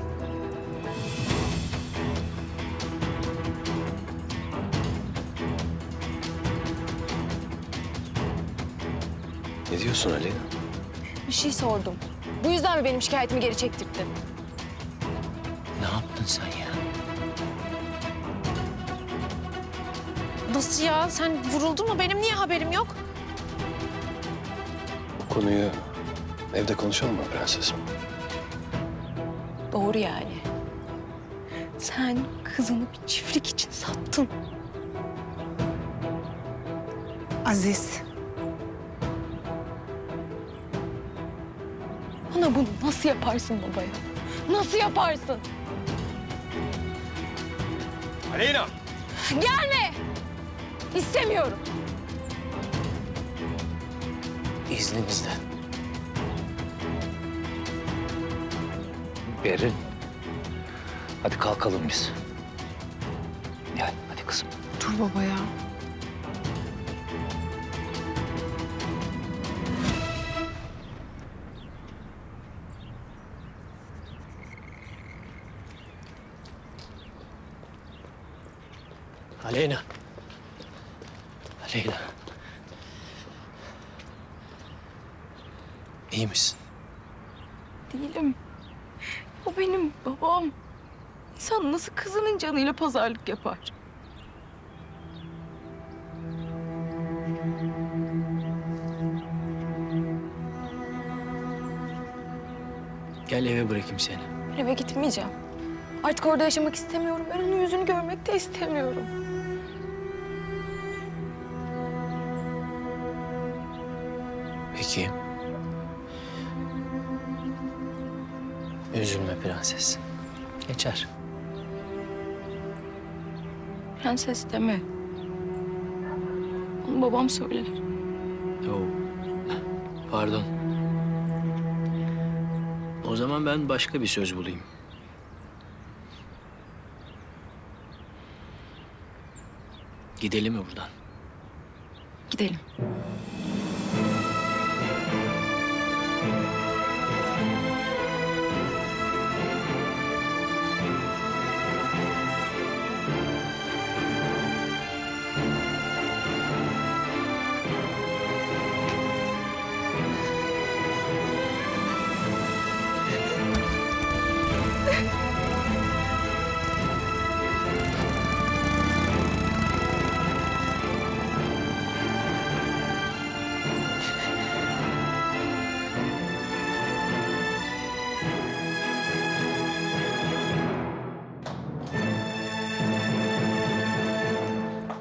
Ne diyorsun Aleyna? Bir şey sordum. Bu yüzden mi benim şikayetimi geri çektirdin? Ne yaptın sen ya? Nasıl ya? Sen vuruldun mu? Benim niye haberim yok? Bu konuyu evde konuşalım mı prensesim? Doğru yani. Sen kızını bir çiftlik için sattın. Aziz. Bana bunu nasıl yaparsın babaya? Nasıl yaparsın? Aleyna! Gelme! İstemiyorum. İzninizle. Berrin. Hadi kalkalım biz. Gel hadi kızım. Dur baba ya. Aleyna. Aleyna. İyi misin? Değilim. O benim babam. İnsan nasıl kızının canıyla pazarlık yapar? Gel eve bırakayım seni. Ben eve gitmeyeceğim. Artık orada yaşamak istemiyorum. Ben onun yüzünü görmek de istemiyorum. Peki. Üzülme prenses. Geçer. Prenses deme. Onu babam söyler. Yo. Pardon. O zaman ben başka bir söz bulayım. Gidelim mi buradan? Gidelim.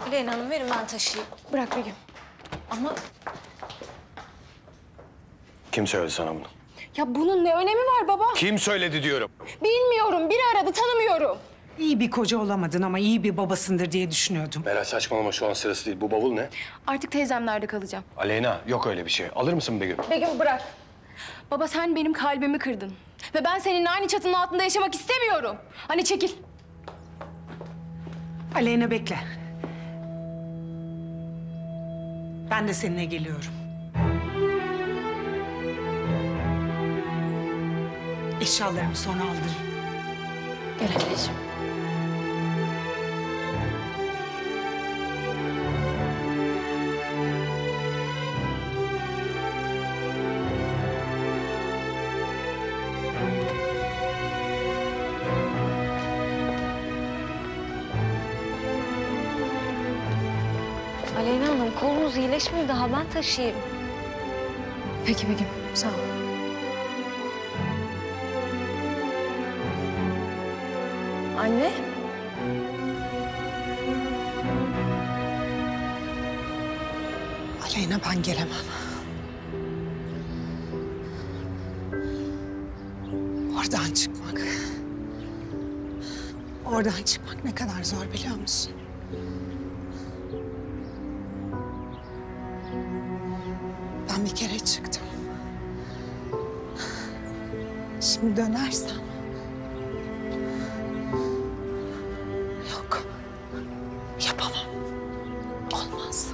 Aleyna Hanım verin ben taşıyayım. Bırak Begüm. Ama... Kim söyledi sana bunu? Ya bunun ne önemi var baba? Kim söyledi diyorum? Bilmiyorum. Biri aradı. Tanımıyorum. İyi bir koca olamadın ama iyi bir babasındır diye düşünüyordum. Meral saçmalama şu an sırası değil. Bu bavul ne? Artık teyzemlerde kalacağım. Aleyna yok öyle bir şey. Alır mısın Begüm? Begüm bırak. Baba sen benim kalbimi kırdın. Ve ben seninle aynı çatının altında yaşamak istemiyorum. Hani çekil. Aleyna bekle. Ben de seninle geliyorum. Eşyalarımı sonra aldırırım. Gel anneciğim. Aleyna Hanım, kolunuz iyileşmiyor daha. Ben taşıyayım. Peki Begüm, sağ ol. Anne? Aleyna, ben gelemem. Oradan çıkmak... Oradan çıkmak ne kadar zor biliyor musun? Şimdi dönersen... Yok. Yapamam. Olmaz.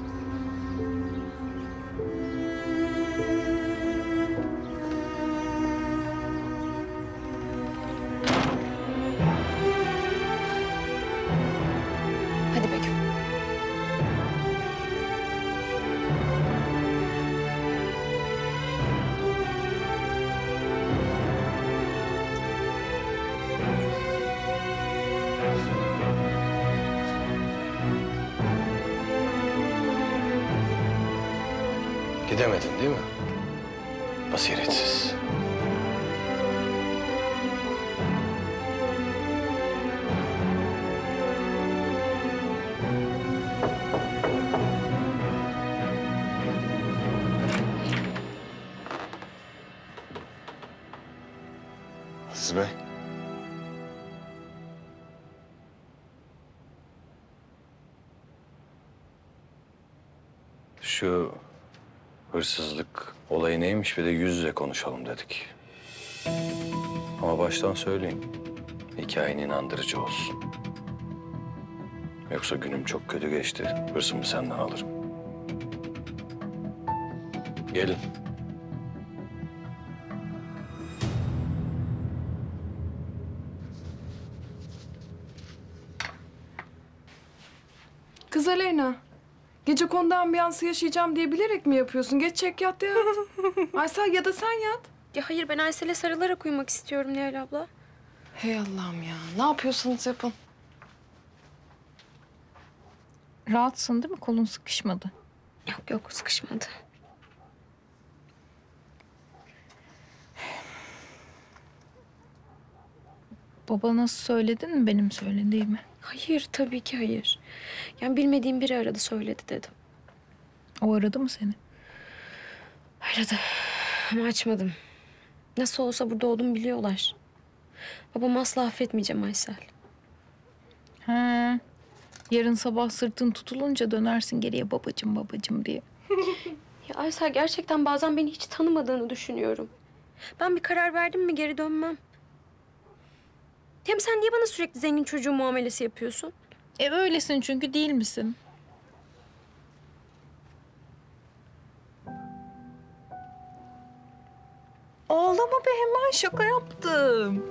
Hadi Begüm. Gidemedin değil mi? Basiretsiz. Aziz Bey. Şu hırsızlık olayı neymiş bir de yüz yüze konuşalım dedik. Ama baştan söyleyeyim, hikayen inandırıcı olsun. Yoksa günüm çok kötü geçti, hırsımı senden alırım. Gelin. Kız Aleyna, gecekondu ambiyansı yaşayacağım diye bilerek mi yapıyorsun? Geç çek yat ya. Aysel ya da sen yat. Ya hayır, ben Aysel'e sarılarak uyumak istiyorum Nihal abla. Hey Allah'ım ya, ne yapıyorsunuz yapın. Rahatsın değil mi? Kolun sıkışmadı. Yok yok, sıkışmadı. Babana söyledin mi benim söylediğimi? Hayır, tabii ki hayır. Yani bilmediğim biri aradı, söyledi dedim. O aradı mı seni? Aradı. Ama açmadım. Nasıl olsa burada olduğumu biliyorlar. Babamı asla affetmeyeceğim Aysel. He. Yarın sabah sırtın tutulunca dönersin geriye babacığım babacığım diye. Ya Aysel, gerçekten bazen beni hiç tanımadığını düşünüyorum. Ben bir karar verdim mi geri dönmem. Hem sen niye bana sürekli zengin çocuğu muamelesi yapıyorsun? Öylesin çünkü, değil misin? Ağlama be hemen, şaka yaptım.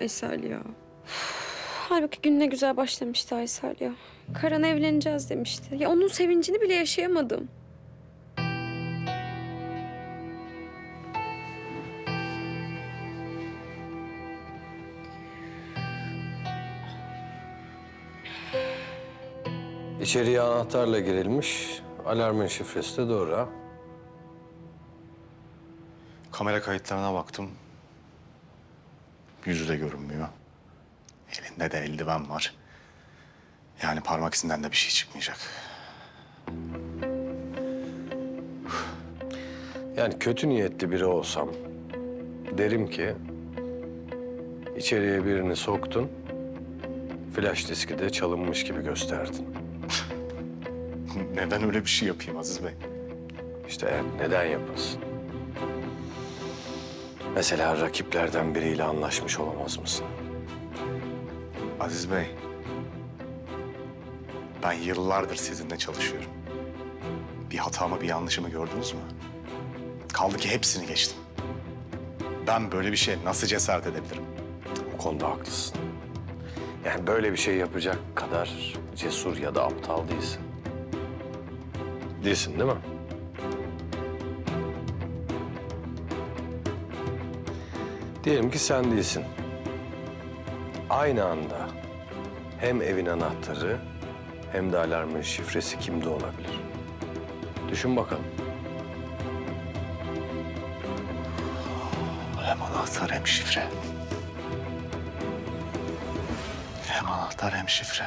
Aysel ya. Halbuki gün ne güzel başlamıştı Aysel ya. Karan evleneceğiz demişti. Ya onun sevincini bile yaşayamadım. İçeriye anahtarla girilmiş, alarmın şifresi de doğru ha? Kamera kayıtlarına baktım. Yüzü de görünmüyor. Elinde de eldiven var. Yani parmak izinden de bir şey çıkmayacak. Yani kötü niyetli biri olsam derim ki... ...içeriye birini soktun, flash diski de çalınmış gibi gösterdin. Neden öyle bir şey yapayım Aziz Bey? İşte neden yapasın? Mesela rakiplerden biriyle anlaşmış olamaz mısın? Aziz Bey, ben yıllardır sizinle çalışıyorum. Bir hatamı, bir yanlışımı gördünüz mü? Kaldı ki hepsini geçtim. Ben böyle bir şeye nasıl cesaret edebilirim? O konuda haklısın. Yani böyle bir şey yapacak kadar cesur ya da aptal değilsin. Değilsin değil mi? Diyelim ki sen değilsin. Aynı anda hem evin anahtarı hem de alarmın şifresi kimde olabilir? Düşün bakalım. Hem anahtar hem şifre. Hem anahtar hem şifre.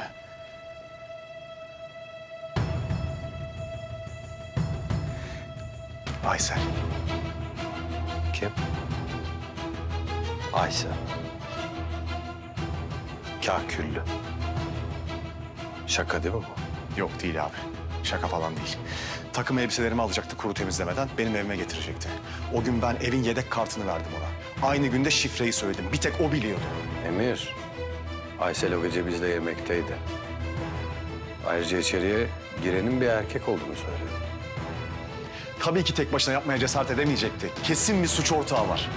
Aysel. Kim? Aysel. Kâküllü. Şaka değil mi bu? Yok değil abi. Şaka falan değil. Takım elbiselerimi alacaktı kuru temizlemeden, benim evime getirecekti. O gün ben evin yedek kartını verdim ona. Aynı günde şifreyi söyledim, bir tek o biliyordu. Emir, Aysel o gece bizle yemekteydi. Ayrıca içeriye girenin bir erkek olduğunu söyledi. Tabii ki tek başına yapmaya cesaret edemeyecekti. Kesin bir suç ortağı var.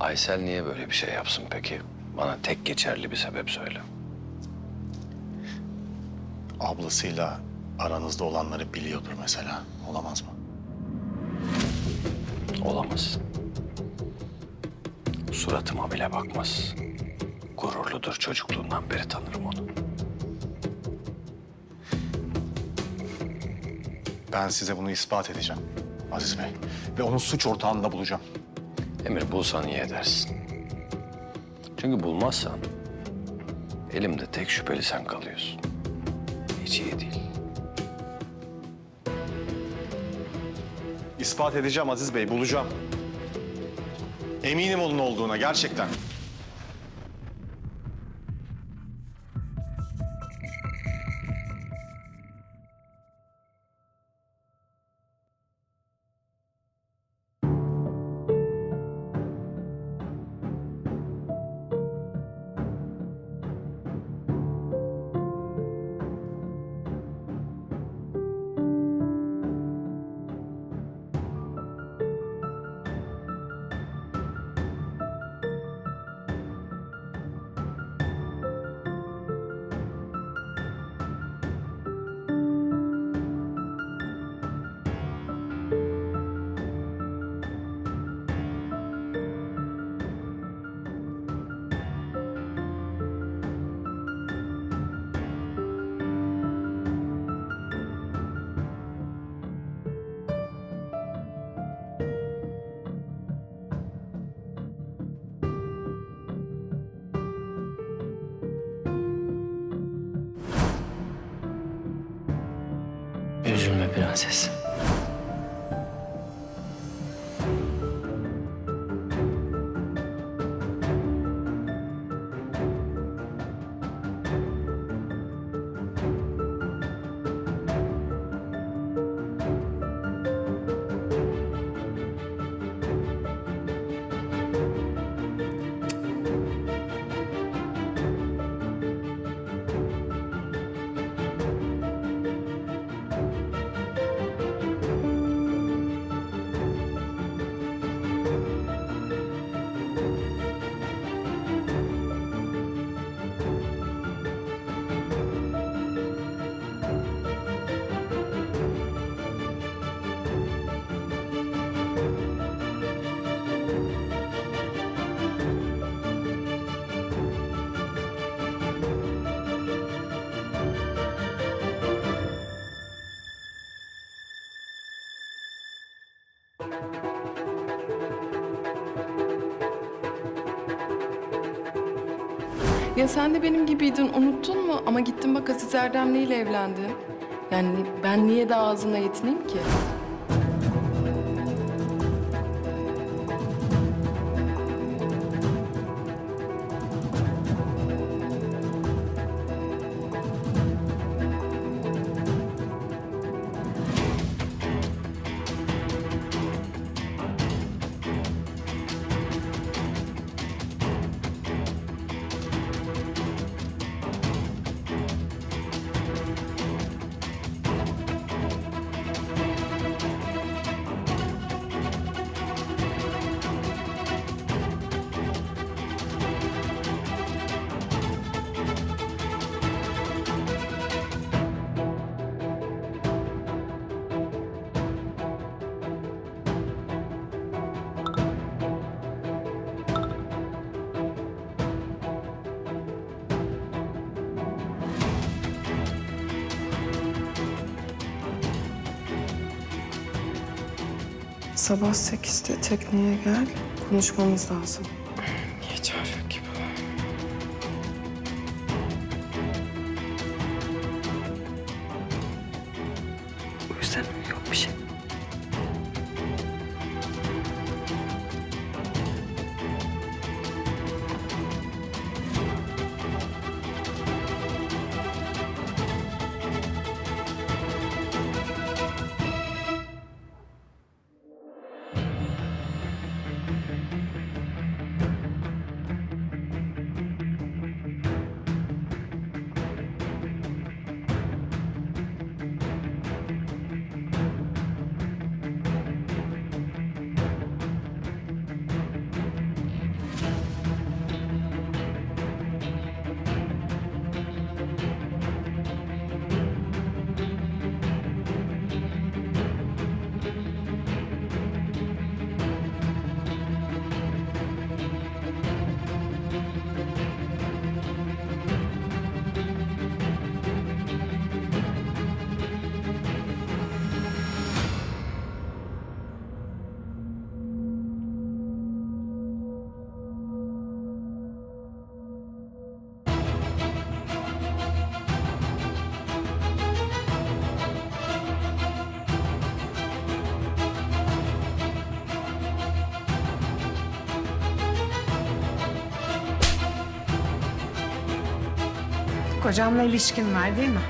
Aysel niye böyle bir şey yapsın peki? Bana tek geçerli bir sebep söyle. Ablasıyla aranızda olanları biliyordur mesela. Olamaz mı? Olamaz. Suratıma bile bakmaz. Gururludur, çocukluğundan beri tanırım onu. Ben size bunu ispat edeceğim Aziz Bey. Ve onun suç ortağını da bulacağım. Emir, bulsan iyi edersin. Çünkü bulmazsan elimde tek şüpheli sen kalıyorsun. Hiç iyi değil. İspat edeceğim Aziz Bey, bulacağım. Eminim onun olduğuna, gerçekten. Üzülme prenses. Ya sen de benim gibiydin, unuttun mu? Ama gittin bak Aziz Erdem'le ile evlendin. Yani ben niye daha ağzına yetineyim ki? Sabah 8'de tekneye gel, konuşmamız lazım. Niye çağırıyor ki bu? O yüzden yok bir şey. Kocamla ilişkin var değil mi?